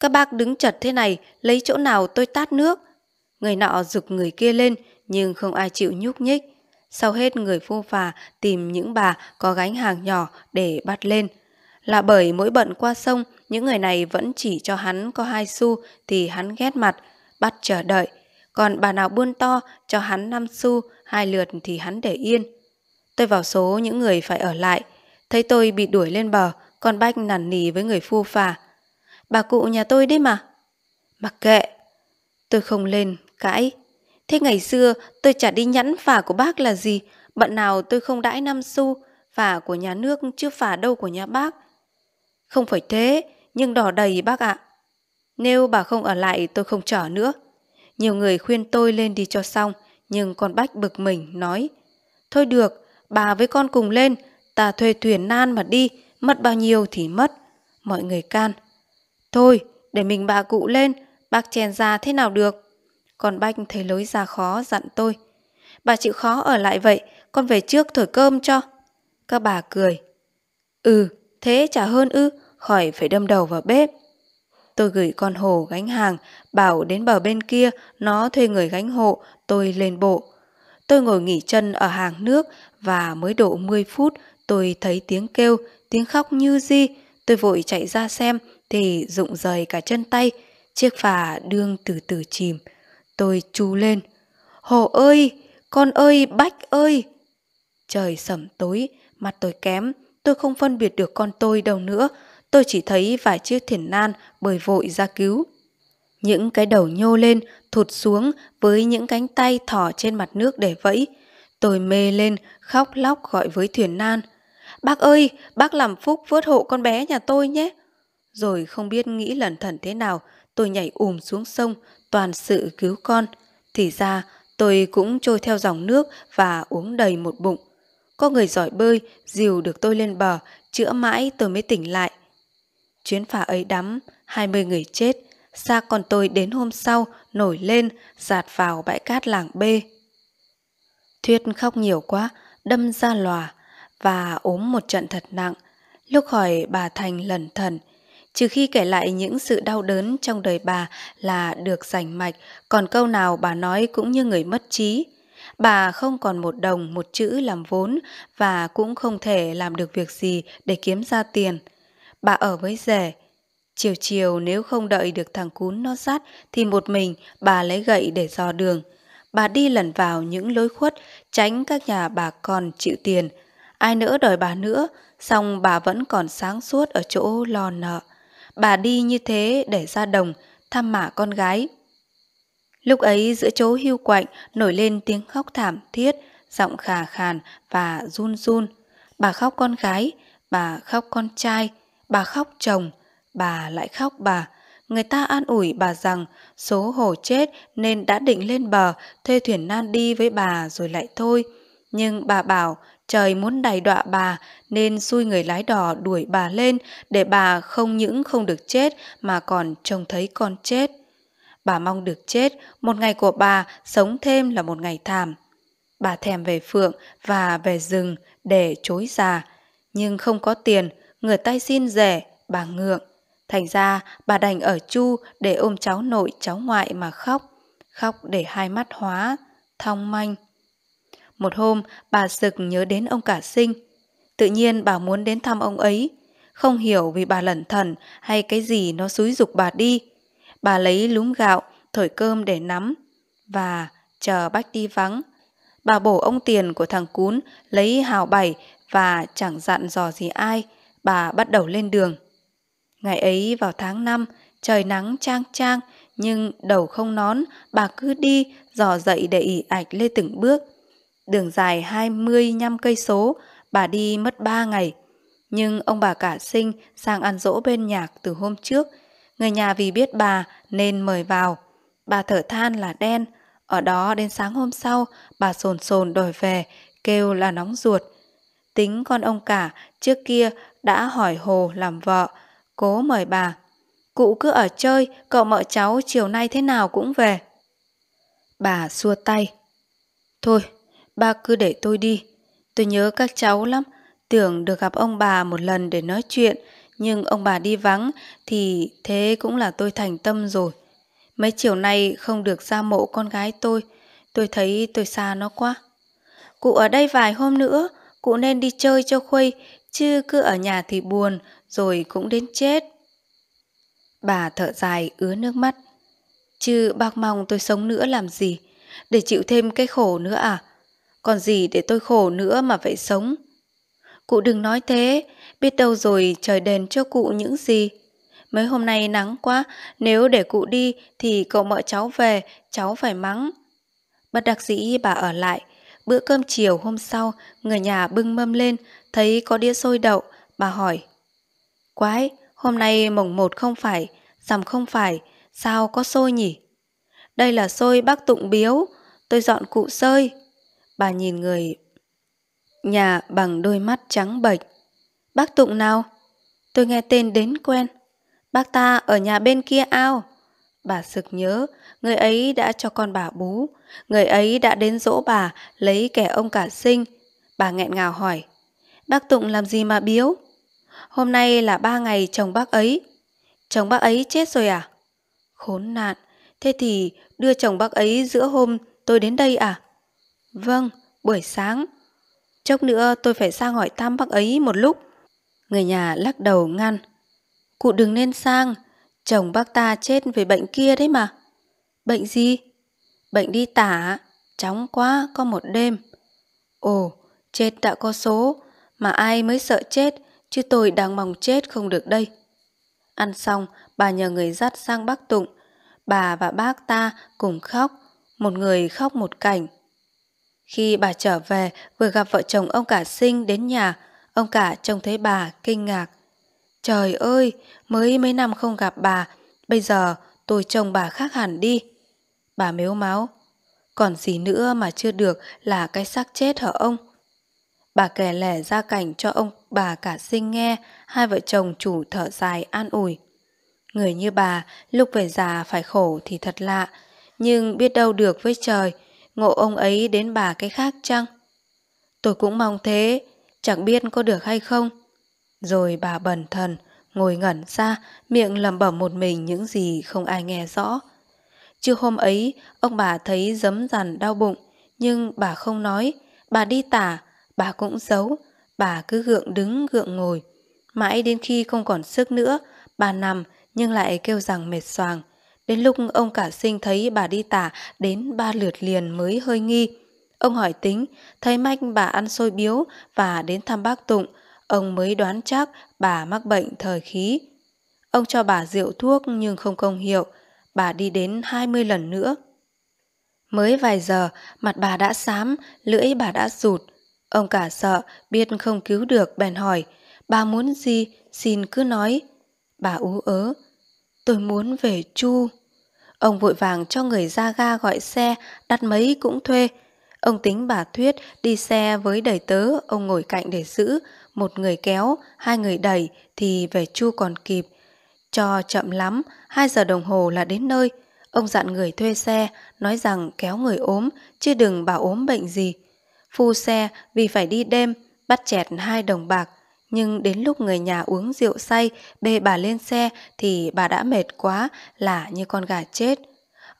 Các bác đứng chật thế này, lấy chỗ nào tôi tát nước. Người nọ giục người kia lên, nhưng không ai chịu nhúc nhích. Sau hết người phu phà tìm những bà có gánh hàng nhỏ để bắt lên. Là bởi mỗi bận qua sông, những người này vẫn chỉ cho hắn có hai xu thì hắn ghét mặt, bắt chờ đợi. Còn bà nào buôn to cho hắn năm xu, hai lượt thì hắn để yên. Tôi vào số những người phải ở lại. Thấy tôi bị đuổi lên bờ, con Bách nằn nỉ với người phu phà. Bà cụ nhà tôi đấy mà. Mặc kệ. Tôi không lên, cãi. Thế ngày xưa tôi chả đi nhẵn phà của bác là gì. Bận nào tôi không đãi năm xu. Phà của nhà nước chứ phà đâu của nhà bác. Không phải thế, nhưng đỏ đầy bác ạ. Nếu bà không ở lại tôi không chở nữa. Nhiều người khuyên tôi lên đi cho xong, nhưng con Bách bực mình nói, thôi được, bà với con cùng lên, ta thuê thuyền nan mà đi, mất bao nhiêu thì mất. Mọi người can. Thôi, để mình bà cụ lên, bác chèn ra thế nào được. Con Bách thấy lối ra khó dặn tôi. Bà chịu khó ở lại vậy, con về trước thổi cơm cho. Các bà cười. Ừ, thế chả hơn ư, khỏi phải đâm đầu vào bếp. Tôi gửi con hồ gánh hàng, bảo đến bờ bên kia, nó thuê người gánh hộ, tôi lên bộ. Tôi ngồi nghỉ chân ở hàng nước và mới độ mười phút tôi thấy tiếng kêu, tiếng khóc như di. Tôi vội chạy ra xem thì rụng rời cả chân tay, chiếc phà đương từ từ chìm. Tôi chú lên, hồ ơi, con ơi, Bách ơi. Trời sẩm tối, mặt tôi kém, tôi không phân biệt được con tôi đâu nữa. Tôi chỉ thấy vài chiếc thuyền nan bơi vội ra cứu. Những cái đầu nhô lên, thụt xuống với những cánh tay thỏ trên mặt nước để vẫy. Tôi mê lên, khóc lóc gọi với thuyền nan. Bác ơi, bác làm phúc vớt hộ con bé nhà tôi nhé. Rồi không biết nghĩ lẩn thẩn thế nào, tôi nhảy ùm xuống sông, toàn sự cứu con. Thì ra, tôi cũng trôi theo dòng nước và uống đầy một bụng. Có người giỏi bơi, dìu được tôi lên bờ, chữa mãi tôi mới tỉnh lại. Chuyến phà ấy đắm, hai mươi người chết. Xác con tôi đến hôm sau nổi lên dạt vào bãi cát làng B. Thuyết khóc nhiều quá, đâm ra lòa và ốm một trận thật nặng. Lúc hỏi bà Thành lẩn thẩn, trừ khi kể lại những sự đau đớn trong đời bà là được rành mạch, còn câu nào bà nói cũng như người mất trí. Bà không còn một đồng một chữ làm vốn và cũng không thể làm được việc gì để kiếm ra tiền. Bà ở với rể. Chiều chiều nếu không đợi được thằng cún nó dắt thì một mình bà lấy gậy để dò đường. Bà đi lẩn vào những lối khuất, tránh các nhà bà còn chịu tiền. Ai nỡ đòi bà nữa, xong bà vẫn còn sáng suốt ở chỗ lo nợ. Bà đi như thế để ra đồng, thăm mả con gái. Lúc ấy giữa chỗ hưu quạnh nổi lên tiếng khóc thảm thiết, giọng khà khàn và run run. Bà khóc con gái, bà khóc con trai, bà khóc chồng. Bà lại khóc bà, người ta an ủi bà rằng số hồ chết nên đã định lên bờ thuê thuyền nan đi với bà rồi lại thôi. Nhưng bà bảo trời muốn đày đọa bà nên xui người lái đò đuổi bà lên để bà không những không được chết mà còn trông thấy con chết. Bà mong được chết, một ngày của bà sống thêm là một ngày thảm. Bà thèm về Phượng và về Rừng để chối già, nhưng không có tiền, người tay xin rẻ, bà ngượng. Thành ra bà đành ở Chu để ôm cháu nội cháu ngoại mà khóc, khóc để hai mắt hóa, thong manh. Một hôm bà sực nhớ đến ông cả Sinh, tự nhiên bà muốn đến thăm ông ấy. Không hiểu vì bà lẩn thẩn hay cái gì nó xúi giục bà đi. Bà lấy lúm gạo, thổi cơm để nắm, và chờ Bách đi vắng. Bà bổ ông tiền của thằng Cún lấy hào bảy và chẳng dặn dò gì ai, bà bắt đầu lên đường. Ngày ấy vào tháng năm, trời nắng chang chang nhưng đầu không nón, bà cứ đi dò dậy để ỉ ạch lên từng bước. Đường dài hai mươi lăm cây số, bà đi mất ba ngày. Nhưng ông bà cả Sinh sang ăn dỗ bên Nhạc từ hôm trước. Người nhà vì biết bà nên mời vào. Bà thở than là đen. Ở đó đến sáng hôm sau, bà sồn sồn đòi về, kêu là nóng ruột. Tính con ông cả trước kia đã hỏi Hồ làm vợ, cố mời bà. Cụ cứ ở chơi, cậu mợ cháu chiều nay thế nào cũng về. Bà xua tay. Thôi, ba cứ để tôi đi. Tôi nhớ các cháu lắm. Tưởng được gặp ông bà một lần để nói chuyện, nhưng ông bà đi vắng thì thế cũng là tôi thành tâm rồi. Mấy chiều nay không được ra mộ con gái tôi, tôi thấy tôi xa nó quá. Cụ ở đây vài hôm nữa, cụ nên đi chơi cho khuây, chứ cứ ở nhà thì buồn, rồi cũng đến chết. Bà thở dài ứa nước mắt. Chứ bác mong tôi sống nữa làm gì, để chịu thêm cái khổ nữa à? Còn gì để tôi khổ nữa mà phải sống. Cụ đừng nói thế, biết đâu rồi trời đền cho cụ những gì. Mấy hôm nay nắng quá, nếu để cụ đi thì cậu mợ cháu về, cháu phải mắng. Bất đắc dĩ bà ở lại. Bữa cơm chiều hôm sau, người nhà bưng mâm lên, thấy có đĩa xôi đậu, bà hỏi. Quái, hôm nay mồng một không phải, rằm không phải, sao có xôi nhỉ? Đây là xôi bác Tụng biếu, tôi dọn cụ xơi. Bà nhìn người nhà bằng đôi mắt trắng bệch. Bác Tụng nào? Tôi nghe tên đến quen. Bác ta ở nhà bên kia ao. Bà sực nhớ, người ấy đã cho con bà bú, người ấy đã đến dỗ bà lấy kẻ ông cả Sinh. Bà nghẹn ngào hỏi, bác Tụng làm gì mà biếu? Hôm nay là ba ngày chồng bác ấy. Chồng bác ấy chết rồi à? Khốn nạn, thế thì đưa chồng bác ấy giữa hôm tôi đến đây à? Vâng, buổi sáng. Chốc nữa tôi phải sang hỏi thăm bác ấy một lúc. Người nhà lắc đầu ngăn. Cụ đừng nên sang, chồng bác ta chết về bệnh kia đấy mà. Bệnh gì? Bệnh đi tả, chóng quá có một đêm. Ồ, chết đã có số, mà ai mới sợ chết, chứ tôi đang mong chết không được đây. Ăn xong, bà nhờ người dắt sang bác Tụng. Bà và bác ta cùng khóc, một người khóc một cảnh. Khi bà trở về, vừa gặp vợ chồng ông cả Sinh đến nhà, ông cả trông thấy bà kinh ngạc. Trời ơi, mới mấy năm không gặp bà, bây giờ tôi trông bà khác hẳn đi. Bà mếu máu, còn gì nữa mà chưa được là cái xác chết hả ông? Bà kể lể ra cảnh cho ông bà cả Sinh nghe, hai vợ chồng chủ thở dài an ủi. Người như bà, lúc về già phải khổ thì thật lạ, nhưng biết đâu được với trời, ngộ ông ấy đến bà cái khác chăng? Tôi cũng mong thế, chẳng biết có được hay không. Rồi bà bần thần, ngồi ngẩn ra, miệng lẩm bẩm một mình những gì không ai nghe rõ. Chưa hôm ấy, ông bà thấy giấm dằn đau bụng, nhưng bà không nói, bà đi tả, bà cũng giấu, bà cứ gượng đứng gượng ngồi. Mãi đến khi không còn sức nữa, bà nằm nhưng lại kêu rằng mệt xoàng. Đến lúc ông cả Sinh thấy bà đi tả đến ba lượt liền mới hơi nghi. Ông hỏi tính, thấy mách bà ăn xôi biếu và đến thăm bác Tụng, ông mới đoán chắc bà mắc bệnh thời khí. Ông cho bà rượu thuốc nhưng không công hiệu, bà đi đến hai mươi lần nữa. Mới vài giờ, mặt bà đã xám, lưỡi bà đã rụt. Ông cả sợ, biết không cứu được bèn hỏi, bà muốn gì, xin cứ nói. Bà ú ớ, tôi muốn về Chu. Ông vội vàng cho người ra ga gọi xe, đặt mấy cũng thuê. Ông tính bà Thuyết đi xe với đầy tớ, ông ngồi cạnh để giữ, một người kéo, hai người đẩy thì về Chu còn kịp. Cho chậm lắm, hai giờ đồng hồ là đến nơi. Ông dặn người thuê xe, nói rằng kéo người ốm, chứ đừng bảo ốm bệnh gì. Phu xe vì phải đi đêm, bắt chẹt hai đồng bạc, nhưng đến lúc người nhà uống rượu say, bê bà lên xe thì bà đã mệt quá, lả như con gà chết.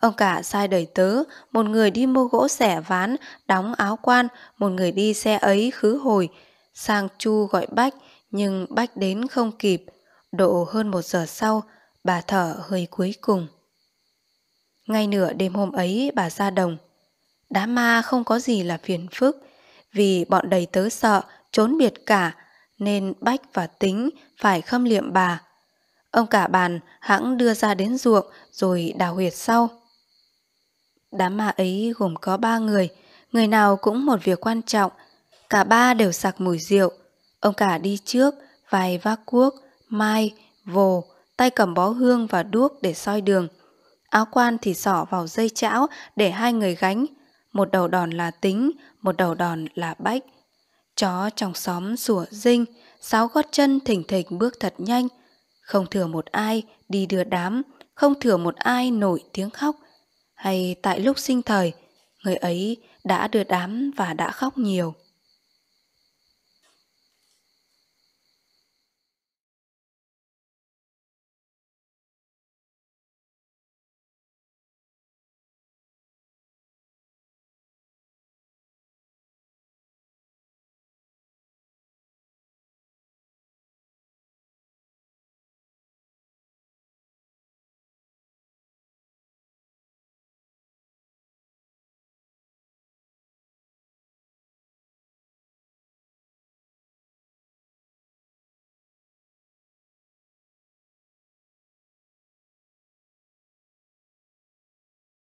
Ông cả sai đầy tớ, một người đi mua gỗ xẻ ván, đóng áo quan, một người đi xe ấy khứ hồi. Sang Chu gọi Bách, nhưng Bách đến không kịp. Độ hơn một giờ sau, bà thở hơi cuối cùng. Ngay nửa đêm hôm ấy bà ra đồng. Đám ma không có gì là phiền phức, vì bọn đầy tớ sợ, trốn biệt cả, nên Bách và Tính phải khâm liệm bà. Ông cả bàn hẵng đưa ra đến ruộng rồi đào huyệt sau. Đám ma ấy gồm có ba người, người nào cũng một việc quan trọng. Cả ba đều sặc mùi rượu. Ông cả đi trước, vài vác cuốc, mai, vồ, tay cầm bó hương và đuốc để soi đường. Áo quan thì xỏ vào dây chảo để hai người gánh. Một đầu đòn là Tính, một đầu đòn là Bách. Chó trong xóm sủa rinh, sáu gót chân thỉnh thịch bước thật nhanh. Không thừa một ai đi đưa đám, không thừa một ai nổi tiếng khóc. Hay tại lúc sinh thời, người ấy đã đưa đám và đã khóc nhiều.